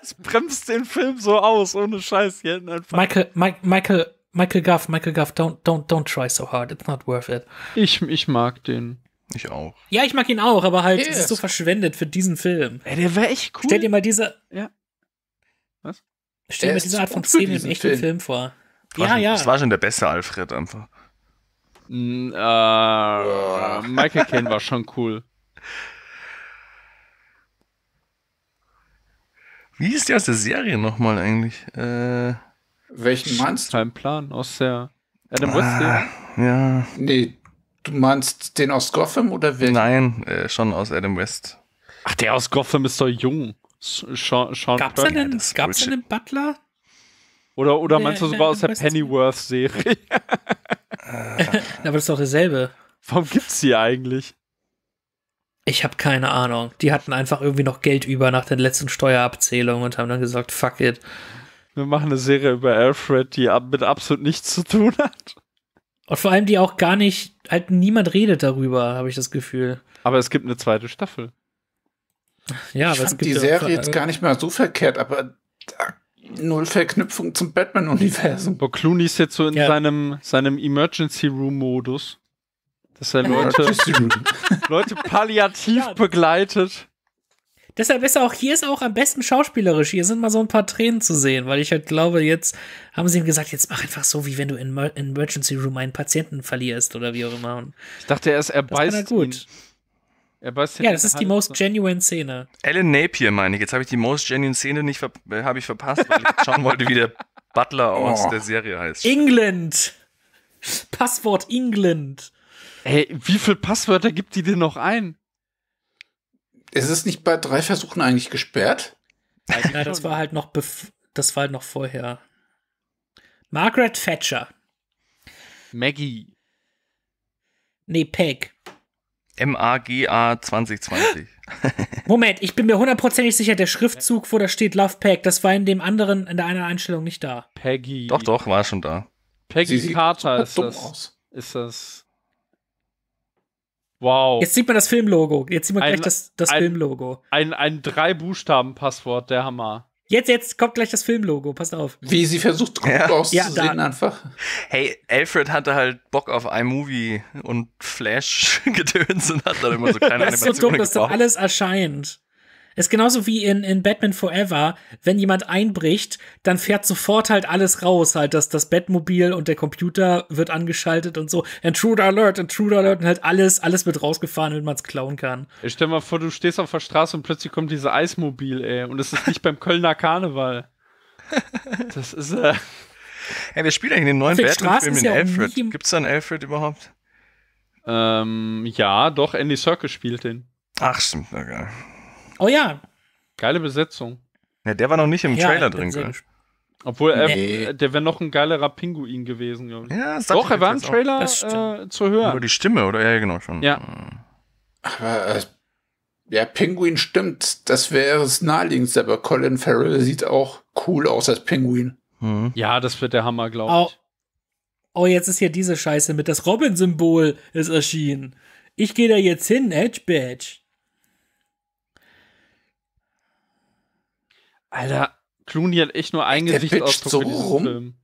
Es bremst den Film so aus, ohne Scheiß. Hier einfach. Michael, Mike, Michael, Michael Gough, Michael Gough, don't, don't, don't try so hard, it's not worth it. Ich, ich mag den. Ich auch. Ja, ich mag ihn auch, aber halt, yes. Es ist so verschwendet für diesen Film. Ey, der wäre echt cool. Stell dir mal diese. Ja. Was? Stell dir mal diese Art von Szene im echten Film, Film vor. War ja, schon, ja. Das war schon der beste Alfred einfach. Mm, äh, oh. Michael Caine war schon cool. Wie ist der aus der Serie nochmal eigentlich? Äh, Welchen meinst du? Kein Plan aus der Adam West Serie. Ja. Nee. Du meinst den aus Gotham oder welchen? Nein, äh, schon aus Adam West. Ach, der aus Gotham ist doch jung. Sean, Sean gab's einen, ja, gab's einen Butler? Oder, oder der, meinst du sogar aus der Pennyworth-Serie? Aber das ist doch dasselbe. Warum gibt's die eigentlich? Ich habe keine Ahnung. Die hatten einfach irgendwie noch Geld über nach den letzten Steuerabzählungen und haben dann gesagt, fuck it. Wir machen eine Serie über Alfred, die mit absolut nichts zu tun hat. Und vor allem die auch gar nicht, halt niemand redet darüber, habe ich das Gefühl. Aber es gibt eine zweite Staffel. Ja, ich aber fand es gibt die ja Serie jetzt gar nicht mal so verkehrt, aber null Verknüpfung zum Batman-Universum. Boah, Clooney ist jetzt so in ja. seinem, seinem Emergency-Room-Modus, dass er Leute, Leute palliativ ja. begleitet. Deshalb ist er auch, hier ist er auch am besten schauspielerisch. Hier sind mal so ein paar Tränen zu sehen, weil ich halt glaube, jetzt haben sie ihm gesagt, jetzt mach einfach so, wie wenn du in Emergency Room einen Patienten verlierst oder wie auch immer. Ich dachte, er ist, er beißt er gut. Ihn. Er beißt ja, das ist Hand die most genuine Szene. Alan Napier meine ich. Jetzt habe ich die most genuine Szene nicht ver habe ich verpasst, weil ich schauen wollte, wie der Butler aus oh. der Serie heißt. England! Passwort England! Ey, wie viele Passwörter gibt die denn noch ein? Ist es nicht bei drei Versuchen eigentlich gesperrt? Ja, das war halt noch das war halt noch vorher. Margaret Thatcher. Maggie. Nee, Peg. M A G A zwanzig zwanzig. Moment, ich bin mir hundertprozentig sicher, der Schriftzug, wo da steht Love Peg, das war in dem anderen, in der anderen Einstellung nicht da. Peggy. Doch, doch, war schon da. Peggy Carter ist das. Ist das. Wow. Jetzt sieht man das Filmlogo. Jetzt sieht man ein, gleich das, das ein, Filmlogo. Ein, ein Drei-Buchstaben-Passwort, der Hammer. Jetzt, jetzt kommt gleich das Filmlogo, passt auf. Wie sie versucht, gut ja. auszusehen ja, einfach. Hey, Alfred hatte halt Bock auf iMovie und Flash-Gedöns und hat dann immer so kleine Animationen gebraucht. Das ist so dumm, dass das alles erscheint. Es ist genauso wie in, in Batman Forever, wenn jemand einbricht, dann fährt sofort halt alles raus, halt das, das Batmobil und der Computer wird angeschaltet und so. Intruder Alert, Intruder Alert und halt alles, alles wird rausgefahren, wenn man es klauen kann. Ich stell mal vor, du stehst auf der Straße und plötzlich kommt diese Eismobil, ey, und es ist nicht beim Kölner Karneval. Das ist, äh... Ey, wir spielen eigentlich den neuen Batman-Film in ja Alfred. Gibt's da einen Alfred überhaupt? Ähm, ja, doch, Andy Serkis spielt den. Ach, stimmt, na geil. Oh ja. Geile Besetzung. Ja, der war noch nicht im ja, Trailer drin, gell? Obwohl, nee. er, der wäre noch ein geilerer Pinguin gewesen, glaube ich. Ja, das Doch, ich er war im Trailer äh, zu hören. Über die Stimme, oder? Ja, genau, schon. Ja. Aber, äh, ja, Pinguin stimmt. Das wäre das Naheliegendste, aber Colin Farrell sieht auch cool aus als Pinguin. Mhm. Ja, das wird der Hammer, glaube ich. Oh. oh, jetzt ist hier diese Scheiße mit das Robin-Symbol ist erschienen. Ich gehe da jetzt hin, Edge Badge. Alter, Clooney hat echt nur ein Gesichtsausdruck so für diesen rum? Film.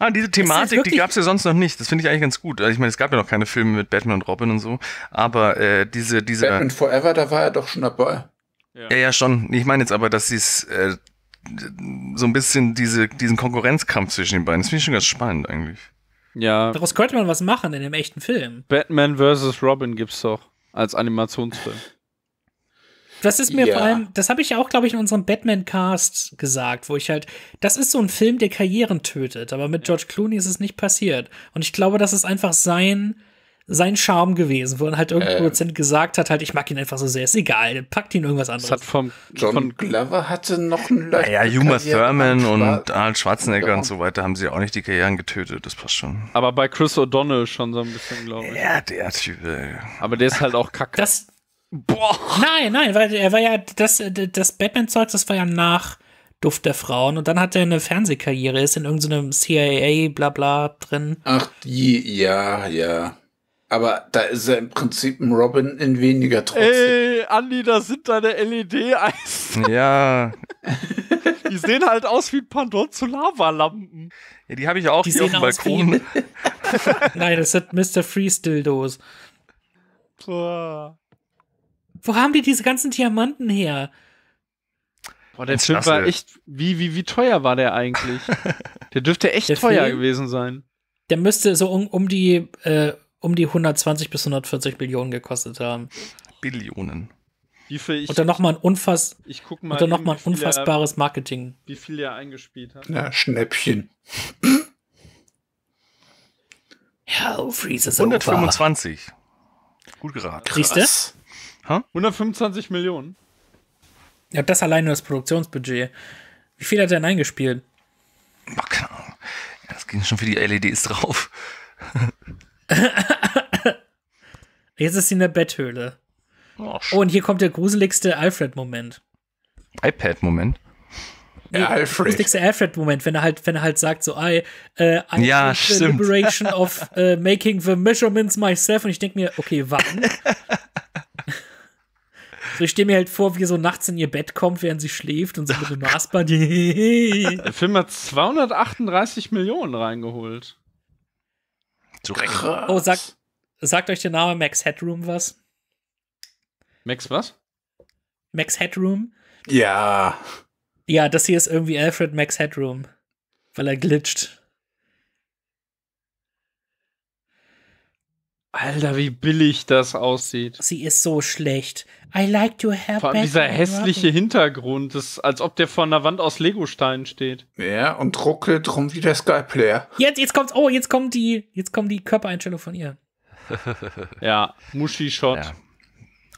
Ah, diese Thematik, die gab es ja sonst noch nicht. Das finde ich eigentlich ganz gut. Also ich meine, es gab ja noch keine Filme mit Batman und Robin und so. Aber äh, diese, diese... Batman Forever, da war er doch schon dabei. Ja, ja, ja schon. Ich meine jetzt aber, dass sie es äh, so ein bisschen diese, diesen Konkurrenzkampf zwischen den beiden, das finde ich schon ganz spannend eigentlich. Ja. Daraus könnte man was machen in dem echten Film. Batman versus. Robin gibt's doch als Animationsfilm. Das ist mir yeah. vor allem, das habe ich ja auch, glaube ich, in unserem Batman-Cast gesagt, wo ich halt, das ist so ein Film, der Karrieren tötet, aber mit George Clooney ist es nicht passiert. Und ich glaube, das ist einfach sein, sein Charme gewesen, wo er halt irgendein ähm. Produzent gesagt hat, halt, ich mag ihn einfach so sehr, ist egal, packt ihn irgendwas anderes. Das hat vom, John von Glover hatte noch einen leichten Ja, ja Uma Thurman und Arnold Schwarzenegger ja. und so weiter haben sie auch nicht die Karrieren getötet, das passt schon. Aber bei Chris O'Donnell schon so ein bisschen, glaube ich. Ja, der Typ, ey. Aber der ist halt auch kacke. Das Boah. Nein, nein, weil er war ja, das, das Batman-Zeug, das war ja nach Duft der Frauen und dann hat er eine Fernsehkarriere, ist in irgendeinem C I A blabla drin. Ach, die, ja, ja. Aber da ist er im Prinzip ein Robin in weniger trotzdem. Ey, Andi, da sind deine L E D-Eis. Ja. Die sehen halt aus wie Pandora zu Lavalampen. Ja, die habe ich auch die hier auf dem Balkon. Nein, das sind Mister Freeze-Dildos. Boah. Wo haben die diese ganzen Diamanten her? Boah, der Film war echt, wie, wie, wie teuer war der eigentlich? Der dürfte echt der teuer Film, gewesen sein. Der müsste so um, um die äh, um die hundertzwanzig bis hundertvierzig Millionen gekostet haben. Billionen. Wie viel ich, und dann nochmal ein, unfass, ich guck mal und dann noch mal ein unfassbares er, Marketing. Wie viel er eingespielt hat. Na, Schnäppchen. Ja, Freeze ist hundertfünfundzwanzig. Gut geraten. Kriegst du? Huh? hundertfünfundzwanzig Millionen. Ja, das allein nur das Produktionsbudget. Wie viel hat er denn eingespielt? Boah, keine Ahnung. Das ging schon für die L E Ds drauf. Jetzt ist sie in der Betthöhle. Oh, oh, und hier kommt der gruseligste Alfred-Moment. iPad-Moment? Nee, ja, Alfred. Der gruseligste Alfred-Moment, wenn er halt, wenn er halt sagt, so, I, uh, I ja, the liberation of uh, making the measurements myself. Und ich denke mir, okay, wann? So, ich stehe mir halt vor, wie so nachts in ihr Bett kommt, während sie schläft und so mit dem Maßband. Der Film hat zweihundertachtunddreißig Millionen reingeholt. Oh, sag, sagt euch der Name Max Headroom was? Max was? Max Headroom? Ja. Ja, das hier ist irgendwie Alfred Max Headroom, weil er glitscht. Alter, wie billig das aussieht. Sie ist so schlecht. I like to have Vor allem dieser hässliche Robin. Hintergrund, das ist, als ob der von der Wand aus Legosteinen steht. Ja, und ruckelt rum wie der Skyplayer. Jetzt, jetzt kommt's, oh, jetzt kommt die, jetzt kommt die Körpereinstellung von ihr. Ja, Muschi-Shot. Ja.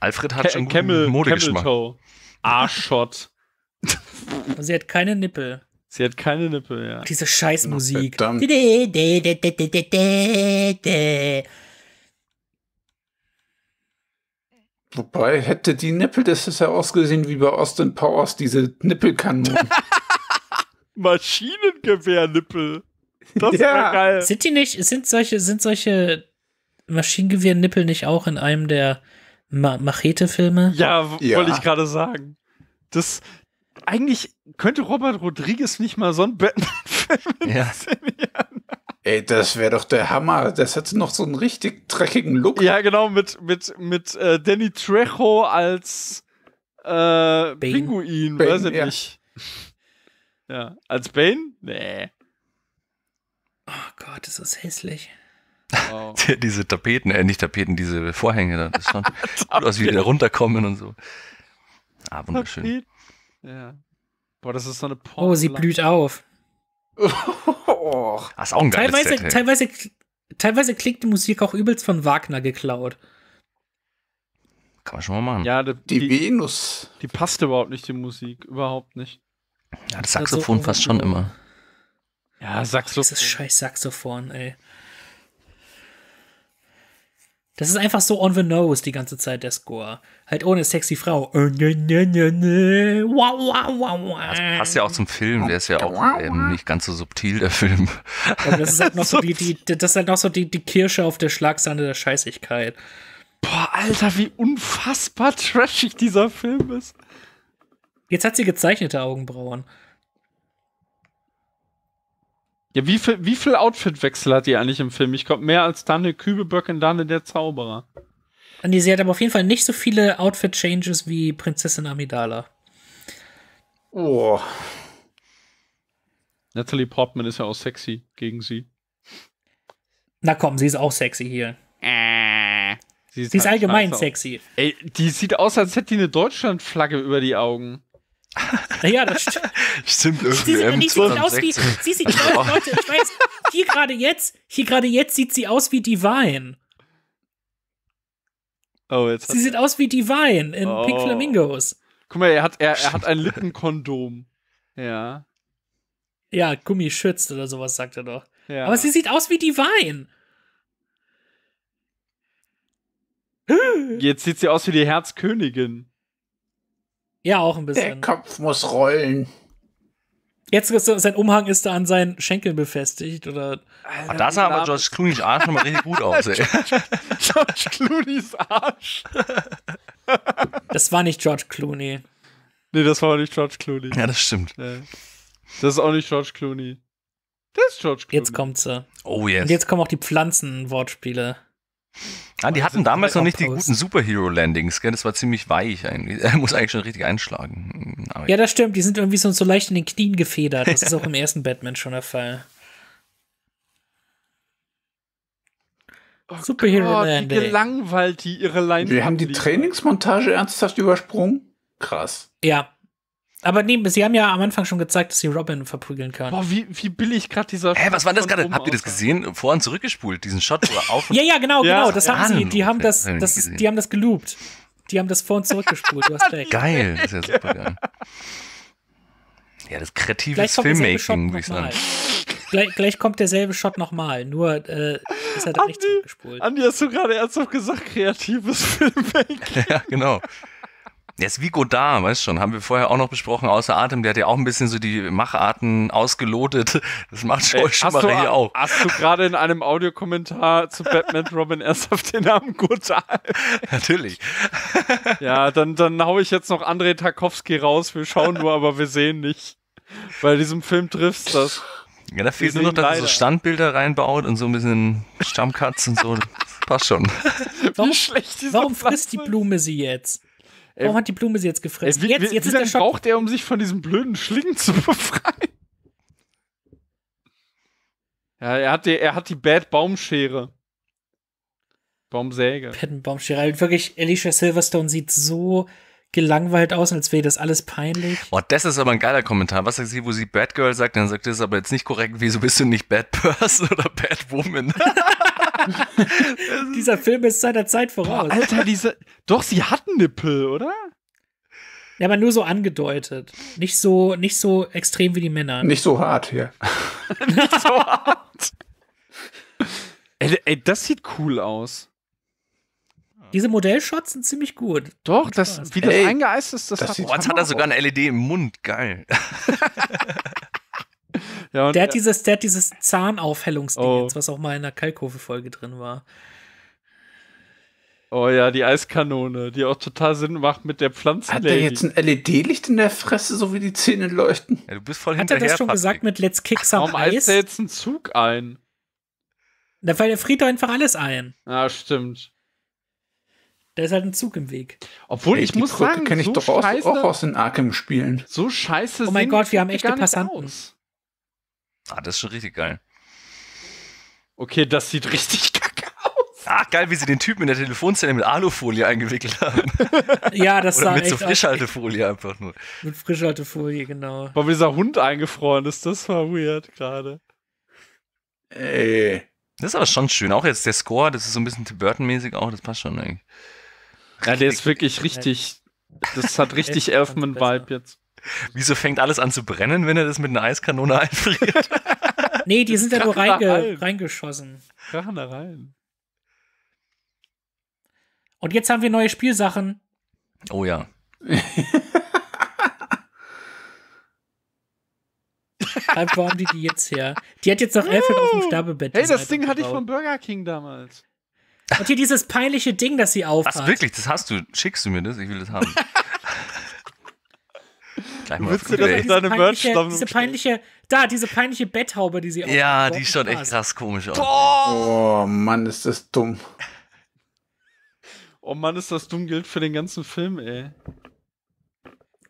Alfred hat Ke schon guten Modegeschmack. Arschshot. Sie hat keine Nippel. Sie hat keine Nippel, ja. Diese Scheißmusik. Verdammt. Wobei, hätte die Nippel, das ist ja ausgesehen wie bei Austin Powers, diese Nippelkanonen. Maschinengewehrnippel. Das ja. Wäre geil. Sind die nicht, sind solche, sind solche Maschinengewehrnippel nicht auch in einem der Ma Machete-Filme? Ja, ja. Wollte ich gerade sagen. Das, eigentlich könnte Robert Rodriguez nicht mal so ein Batman-Film ja. Ey, das wäre doch der Hammer. Das hätte noch so einen richtig dreckigen Look. Ja, genau, mit, mit, mit äh, Danny Trejo als äh, Pinguin, Bane, weiß ich ja. nicht. Ja, als Bane? Nee. Oh Gott, das ist hässlich. Wow. Diese Tapeten, äh, nicht Tapeten, diese Vorhänge. Das schaut gut aus, wie die da runterkommen und so. Ah, wunderschön. Tapet. Ja. Boah, das ist so eine Porn. Oh, sie blüht auf. Oh. Das ist auch ein teilweise, Set, teilweise, teilweise klingt die Musik auch übelst von Wagner geklaut. Kann man schon mal machen. Ja, die, die, die Venus. Die passt überhaupt nicht, die Musik. Überhaupt nicht. Ja, das Saxophon also, passt schon immer. Ja, Saxophon. Dieses scheiß Saxophon, ey. Das ist einfach so on the nose die ganze Zeit, der Score. Halt ohne sexy Frau. Das passt ja auch zum Film, der ist ja auch ähm, nicht ganz so subtil, der Film. Aber das ist halt noch so die, die, das ist halt noch so die, die Kirsche auf der Schlagsahne der Scheißigkeit. Boah, Alter, wie unfassbar trashig dieser Film ist. Jetzt hat sie gezeichnete Augenbrauen. Ja, wie viel, wie viel Outfitwechsel hat die eigentlich im Film? Ich glaube, mehr als Daniel Kübelböck in Daniel der Zauberer. Nee, sie hat aber auf jeden Fall nicht so viele Outfit-Changes wie Prinzessin Amidala. Oh. Natalie Portman ist ja auch sexy gegen sie. Na komm, sie ist auch sexy hier. Äh, sie ist, sie ist halt allgemein sexy. Ey, die sieht aus, als hätte die eine Deutschlandflagge über die Augen. Ja, das st stimmt. Sie sieht, nicht, sie sieht aus wie, sie sieht, Leute, ich weiß, hier gerade jetzt, hier gerade jetzt sieht sie aus wie Divine. Oh, jetzt sie sieht er. aus wie Divine in oh. Pink Flamingos. Guck mal, er hat, er, er hat ein Lippenkondom. Ja. Ja, Gummi schützt oder sowas, sagt er doch. Ja. Aber sie sieht aus wie Divine. Jetzt sieht sie aus wie die Herzkönigin. Ja, auch ein bisschen. Der Kopf muss rollen. Jetzt ist sein Umhang ist da an seinen Schenkeln befestigt. Oder Alter, da sah aber George Clooney's Arsch nochmal richtig gut aus, ey. George Clooney's Arsch. Das war nicht George Clooney. Nee, das war nicht George Clooney. Ja, das stimmt. Das ist auch nicht George Clooney. Das ist George Clooney. Jetzt kommt sie. Oh, yes. Und jetzt kommen auch die Pflanzen-Wortspiele. Ah, die hatten damals noch nicht die guten Superhero-Landings, gell? Das war ziemlich weich eigentlich. Er muss eigentlich schon richtig einschlagen. Aber ja, das stimmt. Die sind irgendwie so, so leicht in den Knien gefedert. Das ist auch im ersten Batman schon der Fall. Oh Superhero-Landing. Wie gelangweilt die ihre Leinwand. Wir haben die Trainingsmontage ernsthaft übersprungen? Krass. Ja. Aber nee, sie haben ja am Anfang schon gezeigt, dass sie Robin verprügeln kann. Boah, wie, wie billig gerade dieser. Hä, hey, was war das gerade? Habt ihr das gesehen? Vor und zurückgespult, diesen Shot oder auf? Ja, ja, genau, ja, genau. Das haben sie. Die haben das, das, das die haben das geloopt. Die haben das vor und zurückgespult. Du hast recht. Geil, das ist ja super geil. Ja, das kreative Filmmaking, würde ich sagen. gleich, gleich kommt derselbe Shot nochmal, nur äh, ist er da nicht zurückgespult. Andi, hast du gerade ernsthaft gesagt, kreatives Filmmaking? Ja, genau. Der ist wie Godard, weißt schon, haben wir vorher auch noch besprochen, außer Atem, der hat ja auch ein bisschen so die Macharten ausgelotet. Das macht Joel Schumacher hier auch. Hast du gerade in einem Audiokommentar zu Batman Robin ernsthaft den Namen Godard? Natürlich. Ja, dann, dann hau ich jetzt noch Andrei Tarkowski raus, wir schauen nur, aber wir sehen nicht. Bei diesem Film trifft's das. Ja, da fehlt nur noch, dass leider. er so Standbilder reinbaut und so ein bisschen Stammkatzen und so. Passt schon. Warum, wie schlecht dieser warum frisst die Blume sie jetzt? Warum ey, hat die Blume sie jetzt gefressen? Ey, wie, jetzt, jetzt wie ist der Schock. Braucht er, um sich von diesem blöden Schlingen zu befreien? Ja, er hat die, er hat die Bad Baumschere. Baumsäge. Bad Baumschere. Wirklich, Alicia Silverstone sieht so gelangweilt aus, als wäre das alles peinlich. Boah, das ist aber ein geiler Kommentar. Was sagt sie, wo sie Bad Girl sagt, dann sagt das ist aber jetzt nicht korrekt. Wieso bist du nicht Bad Person oder Bad Woman? Dieser Film ist seiner Zeit voraus. Boah, Alter, diese. Doch, sie hatten Nippel, oder? Ja, aber nur so angedeutet. Nicht so, nicht so extrem wie die Männer. Nicht so hart, ja. Nicht so hart. ey, ey, das sieht cool aus. Diese Modellshots sind ziemlich gut. Doch, das, wie das ey, eingeeist ist, das, das hat. Boah, jetzt hat er sogar eine L E D im Mund. Geil. Ja, der, hat dieses, der hat dieses Zahnaufhellungsding, oh. jetzt, was auch mal in der Kalkofe-Folge drin war. Oh ja, die Eiskanone, die auch total Sinn macht mit der Pflanzenlady. Hat der jetzt ein L E D-Licht in der Fresse, so wie die Zähne leuchten? Ja, du bist voll hinterher. Hat er das schon Patrick. gesagt mit Let's Kick Some Ice? Warum eist der jetzt einen Zug ein? Da fällt der Fried einfach alles ein. Ah, stimmt. Da ist halt ein Zug im Weg. Obwohl, hey, ich muss Brücke sagen, kann ich so doch scheiße, auch aus den Arkham-Spielen. So scheiße sind. Oh mein Gott, wir haben echte Passanten. Ah, das ist schon richtig geil. Okay, das sieht richtig kacke aus. Ah, geil, wie sie den Typen in der Telefonzelle mit Alufolie eingewickelt haben. Ja, das sah Oder mit echt so Frischhaltefolie aus. Einfach nur. Mit Frischhaltefolie, genau. Weil dieser Hund eingefroren ist, das war weird gerade. Ey. Das ist aber schon schön. Auch jetzt der Score, das ist so ein bisschen Tim Burton-mäßig auch, das passt schon eigentlich. Ja, der ist wirklich richtig, das hat richtig Elfman-Vibe jetzt. Wieso fängt alles an zu brennen, wenn er das mit einer Eiskanone einfriert? Nee, die sind ja nur reinge reingeschossen. Krachen da rein. Und jetzt haben wir neue Spielsachen. Oh ja. Wo haben die die jetzt her? Die hat jetzt noch Elfen auf dem Sterbebett. Hey, das Ding hatte ich von Burger King damals. Und hier dieses peinliche Ding, das sie aufhat. Was, wirklich? Das hast du? Schickst du mir das? Ich will das haben. Gleich mal willst du das in deine Merch-Sammlung? Diese peinliche, da, diese peinliche Betthaube, die sie auch. Ja, die schaut echt krass komisch aus. Oh, oh Mann, ist das dumm. Oh Mann, ist das dumm, gilt für den ganzen Film, ey.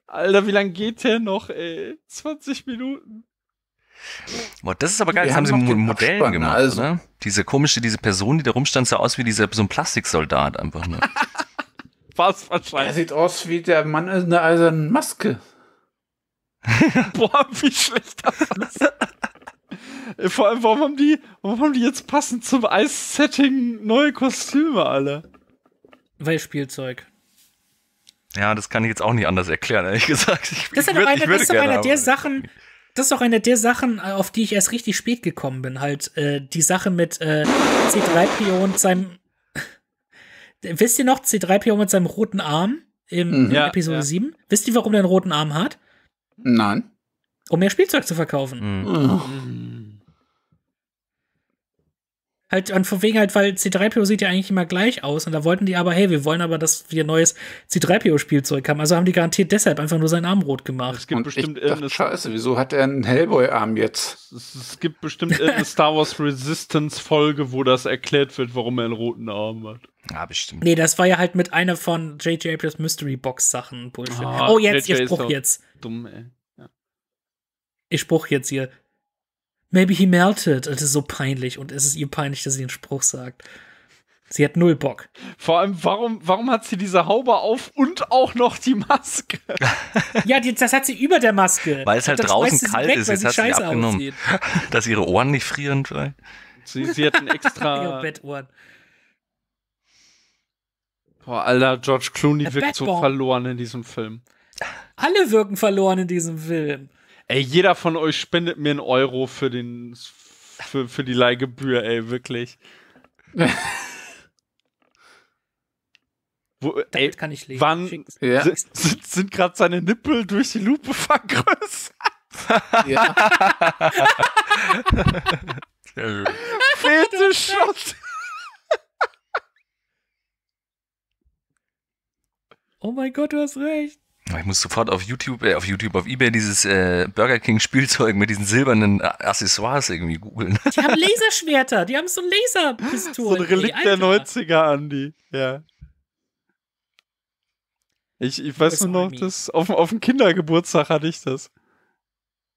Alter, wie lange geht der noch, ey? zwanzig Minuten. Boah, das ist aber geil. Wir das haben sie mit Modellen Abspann, gemacht, also. Oder? Diese komische, diese Person, die da rumstand, sah aus wie dieser, so ein Plastiksoldat einfach nur. Was, was er sieht aus wie der Mann in einer eisernen Maske. Boah, wie schlecht das ist. Vor allem, warum haben, die, warum haben die jetzt passend zum Eis-Setting neue Kostüme alle? Weil Spielzeug. Ja, das kann ich jetzt auch nicht anders erklären, ehrlich gesagt. Ich, das, ich würd, eine, das ist doch einer der Sachen, das ist doch eine der Sachen, auf die ich erst richtig spät gekommen bin. Halt äh, die Sache mit äh, C drei P O und seinem. Wisst ihr noch, C drei P O mit seinem roten Arm im, mhm. in Episode ja, ja. sieben? Wisst ihr, warum der einen roten Arm hat? Nein. Um mehr Spielzeug zu verkaufen. Mhm. Oh. Halt, und von wegen halt, weil C drei P O sieht ja eigentlich immer gleich aus und da wollten die aber, hey, wir wollen aber, dass wir neues C drei P O-Spielzeug haben. Also haben die garantiert deshalb einfach nur seinen Arm rot gemacht. Es gibt und bestimmt ich dachte, Scheiße, wieso hat er einen Hellboy-Arm jetzt? Es, es gibt bestimmt eine Star Wars Resistance-Folge, wo das erklärt wird, warum er einen roten Arm hat. Ja, bestimmt. Nee, das war ja halt mit einer von J J Abrams Mystery Box Sachen. Bullshit. Oh, oh jetzt, ihr Spruch jetzt. Dumm, ey. Ja. Ich Spruch jetzt hier. Maybe he melted. Das ist so peinlich. Und es ist ihr peinlich, dass sie den Spruch sagt. Sie hat null Bock. Vor allem, warum, warum hat sie diese Haube auf und auch noch die Maske? Ja, die, das hat sie über der Maske. Weil es halt draußen kalt weg, ist. Jetzt hat sie abgenommen. Aussieht. Dass ihre Ohren nicht frieren vielleicht. Sie, sie hat ein extra... ihre Bettohren. Boah, Alter, George Clooney wirkt so verloren in diesem Film. Alle wirken verloren in diesem Film. Ey, jeder von euch spendet mir einen Euro für den für, für die Leihgebühr, ey, wirklich. Wo, damit ey, kann ich leben. Wann ja. sind, sind gerade seine Nippel durch die Lupe vergrößert? Ja. Fetischschuss. Oh mein Gott, du hast recht. Ich muss sofort auf YouTube, äh, auf YouTube, auf eBay dieses äh, Burger King Spielzeug mit diesen silbernen Accessoires irgendwie googeln. Die haben Laserschwerter, die haben so ein Laserpistolen. So ein Relikt der neunziger, Andi. Ja. Ich, ich weiß nur noch, das, auf, auf dem Kindergeburtstag hatte ich das.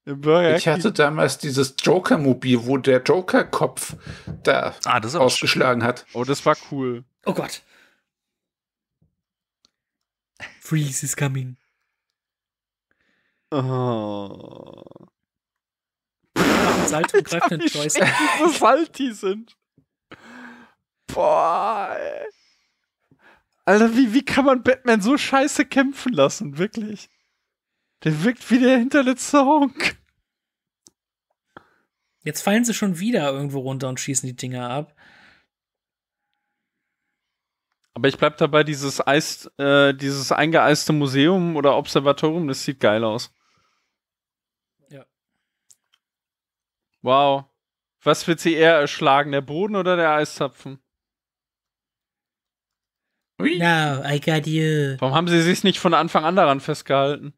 Im Burger King. Ich hatte damals dieses Joker-Mobil, wo der Joker-Kopf da ah, das ausgeschlagen hat. Oh, das war cool. Oh Gott. Freeze is coming. Oh. Pff, Salto und greift den Joystick. Wie so salty sind. Boah, ey. Alter, wie, wie kann man Batman so scheiße kämpfen lassen? Wirklich. Der wirkt wie der hinterletzte Honk. Jetzt fallen sie schon wieder irgendwo runter und schießen die Dinger ab. Aber ich bleib dabei, dieses Eis, äh, dieses eingeeiste Museum oder Observatorium, das sieht geil aus. Ja. Wow. Was wird sie eher erschlagen, der Boden oder der Eiszapfen? Ui. No, I got you. Warum haben sie sich nicht von Anfang an daran festgehalten?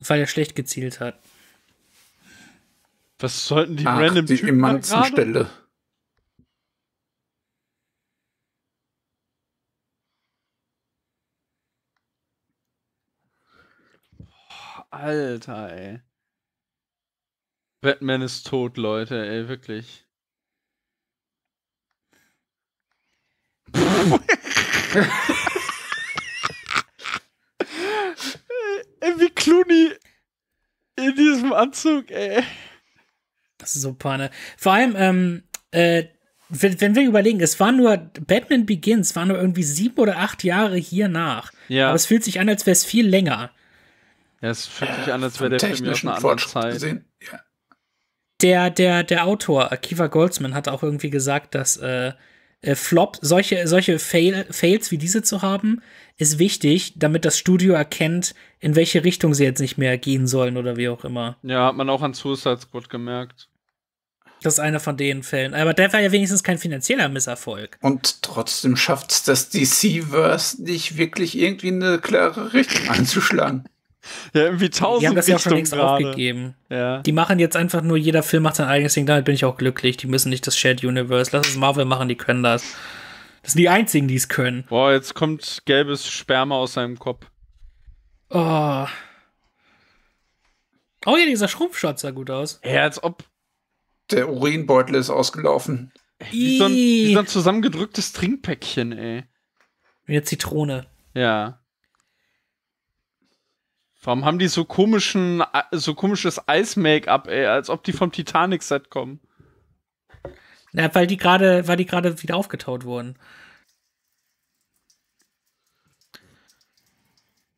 Weil er schlecht gezielt hat. Was sollten die Ach, random die Typen Emanzenstelle. Alter, ey. Batman ist tot, Leute, ey, wirklich. Ey, wie Clooney in diesem Anzug, ey. Das ist so Panne. Vor allem, ähm, äh, wenn, wenn wir überlegen, es war nur, Batman Begins war nur irgendwie sieben oder acht Jahre hier nach. Ja. Aber es fühlt sich an, als wäre es viel länger. Ja, es fühlt sich an, als wäre der Film aus einer anderen Zeit. Ja. Der, der, der Autor, Akiva Goldsman, hat auch irgendwie gesagt, dass äh, äh, Flop, solche, solche Fail, Fails wie diese zu haben, ist wichtig, damit das Studio erkennt, in welche Richtung sie jetzt nicht mehr gehen sollen oder wie auch immer. Ja, hat man auch an Suicide Squad gemerkt. Das ist einer von den Fällen. Aber der war ja wenigstens kein finanzieller Misserfolg. Und trotzdem schafft es das D C-Verse nicht wirklich irgendwie eine klare Richtung anzuschlagen. Ja, irgendwie tausend. Die haben das Richtung ja schon längst grade. Aufgegeben. Ja. Die machen jetzt einfach nur, jeder Film macht sein eigenes Ding, damit bin ich auch glücklich. Die müssen nicht das Shared Universe. Lass es Marvel machen, die können das. Das sind die einzigen, die es können. Boah, jetzt kommt gelbes Sperma aus seinem Kopf. Oh. Oh ja, dieser Schrumpfschatz sah gut aus. Ja, als ob. Der Urinbeutel ist ausgelaufen. Wie so, ein, wie so ein zusammengedrücktes Trinkpäckchen, ey. Und jetzt Zitrone. Ja. Warum haben die so komischen, so komisches Eis-Make-up, ey, als ob die vom Titanic-Set kommen? Na, weil die gerade, weil die gerade wieder aufgetaut wurden.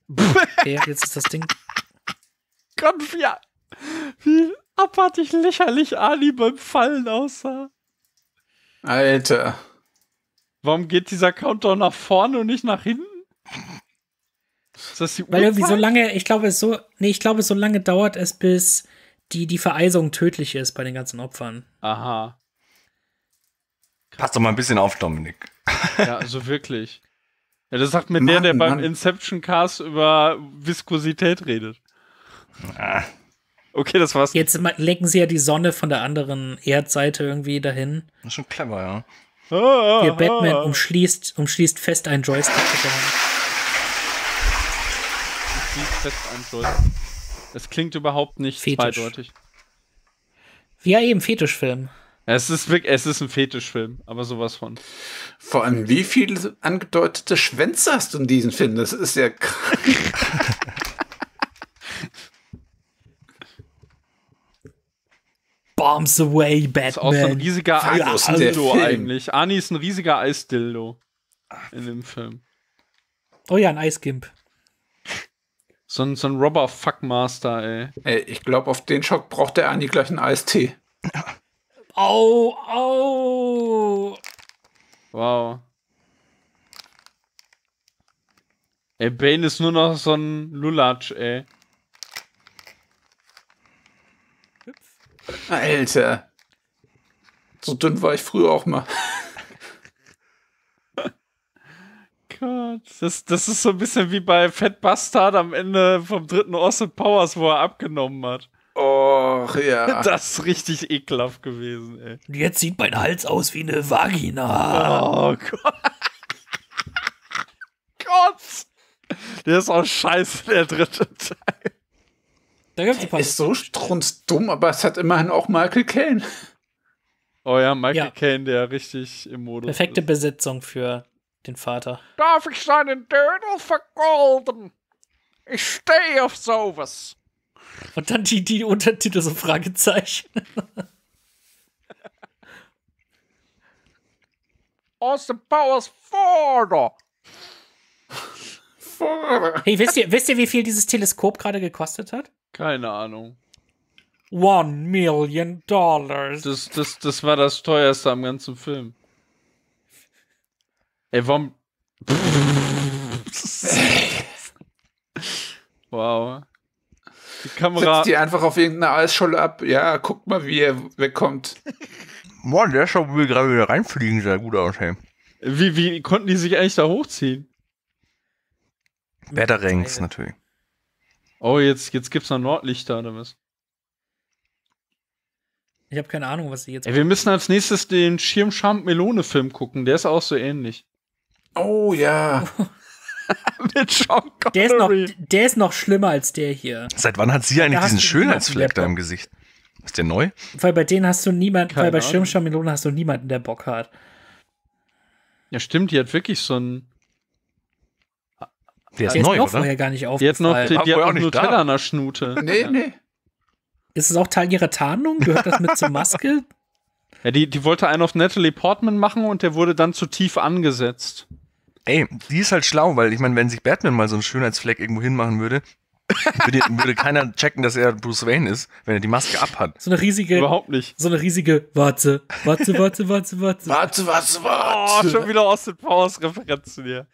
Okay, jetzt ist das Ding. Gott, wie, wie abartig lächerlich Ali beim Fallen aussah. Alter. Warum geht dieser Countdown nach vorne und nicht nach hinten? Ist das die Weil irgendwie so lange, ich glaube, es so, nee, ich glaube, so lange dauert es, bis die, die Vereisung tödlich ist bei den ganzen Opfern. Aha. Pass doch mal ein bisschen auf, Dominik. Ja, also wirklich. Ja, das sagt mir Mann, der, der Mann. beim Inception-Cast über Viskosität redet. Okay, das war's. Jetzt lenken sie ja die Sonne von der anderen Erdseite irgendwie dahin. Das ist schon clever, ja. Hier, Batman umschließt, umschließt fest einen Joystick mit der Hand. Es klingt überhaupt nicht Fetisch. zweideutig. Ja, eben, Fetischfilm. Es ist wirklich, es ist ein Fetischfilm, aber sowas von. Vor allem, wie viele angedeutete Schwänze hast du in diesem Film? Das ist ja krank. Bombs away, Batman. Das ist auch so ein riesiger Eisdildo eigentlich. Arnie ist ein riesiger Eisdildo in dem Film. Oh ja, ein Eisgimp. So ein, so ein Robber-Fuckmaster, ey. Ey, ich glaube, auf den Schock braucht der eigentlich gleich einen Eistee. Au, au. Wow. Ey, Bane ist nur noch so ein Lulatsch, ey. Alter. So dünn war ich früher auch mal. Gott. Das, das ist so ein bisschen wie bei Fat Bastard am Ende vom dritten Austin Powers, wo er abgenommen hat. Och, ja. Das ist richtig ekelhaft gewesen, ey. Jetzt sieht mein Hals aus wie eine Vagina. Oh Gott. Gott. Der ist auch scheiße, der dritte Teil. Da gibt's ein paar. Ist so strunzdumm, aber es hat immerhin auch Michael Caine. Oh ja, Michael Caine, der richtig im Modus ist. Perfekte Besetzung für den Vater. Darf ich seinen Dödel vergolden? Ich stehe auf sowas. Und dann die, die Untertitel, so Fragezeichen. Austin Powers Vorder. Vorder. Hey, wisst ihr, wisst ihr, wie viel dieses Teleskop gerade gekostet hat? Keine Ahnung. One Million Dollars. Das, das, das war das teuerste am ganzen Film. Ey, warum... Wow. Die Kamera... Setzt die einfach auf irgendeine Eisscholle ab. Ja, guck mal, wie er wegkommt. Boah, der Show will gerade wieder reinfliegen. Sehr gut aus, hey. Wie, wie konnten die sich eigentlich da hochziehen? Wetterrings, natürlich. Oh, jetzt, jetzt gibt's noch Nordlichter, oder was? Ich habe keine Ahnung, was sie jetzt... Ey, wir müssen als nächstes den Schirm-Schamp-Melone-Film gucken. Der ist auch so ähnlich. Oh, ja. Mit Sean Connery. Der ist noch, der ist noch schlimmer als der hier. Seit wann hat sie eigentlich da diesen Schönheitsfleck da im Gesicht? Ist der neu? Weil bei denen hast du niemanden, weil bei Schirm-Schamp-Melone hast du niemanden, der Bock hat. Ja, stimmt, die hat wirklich so einen... Der ist, der ist neu, mir auch oder? Vorher gar nicht aufgefallen. Die hat noch, die, die hat auch nur Nutella an der Schnute. Nee, nee. Ist es auch Teil ihrer Tarnung? Gehört das mit zur Maske? Ja, die, die wollte einen auf Natalie Portman machen und der wurde dann zu tief angesetzt. Ey, die ist halt schlau, weil ich meine, wenn sich Batman mal so einen Schönheitsfleck irgendwo hinmachen würde, würde, würde keiner checken, dass er Bruce Wayne ist, wenn er die Maske abhat. So eine riesige... Überhaupt nicht. So eine riesige... Warte, warte, warte, warte, warte. Warte, warte, warte. Oh, schon wieder Austin Powers-Referenzen hier.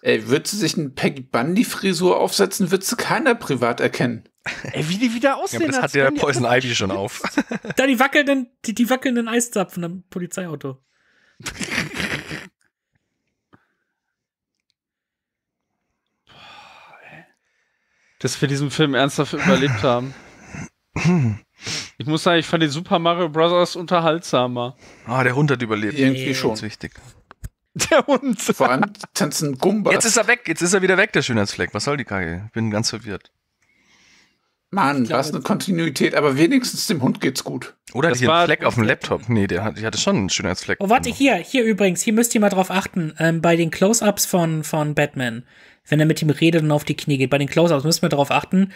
Ey, würde sie sich eine Peggy Bundy-Frisur aufsetzen, würde sie keiner privat erkennen. Ey, wie die wieder aussehen. Ja, das hat der Poison Ivy schon auf. Da die wackelnden, die, die wackelnden Eiszapfen am Polizeiauto. Dass wir diesen Film ernsthaft überlebt haben. Ich muss sagen, ich fand den Super Mario Bros. Unterhaltsamer. Ah, der Hund hat überlebt. Irgendwie nee, schon. Das ist wichtig. Der Hund. Vor allem tanzen Gumbas. Jetzt ist er weg, jetzt ist er wieder weg, der Schönheitsfleck. Was soll die Kacke? Ich bin ganz verwirrt. Mann, war es eine Kontinuität, aber wenigstens dem Hund geht's gut. Oder das hier ein Fleck auf dem Laptop. Nee, der hatte schon einen Schönheitsfleck. Oh, warte, hier, hier übrigens, hier müsst ihr mal drauf achten, ähm, bei den Close-Ups von, von Batman, wenn er mit ihm redet und auf die Knie geht, bei den Close-Ups müssen wir drauf achten.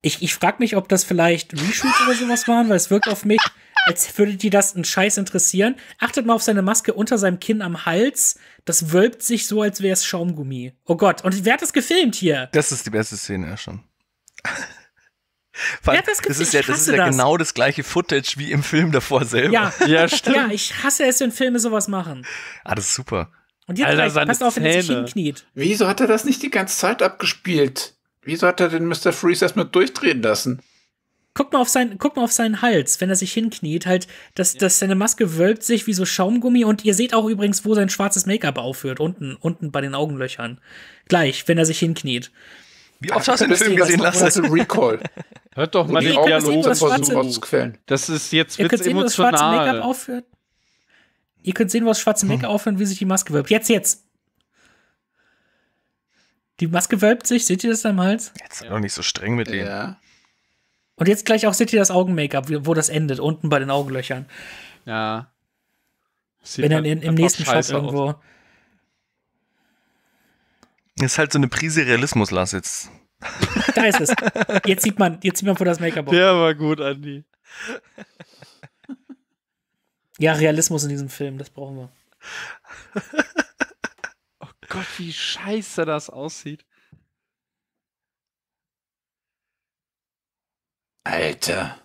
Ich, ich frage mich, ob das vielleicht Reshoots oder sowas waren, weil es wirkt auf mich, als würde die das einen Scheiß interessieren. Achtet mal auf seine Maske unter seinem Kinn am Hals. Das wölbt sich so, als wäre es Schaumgummi. Oh Gott, und wer hat das gefilmt hier? Das ist die beste Szene, ja schon. Weil ja, das, das ist ja, das ist ja das. Genau das gleiche Footage wie im Film davor selber. Ja, ja, stimmt. Ja, ich hasse es, wenn Filme sowas machen. Ah, das ist super. Und jetzt Alter, gleich, passt auf, wenn er sich hinkniet. Wieso hat er das nicht die ganze Zeit abgespielt? Wieso hat er den Mister Freeze erstmal durchdrehen lassen? Guck mal auf seinen, guck mal auf seinen Hals, wenn er sich hinkniet, halt, dass, ja. dass seine Maske wölbt sich wie so Schaumgummi und ihr seht auch übrigens, wo sein schwarzes Make-up aufhört, unten, unten bei den Augenlöchern. Gleich, wenn er sich hinkniet. Wie oft hast du den Film gesehen lassen? Das ist ein Recall. Hört doch mal die Dialoge versuchen zu quälen. Das ist jetzt Witz emotional. Ihr könnt sehen, wo das schwarze Make-up aufhört, wie sich die Maske wölbt. Jetzt, jetzt. Die Maske wölbt sich. Seht ihr das am Hals? Jetzt seid doch nicht so streng mit denen. Ja. Und jetzt gleich auch seht ihr das Augen-Make-up, wo das endet. Unten bei den Augenlöchern. Ja. Wenn dann im nächsten Shot irgendwo... Das ist halt so eine Prise Realismus, Lars, jetzt. Da ist es. Jetzt sieht man, jetzt sieht man vor das Make-up. Der war gut, Andi. Ja, Realismus in diesem Film, das brauchen wir. Oh Gott, wie scheiße das aussieht. Alter.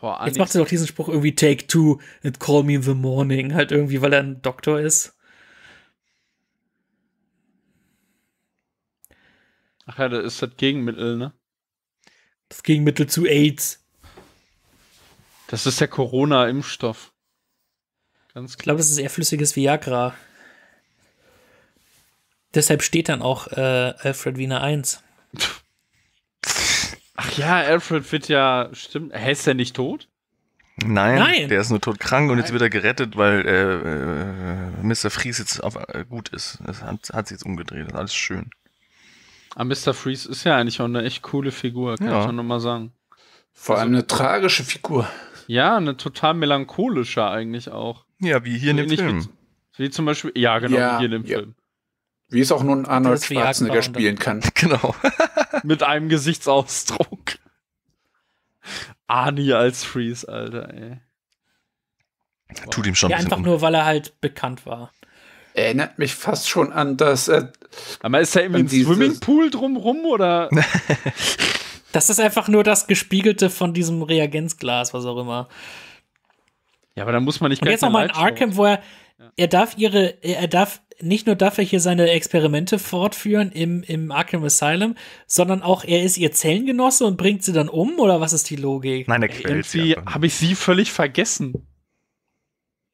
Boah, Andi. Jetzt macht er doch diesen Spruch irgendwie Take Two and Call Me in the Morning. Halt irgendwie, weil er ein Doktor ist. Ach ja, das ist das Gegenmittel, ne? Das Gegenmittel zu AIDS. Das ist der Corona-Impfstoff. Ganz klar. Ich glaube, das ist eher flüssiges Viagra. Deshalb steht dann auch äh, Alfred Wiener eins. Ach ja, Alfred wird ja, stimmt, er ist ja nicht tot? Nein, Nein, der ist nur todkrank und jetzt wird er gerettet, weil äh, äh, Mister Freeze jetzt auf, äh, gut ist. Das hat, hat sich jetzt umgedreht, das ist alles schön. Aber Mister Freeze ist ja eigentlich auch eine echt coole Figur, kann ja. ich schon nochmal sagen. Vor allem also, eine tragische Figur. Ja, eine total melancholische eigentlich auch. Ja, wie hier so in dem Film. Wie, wie zum Beispiel, ja genau, ja, wie hier in dem ja. Film. Wie es auch nur ein Arnold Schwarzenegger spielen kann. Genau. Mit einem Gesichtsausdruck. Arnie als Freeze, Alter, ey. Wow. Tut ihm schon ja, ein einfach um. nur, weil er halt bekannt war. Erinnert mich fast schon an das. Äh, Aber ist da irgendwie ein Swimmingpool drumrum, oder? Das ist einfach nur das Gespiegelte von diesem Reagenzglas, was auch immer. Ja, aber da muss man nicht. Und jetzt nochmal in Arkham, wo er, ja. er darf ihre, er darf, nicht nur darf er hier seine Experimente fortführen im, im Arkham Asylum, sondern auch er ist ihr Zellengenosse und bringt sie dann um, oder was ist die Logik? Nein, er quält sie. Irgendwie habe ich sie völlig vergessen.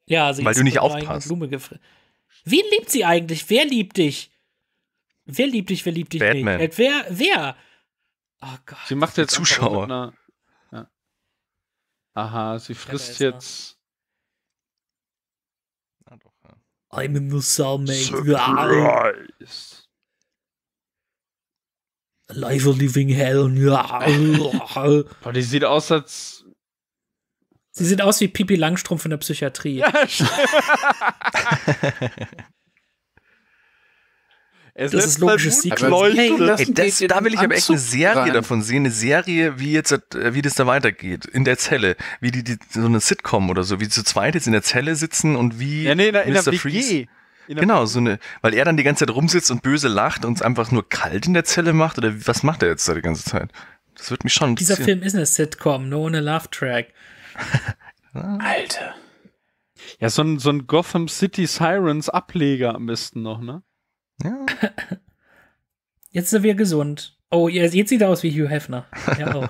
Ja, sie weil ist du nicht aufpasst. Blume gefressen. Wen liebt sie eigentlich? Wer liebt dich? Wer liebt dich? Wer liebt dich Batman. nicht? Wer? Wer? Oh Gott. Sie macht jetzt Zuschauer. Einer, ja. Aha, sie frisst ja, jetzt. Na doch, ja. I'm in the soulmate. Alive or living hell. Boah, die sieht aus, als. Sie sieht aus wie Pipi Langstrumpf in der Psychiatrie. Ja, es das ist logisches Sieg. Hey, hey, da will ich aber echt eine Serie rein. davon sehen, eine Serie, wie jetzt, wie das da weitergeht, in der Zelle, wie die, die so eine Sitcom oder so, wie zu zweit jetzt in der Zelle sitzen und wie ja, nee, in der, in Mister Freeze. Genau, so eine, weil er dann die ganze Zeit rumsitzt und böse lacht und es einfach nur kalt in der Zelle macht, oder was macht er jetzt da die ganze Zeit? Das wird mich schon interessieren. Dieser Film ist eine Sitcom, nur ohne Laugh Track. Alter. Ja, so ein, so ein Gotham City Sirens Ableger am besten noch, ne? Ja. Jetzt sind wir gesund. Oh, jetzt sieht er aus wie Hugh Hefner. Ja, auch.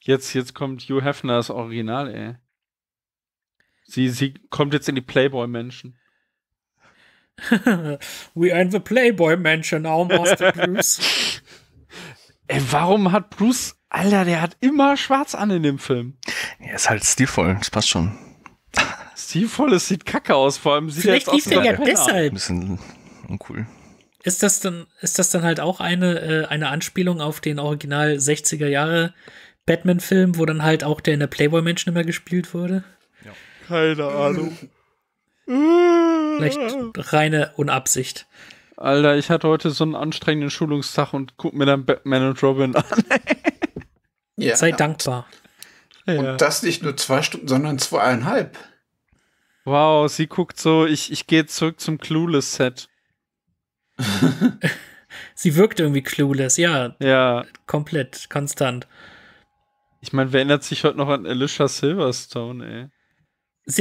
jetzt, jetzt kommt Hugh Hefner, das Original, ey. Sie, sie kommt jetzt in die Playboy-Mansion. We are in the Playboy-Mansion, our Master Bruce. Ey, warum hat Bruce... Alter, der hat immer schwarz an in dem Film. Er ist halt stilvoll, das passt schon. Stilvoll, es sieht kacke aus, vor allem sieht Vielleicht er jetzt lief aus der ja deshalb. Ein bisschen uncool. Ist das dann, ist das dann halt auch eine, äh, eine Anspielung auf den Original sechziger Jahre Batman-Film, wo dann halt auch der in der Playboy-Mansion immer gespielt wurde? Ja. Keine Ahnung. Vielleicht reine Unabsicht. Alter, ich hatte heute so einen anstrengenden Schulungstag und guck mir dann Batman und Robin an. Ja. Sei dankbar. Ja. Und das nicht nur zwei Stunden, sondern zweieinhalb. Wow, sie guckt so, ich, ich gehe zurück zum Clueless-Set. Sie wirkt irgendwie clueless, ja. Ja. Komplett, konstant. Ich meine, wer erinnert sich heute noch an Alicia Silverstone, ey?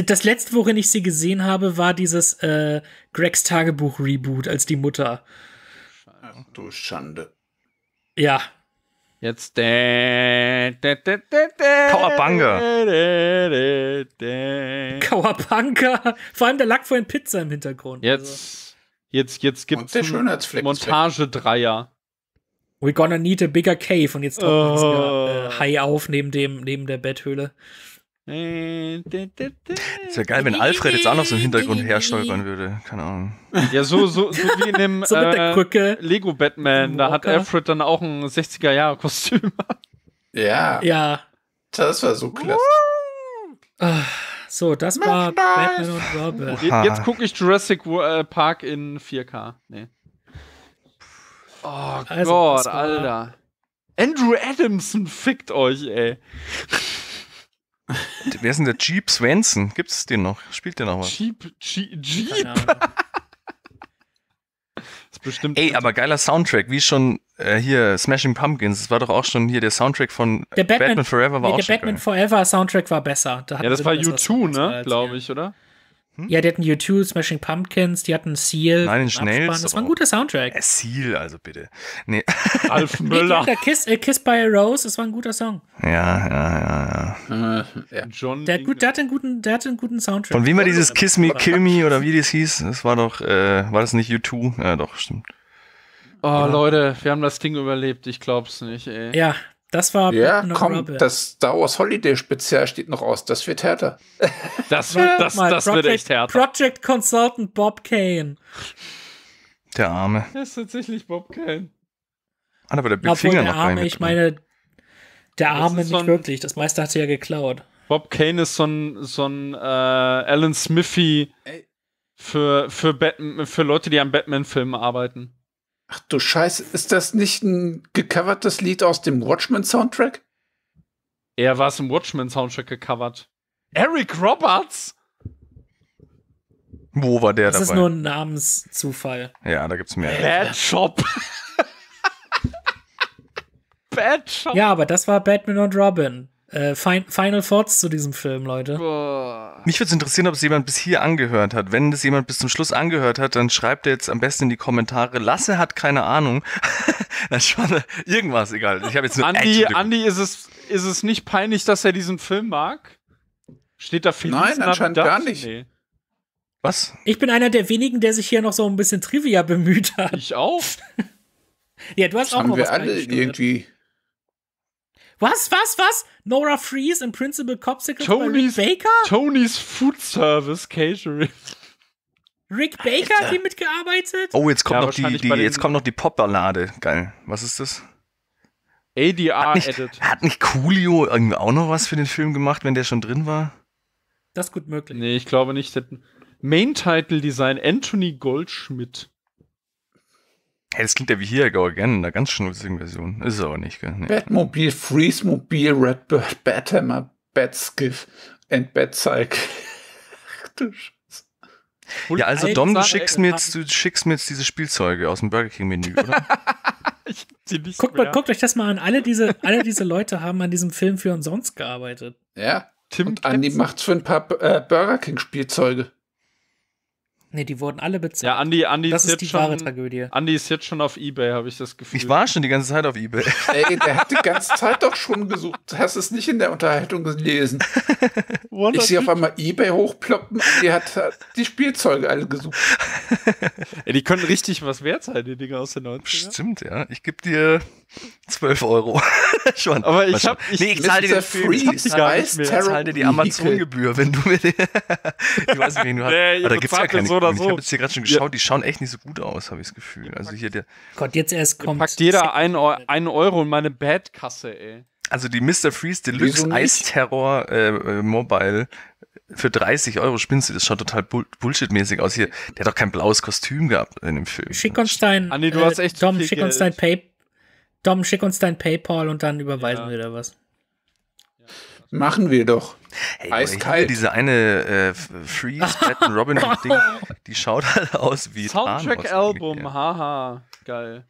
Das letzte, worin ich sie gesehen habe, war dieses äh, Gregs Tagebuch-Reboot als die Mutter. Ach du Schande. Ja. Jetzt Kawabanga. Kawabanga. Vor allem der Lack vorhin Pizza im Hintergrund. Jetzt, also. jetzt, jetzt gibt's einen Montage-Dreier. We're gonna need a bigger cave. Und jetzt taucht oh. äh, Hai auf neben dem, neben der Betthöhle. Ist ja geil, wenn Alfred jetzt auch noch so im Hintergrund herstolpern würde. Keine Ahnung. Ja, so, so, so wie in dem so äh, Lego Batman. Da hat Alfred dann auch ein sechziger Jahre Kostüm. Ja. Ja. Das war so klasse. So, das war Batman und Robin. Jetzt, jetzt gucke ich Jurassic Park in vier K. Nee. Oh also, Gott, Alter. Andrew Adamson fickt euch, ey. Wer ist denn der Jeep Swanson? Gibt es den noch? Spielt der noch was? Jeep? Jeep? Jeep? Das ist bestimmt... Ey, aber geiler Soundtrack, wie schon äh, hier Smashing Pumpkins, das war doch auch schon hier der Soundtrack von der Batman, Batman Forever war nee, auch der schon Batman geil. Forever Soundtrack war besser. Da ja, das war U zwei, ne, glaube ich, oder? Hm? Ja, die hatten U zwei, Smashing Pumpkins, die hatten Seal. Nein, den Schnellsten. Das war ein guter Soundtrack. Ja, Seal, also bitte. Nee. Ralf Möller. Nee, Kiss, äh, Kiss by a Rose, das war ein guter Song. Ja, ja, ja. Äh, ja. John der, gut, der, hatte einen guten, der hatte einen guten Soundtrack. Von wem war dieses Kiss Me, Kill Me oder wie das hieß? Das war doch, äh, war das nicht U zwei? Ja, doch, stimmt. Oh, ja. Leute, wir haben das Ding überlebt. Ich glaub's nicht, ey. Ja. Das war ja, komm, Rubble. Das Star Wars Holiday Spezial steht noch aus. Das wird härter. Das, wird, das, das Project, wird echt härter. Project Consultant Bob Kane. Der Arme. Das ist tatsächlich Bob Kane. Ah, aber der Big Finger noch Arme, ich meine, der Arme nicht so wirklich. Das meiste hat sie ja geklaut. Bob Kane ist so ein, so ein äh, Alan Smithy für, für, Batman, für Leute, die an Batman-Filmen arbeiten. Ach du Scheiße, ist das nicht ein gecovertes Lied aus dem Watchmen-Soundtrack? Er war es im Watchmen-Soundtrack gecovert. Eric Roberts? Wo war der das dabei? Das ist nur ein Namenszufall. Ja, da gibt's mehr. Bad Shop. Bad Shop. Ja, aber das war Batman und Robin. Äh, Final Thoughts zu diesem Film, Leute. Boah. Mich würde es interessieren, ob es jemand bis hier angehört hat. Wenn das jemand bis zum Schluss angehört hat, dann schreibt er jetzt am besten in die Kommentare, Lasse hat keine Ahnung. Dann schwanne irgendwas, egal. Ich habe jetzt nur Andi, Andi ist, es, ist es nicht peinlich, dass er diesen Film mag? Steht da viel? Nein, anscheinend gar nicht. Nee. Was? Ich bin einer der wenigen, der sich hier noch so ein bisschen Trivia bemüht hat. Ich auch. Ja, du hast das auch noch was. Haben wir alle irgendwie... Was, was, was? Nora Freeze in Principal Copsicles bei Rick Baker? Tony's Food Service Catering. Rick Baker hat hier mitgearbeitet? Oh, jetzt kommt, ja, noch, die, die, jetzt kommt noch die Pop-Ballade. Geil. Was ist das? A D R-Edit. Hat, hat nicht Coolio irgendwie auch noch was für den Film gemacht, wenn der schon drin war? Das ist gut möglich. Nee, ich glaube nicht. Main-Title-Design Anthony Goldschmidt. Hey, das klingt ja wie hier, I Go Again, in einer ganz schnulzigen Version. Ist es aber nicht, gell? Nee. Batmobile, Freeze-Mobile, Redbird, Bathammer, Batskiff and Batcycle. Ach du Scheiße. Ja, also Dom, du schickst, mir jetzt, du schickst mir jetzt diese Spielzeuge aus dem Burger King-Menü, oder? Ich hab die nicht guckt, mal, guckt euch das mal an. Alle diese, alle diese Leute haben an diesem Film für umsonst gearbeitet. Ja, Tim und Andi macht's für ein paar äh, Burger King-Spielzeuge. Nee, die wurden alle bezahlt. Ja, Andi, Andi das ist, ist die schon, wahre Tragödie. Andi ist jetzt schon auf eBay, habe ich das Gefühl. Ich war schon die ganze Zeit auf eBay. Ey, der hat die ganze Zeit doch schon gesucht. Hast es nicht in der Unterhaltung gelesen. Ich sehe auf einmal eBay hochploppen. Andi hat, hat die Spielzeuge alle gesucht. Ey, die können richtig was wert sein, die Dinger aus den neunziger. Stimmt, ja. Ich gebe dir zwölf Euro. Schon. Aber ich habe... Nee, ich zahle dir den Film. Ich, ich zahle dir die Amazon-Gebühr, wenn du mir den... Ich weiß nicht, wen du hast. Nee, aber da gibt's ja keine so oder so. Ich habe jetzt hier gerade schon geschaut, ja. Die schauen echt nicht so gut aus, habe ich das Gefühl. Also hier der... Gott, jetzt erst kommt... Packt jeder einen Euro in meine Bad-Kasse, ey. Also die Mister Freeze Deluxe Eisterror äh, Mobile für dreißig Euro, spinnst du, das schaut total bull bullshitmäßig aus. Hier, der hat doch kein blaues Kostüm gehabt in dem Film. Schick uns dein... Andi, du äh, hast echt Dom, schick uns dein Paper. Dom, schick uns dein PayPal und dann überweisen ja. wir da was. Machen wir doch. Hey, eiskalt. Diese eine äh, Freeze, Batman, Robin Ding, die schaut halt aus wie Soundtrack-Album, ja. Haha. Geil.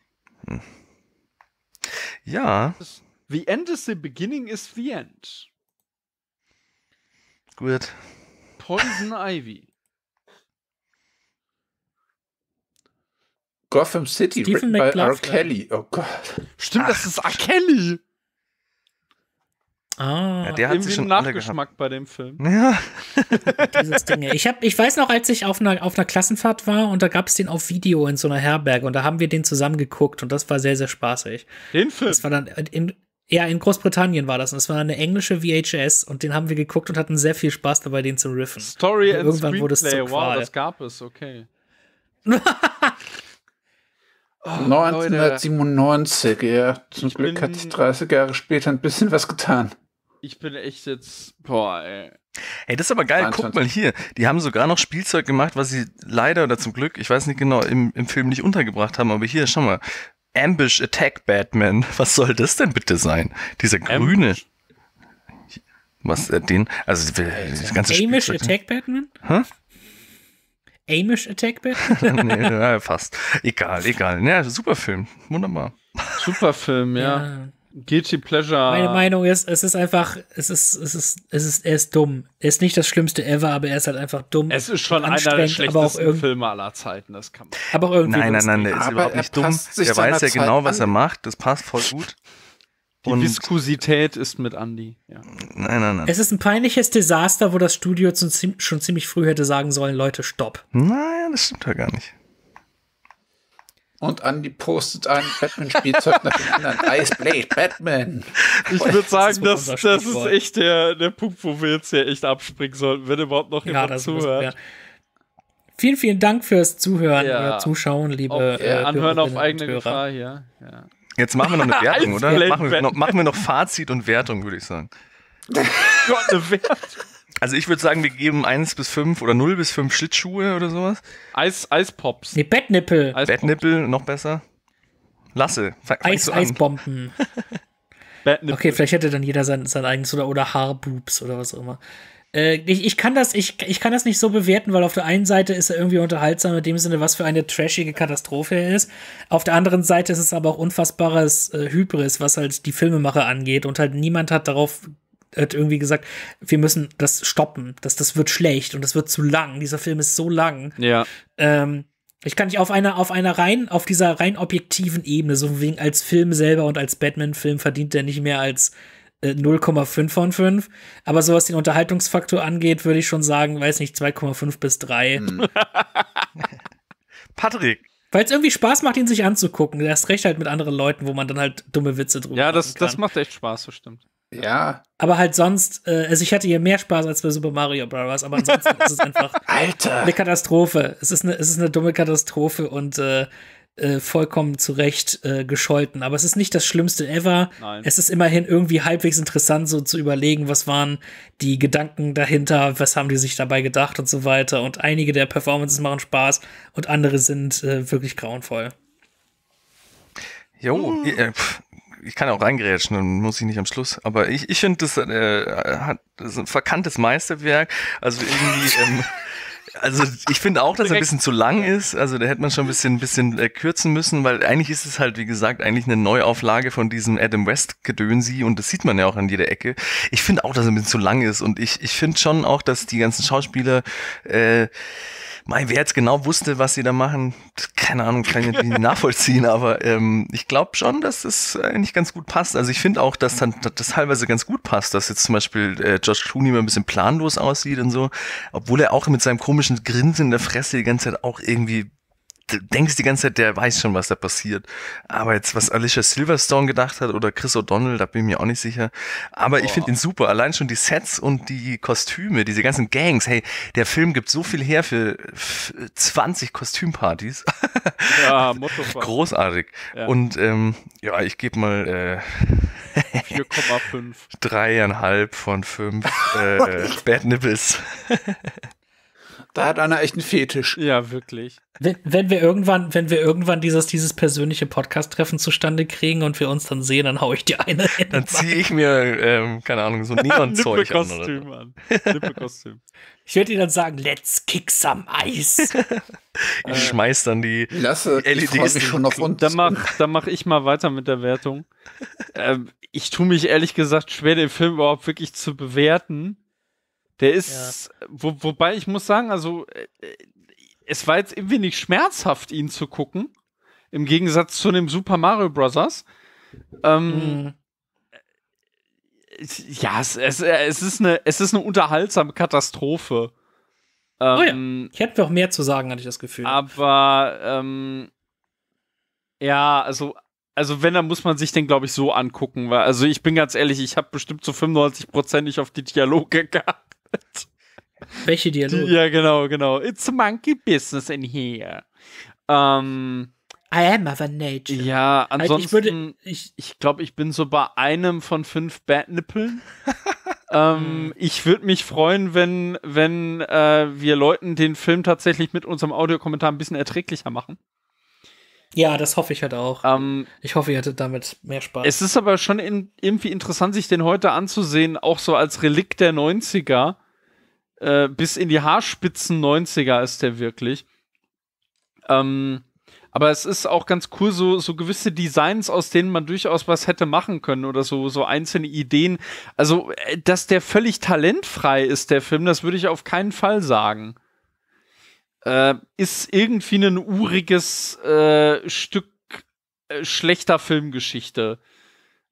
Hm. Ja. The end is the beginning is the end. Gut. Poison Ivy. Gotham City, written by R. Kelly. Oh Gott. Stimmt, ach, das ist R. Kelly. Ah, ja, der hat sich schon Nachgeschmack bei dem Film. Ja. Dieses Ding. Ich, hab, ich weiß noch, als ich auf einer, auf einer Klassenfahrt war und da gab es den auf Video in so einer Herberge und da haben wir den zusammen geguckt und das war sehr, sehr spaßig. Den Film? Das war dann in, ja, in Großbritannien war das und es war eine englische V H S und den haben wir geguckt und hatten sehr viel Spaß dabei, den zu riffen. Story and Screenplay, wow, das gab es, okay. Oh, neunzehnhundertsiebenundneunzig, ja. Zum Glück hatte ich dreißig Jahre später ein bisschen was getan. Ich bin echt jetzt, boah, ey. Hey, das ist aber geil, guck mal hier. Die haben sogar noch Spielzeug gemacht, was sie leider oder zum Glück, ich weiß nicht genau, im, im Film nicht untergebracht haben, aber hier, schau mal. Ambush Attack Batman. Was soll das denn bitte sein? Dieser grüne. Ambush. Was, äh, den, also, das ganze Spielzeug. Ambush Attack Batman? Hä? Amish Attack Bad? Nee, ja, fast. Egal, egal. Ja, super Film. Wunderbar. Super Film, ja. Ja. Guilty Pleasure. Meine Meinung ist, es ist einfach, es ist, es ist, es ist, er ist dumm. Er ist nicht das Schlimmste ever, aber er ist halt einfach dumm. Es ist schon einer der schlechtesten Filme aller Zeiten, das kann man. Aber auch irgendwie. Nein, nein, nein, der ist überhaupt nicht dumm. Er weiß ja genau, was er macht. Das passt voll gut. Die Viskosität ist mit Andy. Ja. Nein, nein, nein. Es ist ein peinliches Desaster, wo das Studio schon ziemlich früh hätte sagen sollen, Leute, stopp. Naja, das stimmt ja gar nicht. Und Andy postet ein Batman-Spielzeug nach dem anderen. Ice Blade, Batman. Ich würde sagen, das, das, das ist echt der, der Punkt, wo wir jetzt hier echt abspringen sollten, wenn überhaupt noch jemand ja, zuhört. Muss, ja. Vielen, vielen Dank fürs Zuhören, ja. äh, Zuschauen, liebe auf, äh, Anhören auf eigene Gefahr hier. Ja. Jetzt machen wir noch eine Wertung, oder? Machen wir, noch, machen wir noch Fazit und Wertung, würde ich sagen. Gott, eine Wertung. Also ich würde sagen, wir geben eins bis fünf oder null bis fünf Schlittschuhe oder sowas. Eis, Eispops. Nee, Bettnippel. Bettnippel, noch besser. Lasse. Eis, Eisbomben. Okay, vielleicht hätte dann jeder sein, sein eigenes oder, oder Haarboobs oder was auch immer. Äh, ich, ich, kann das, ich, ich kann das nicht so bewerten, weil auf der einen Seite ist er irgendwie unterhaltsam in dem Sinne, was für eine trashige Katastrophe er ist. Auf der anderen Seite ist es aber auch unfassbares äh, Hybris, was halt die Filmemacher angeht und halt niemand hat darauf hat irgendwie gesagt, wir müssen das stoppen, das, das wird schlecht und das wird zu lang, dieser Film ist so lang. Ja. Ähm, ich kann nicht auf einer, auf einer rein, auf dieser rein objektiven Ebene, so wegen als Film selber und als Batman-Film verdient der nicht mehr als äh, null Komma fünf von fünf, aber so was den Unterhaltungsfaktor angeht, würde ich schon sagen, weiß nicht, zwei Komma fünf bis drei. Hm. Patrick. Weil es irgendwie Spaß macht, ihn sich anzugucken. Erst recht halt mit anderen Leuten, wo man dann halt dumme Witze drüber ja, das, machen kann. Ja, das macht echt Spaß, das stimmt. Ja. Aber halt sonst, äh, also ich hatte hier mehr Spaß als bei Super Mario Bros., aber ansonsten ist es einfach Alter. eine Katastrophe. Es ist eine, es ist eine dumme Katastrophe und äh, äh, vollkommen zu Recht äh, gescholten. Aber es ist nicht das Schlimmste ever. Nein. Es ist immerhin irgendwie halbwegs interessant, so zu überlegen, was waren die Gedanken dahinter, was haben die sich dabei gedacht und so weiter. Und einige der Performances machen Spaß und andere sind äh, wirklich grauenvoll. Jo, hm. Ich kann auch reingerätschen, dann muss ich nicht am Schluss. Aber ich, ich finde, das, äh, hat, das ist ein verkanntes Meisterwerk. Also irgendwie, ähm, also ich finde auch, dass er ein bisschen zu lang ist. Also da hätte man schon ein bisschen, ein bisschen äh, kürzen müssen, weil eigentlich ist es halt, wie gesagt, eigentlich eine Neuauflage von diesem Adam West-Gedönsi und das sieht man ja auch an jeder Ecke. Ich finde auch, dass er ein bisschen zu lang ist und ich, ich finde schon auch, dass die ganzen Schauspieler, äh, Mei, wer jetzt genau wusste, was sie da machen, keine Ahnung, kann ich nicht nachvollziehen, aber ähm, ich glaube schon, dass das eigentlich ganz gut passt. Also ich finde auch, dass dann, das teilweise ganz gut passt, dass jetzt zum Beispiel äh, George Clooney mal ein bisschen planlos aussieht und so, obwohl er auch mit seinem komischen Grinsen in der Fresse die ganze Zeit auch irgendwie, du denkst die ganze Zeit, der weiß schon, was da passiert. Aber jetzt, was Alicia Silverstone gedacht hat oder Chris O'Donnell, da bin ich mir auch nicht sicher. Aber Boah. Ich finde ihn super. Allein schon die Sets und die Kostüme, diese ganzen Gangs. Hey, der Film gibt so viel her für zwanzig Kostümpartys. Ja, großartig. Ja. Und ähm, ja, ich gebe mal äh, vier Komma fünf. drei Komma fünf von fünf äh, Bad Nipples. Da hat einer echt einen Fetisch. Ja, wirklich. Wenn, wenn wir irgendwann, wenn wir irgendwann dieses, dieses persönliche Podcast-Treffen zustande kriegen und wir uns dann sehen, dann hau ich dir eine hin. Dann ziehe ich mir, ähm, keine Ahnung, so Neon-Zeug an. Nippe-Kostüm an. Nippe-Kostüm. Ich würde dir dann sagen, let's kick some ice. Ich äh, schmeiß dann die Lasse, die L E Ds die schon auf uns. Dann mach, dann mach ich mal weiter mit der Wertung. ähm, ich tue mich ehrlich gesagt schwer, den Film überhaupt wirklich zu bewerten. Der ist, ja. wo, wobei ich muss sagen, also äh, es war jetzt irgendwie nicht schmerzhaft, ihn zu gucken, im Gegensatz zu dem Super Mario Bros. Ähm, mhm. äh, ja, es, es, es, ist eine, es ist eine unterhaltsame Katastrophe. Ähm, oh ja, ich hätte noch mehr zu sagen, hatte ich das Gefühl. Aber, ähm, ja, also Also wenn, dann muss man sich den, glaube ich, so angucken. Weil, also ich bin ganz ehrlich, ich habe bestimmt zu fünfundneunzig Prozent nicht auf die Dialoge geachtet. Welche Dialoge? Die, ja, genau, genau. It's monkey business in here. Ähm, I am of a nature. Ja, ansonsten, also ich, würde, ich, ich glaube, ich bin so bei einem von fünf Bad-Nippeln. ähm, ich würde mich freuen, wenn, wenn äh, wir Leuten den Film tatsächlich mit unserem Audiokommentar ein bisschen erträglicher machen. Ja, das hoffe ich halt auch. Ähm, ich hoffe, ihr hattet damit mehr Spaß. Es ist aber schon in, irgendwie interessant, sich den heute anzusehen, auch so als Relikt der neunziger. äh, bis in die Haarspitzen neunziger ist der wirklich. Ähm, aber es ist auch ganz cool, so, so gewisse Designs, aus denen man durchaus was hätte machen können oder so, so einzelne Ideen. Also, dass der völlig talentfrei ist, der Film, das würde ich auf keinen Fall sagen. Äh, ist irgendwie ein uriges äh, Stück äh, schlechter Filmgeschichte.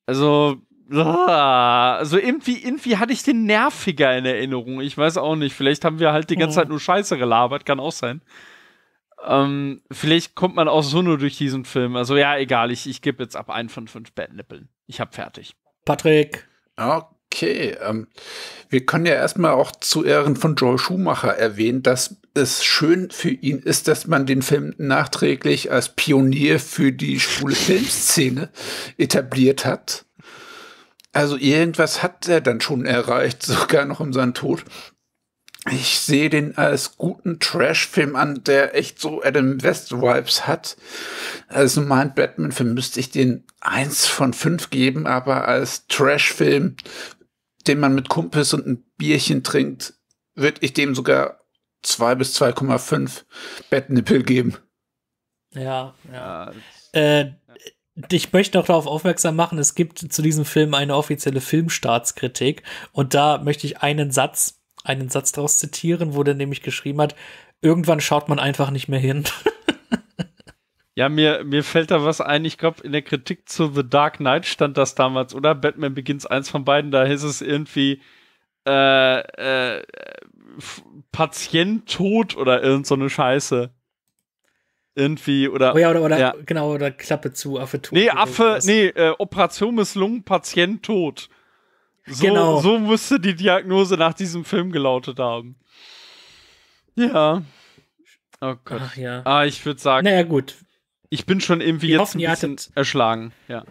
Also, also irgendwie, irgendwie hatte ich den nerviger in Erinnerung. Ich weiß auch nicht. Vielleicht haben wir halt die ganze Zeit nur Scheiße gelabert. Kann auch sein. Ähm, vielleicht kommt man auch so nur durch diesen Film. Also ja, egal. Ich, ich gebe jetzt ab einen von fünf Batnippeln. Ich hab fertig. Patrick. Okay. Ähm, wir können ja erstmal auch zu Ehren von Joel Schumacher erwähnen, dass es schön für ihn ist, dass man den Film nachträglich als Pionier für die schwule Filmszene etabliert hat. Also irgendwas hat er dann schon erreicht, sogar noch um seinen Tod. Ich sehe den als guten Trash-Film an, der echt so Adam West-Vibes hat. Als normalen Batman-Film müsste ich den eins von fünf geben, aber als Trash-Film, den man mit Kumpels und ein Bierchen trinkt, würde ich dem sogar zwei bis zwei Komma fünf Batnippel geben. Ja, ja. Äh, Ich möchte noch darauf aufmerksam machen, es gibt zu diesem Film eine offizielle Filmstaatskritik und da möchte ich einen Satz, einen Satz daraus zitieren, wo der nämlich geschrieben hat, irgendwann schaut man einfach nicht mehr hin. Ja, mir, mir fällt da was ein, ich glaube in der Kritik zu The Dark Knight stand das damals, oder? Batman Begins, eins von beiden, da hieß es irgendwie äh, äh, Patient tot oder irgend so eine Scheiße. Irgendwie, oder. Oh ja, oder, oder ja. Genau, oder Klappe zu, Affe tot. Nee, Affe, nee, äh, Operation misslungen, Patient tot. So, genau. So müsste die Diagnose nach diesem Film gelautet haben. Ja. Oh Gott. Ach ja. Ah, ich würde sagen. Naja, gut. Ich bin schon irgendwie wir jetzt hoffen, ein bisschen erschlagen. Ja.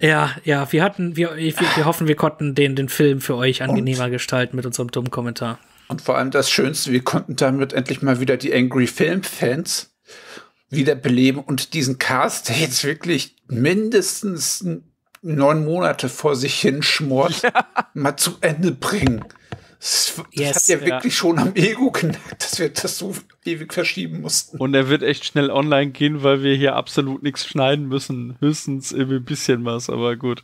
Ja, ja, wir hatten, wir, wir, wir hoffen, wir konnten den, den Film für euch angenehmer Und? gestalten mit unserem dummen Kommentar. Und vor allem das Schönste, wir konnten damit endlich mal wieder die Angry Film Fans wiederbeleben und diesen Cast, der jetzt wirklich mindestens neun Monate vor sich hin schmort, ja. mal zu Ende bringen. Das, das yes, hat ja, ja wirklich schon am Ego genackt, dass wir das so ewig verschieben mussten. Und er wird echt schnell online gehen, weil wir hier absolut nichts schneiden müssen. Höchstens irgendwie ein bisschen was, aber gut.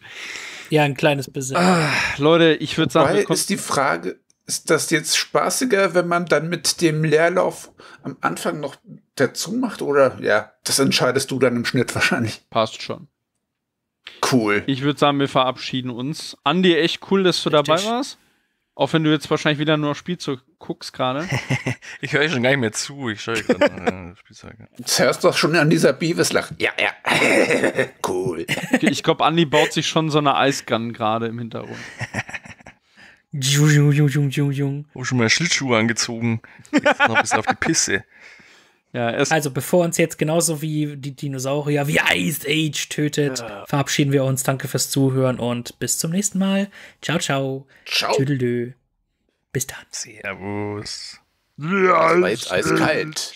Ja, ein kleines bisschen. Ah, Leute, ich würde sagen, wir ist die Frage, ist das jetzt spaßiger, wenn man dann mit dem Leerlauf am Anfang noch dazu macht? Oder ja, das entscheidest du dann im Schnitt wahrscheinlich. Passt schon. Cool. Ich würde sagen, wir verabschieden uns. Andi, echt cool, dass du Richtig. dabei warst. Auch wenn du jetzt wahrscheinlich wieder nur Spielzeug guckst gerade. Ich höre schon gar nicht mehr zu. Ich schaue gerade Spielzeug. Das hörst du doch schon an dieser Beavis-Lache. Ja, ja. Cool. Ich glaube, Andi baut sich schon so eine Eisgun gerade im Hintergrund. Jung, jung, jung, jung, jung. Oh, schon mal Schlittschuhe angezogen. Jetzt noch ein bisschen auf die Pisse. Ja, also bevor uns jetzt genauso wie die Dinosaurier, wie Ice Age tötet, ja. verabschieden wir uns. Danke fürs Zuhören und bis zum nächsten Mal. Ciao, ciao. Ciao. Tüdelö. Bis dann. Servus. Das war jetzt eiskalt.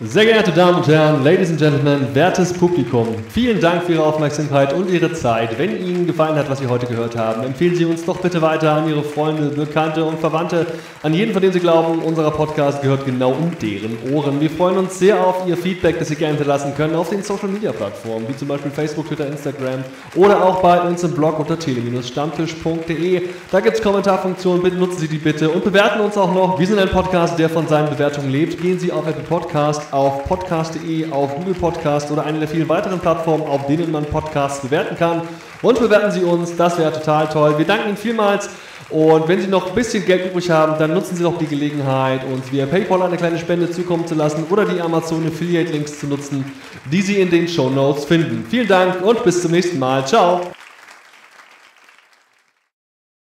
Sehr geehrte Damen und Herren, Ladies and Gentlemen, wertes Publikum, vielen Dank für Ihre Aufmerksamkeit und Ihre Zeit. Wenn Ihnen gefallen hat, was Sie heute gehört haben, empfehlen Sie uns doch bitte weiter an Ihre Freunde, Bekannte und Verwandte, an jeden, von dem Sie glauben, unser Podcast gehört genau in deren Ohren. Wir freuen uns sehr auf Ihr Feedback, das Sie gerne hinterlassen können auf den Social-Media-Plattformen, wie zum Beispiel Facebook, Twitter, Instagram oder auch bei uns im Blog unter tele-stammtisch punkt de. Da gibt es Kommentarfunktionen, bitte nutzen Sie die bitte und bewerten uns auch noch. Wir sind ein Podcast, der von seinen Bewertungen lebt. Gehen Sie auf Apple Podcast, auf podcast punkt de, auf Google Podcast oder eine der vielen weiteren Plattformen, auf denen man Podcasts bewerten kann. Und bewerten Sie uns, das wäre total toll. Wir danken Ihnen vielmals. Und wenn Sie noch ein bisschen Geld übrig haben, dann nutzen Sie doch die Gelegenheit, uns via PayPal eine kleine Spende zukommen zu lassen oder die Amazon Affiliate Links zu nutzen, die Sie in den Shownotes finden. Vielen Dank und bis zum nächsten Mal. Ciao!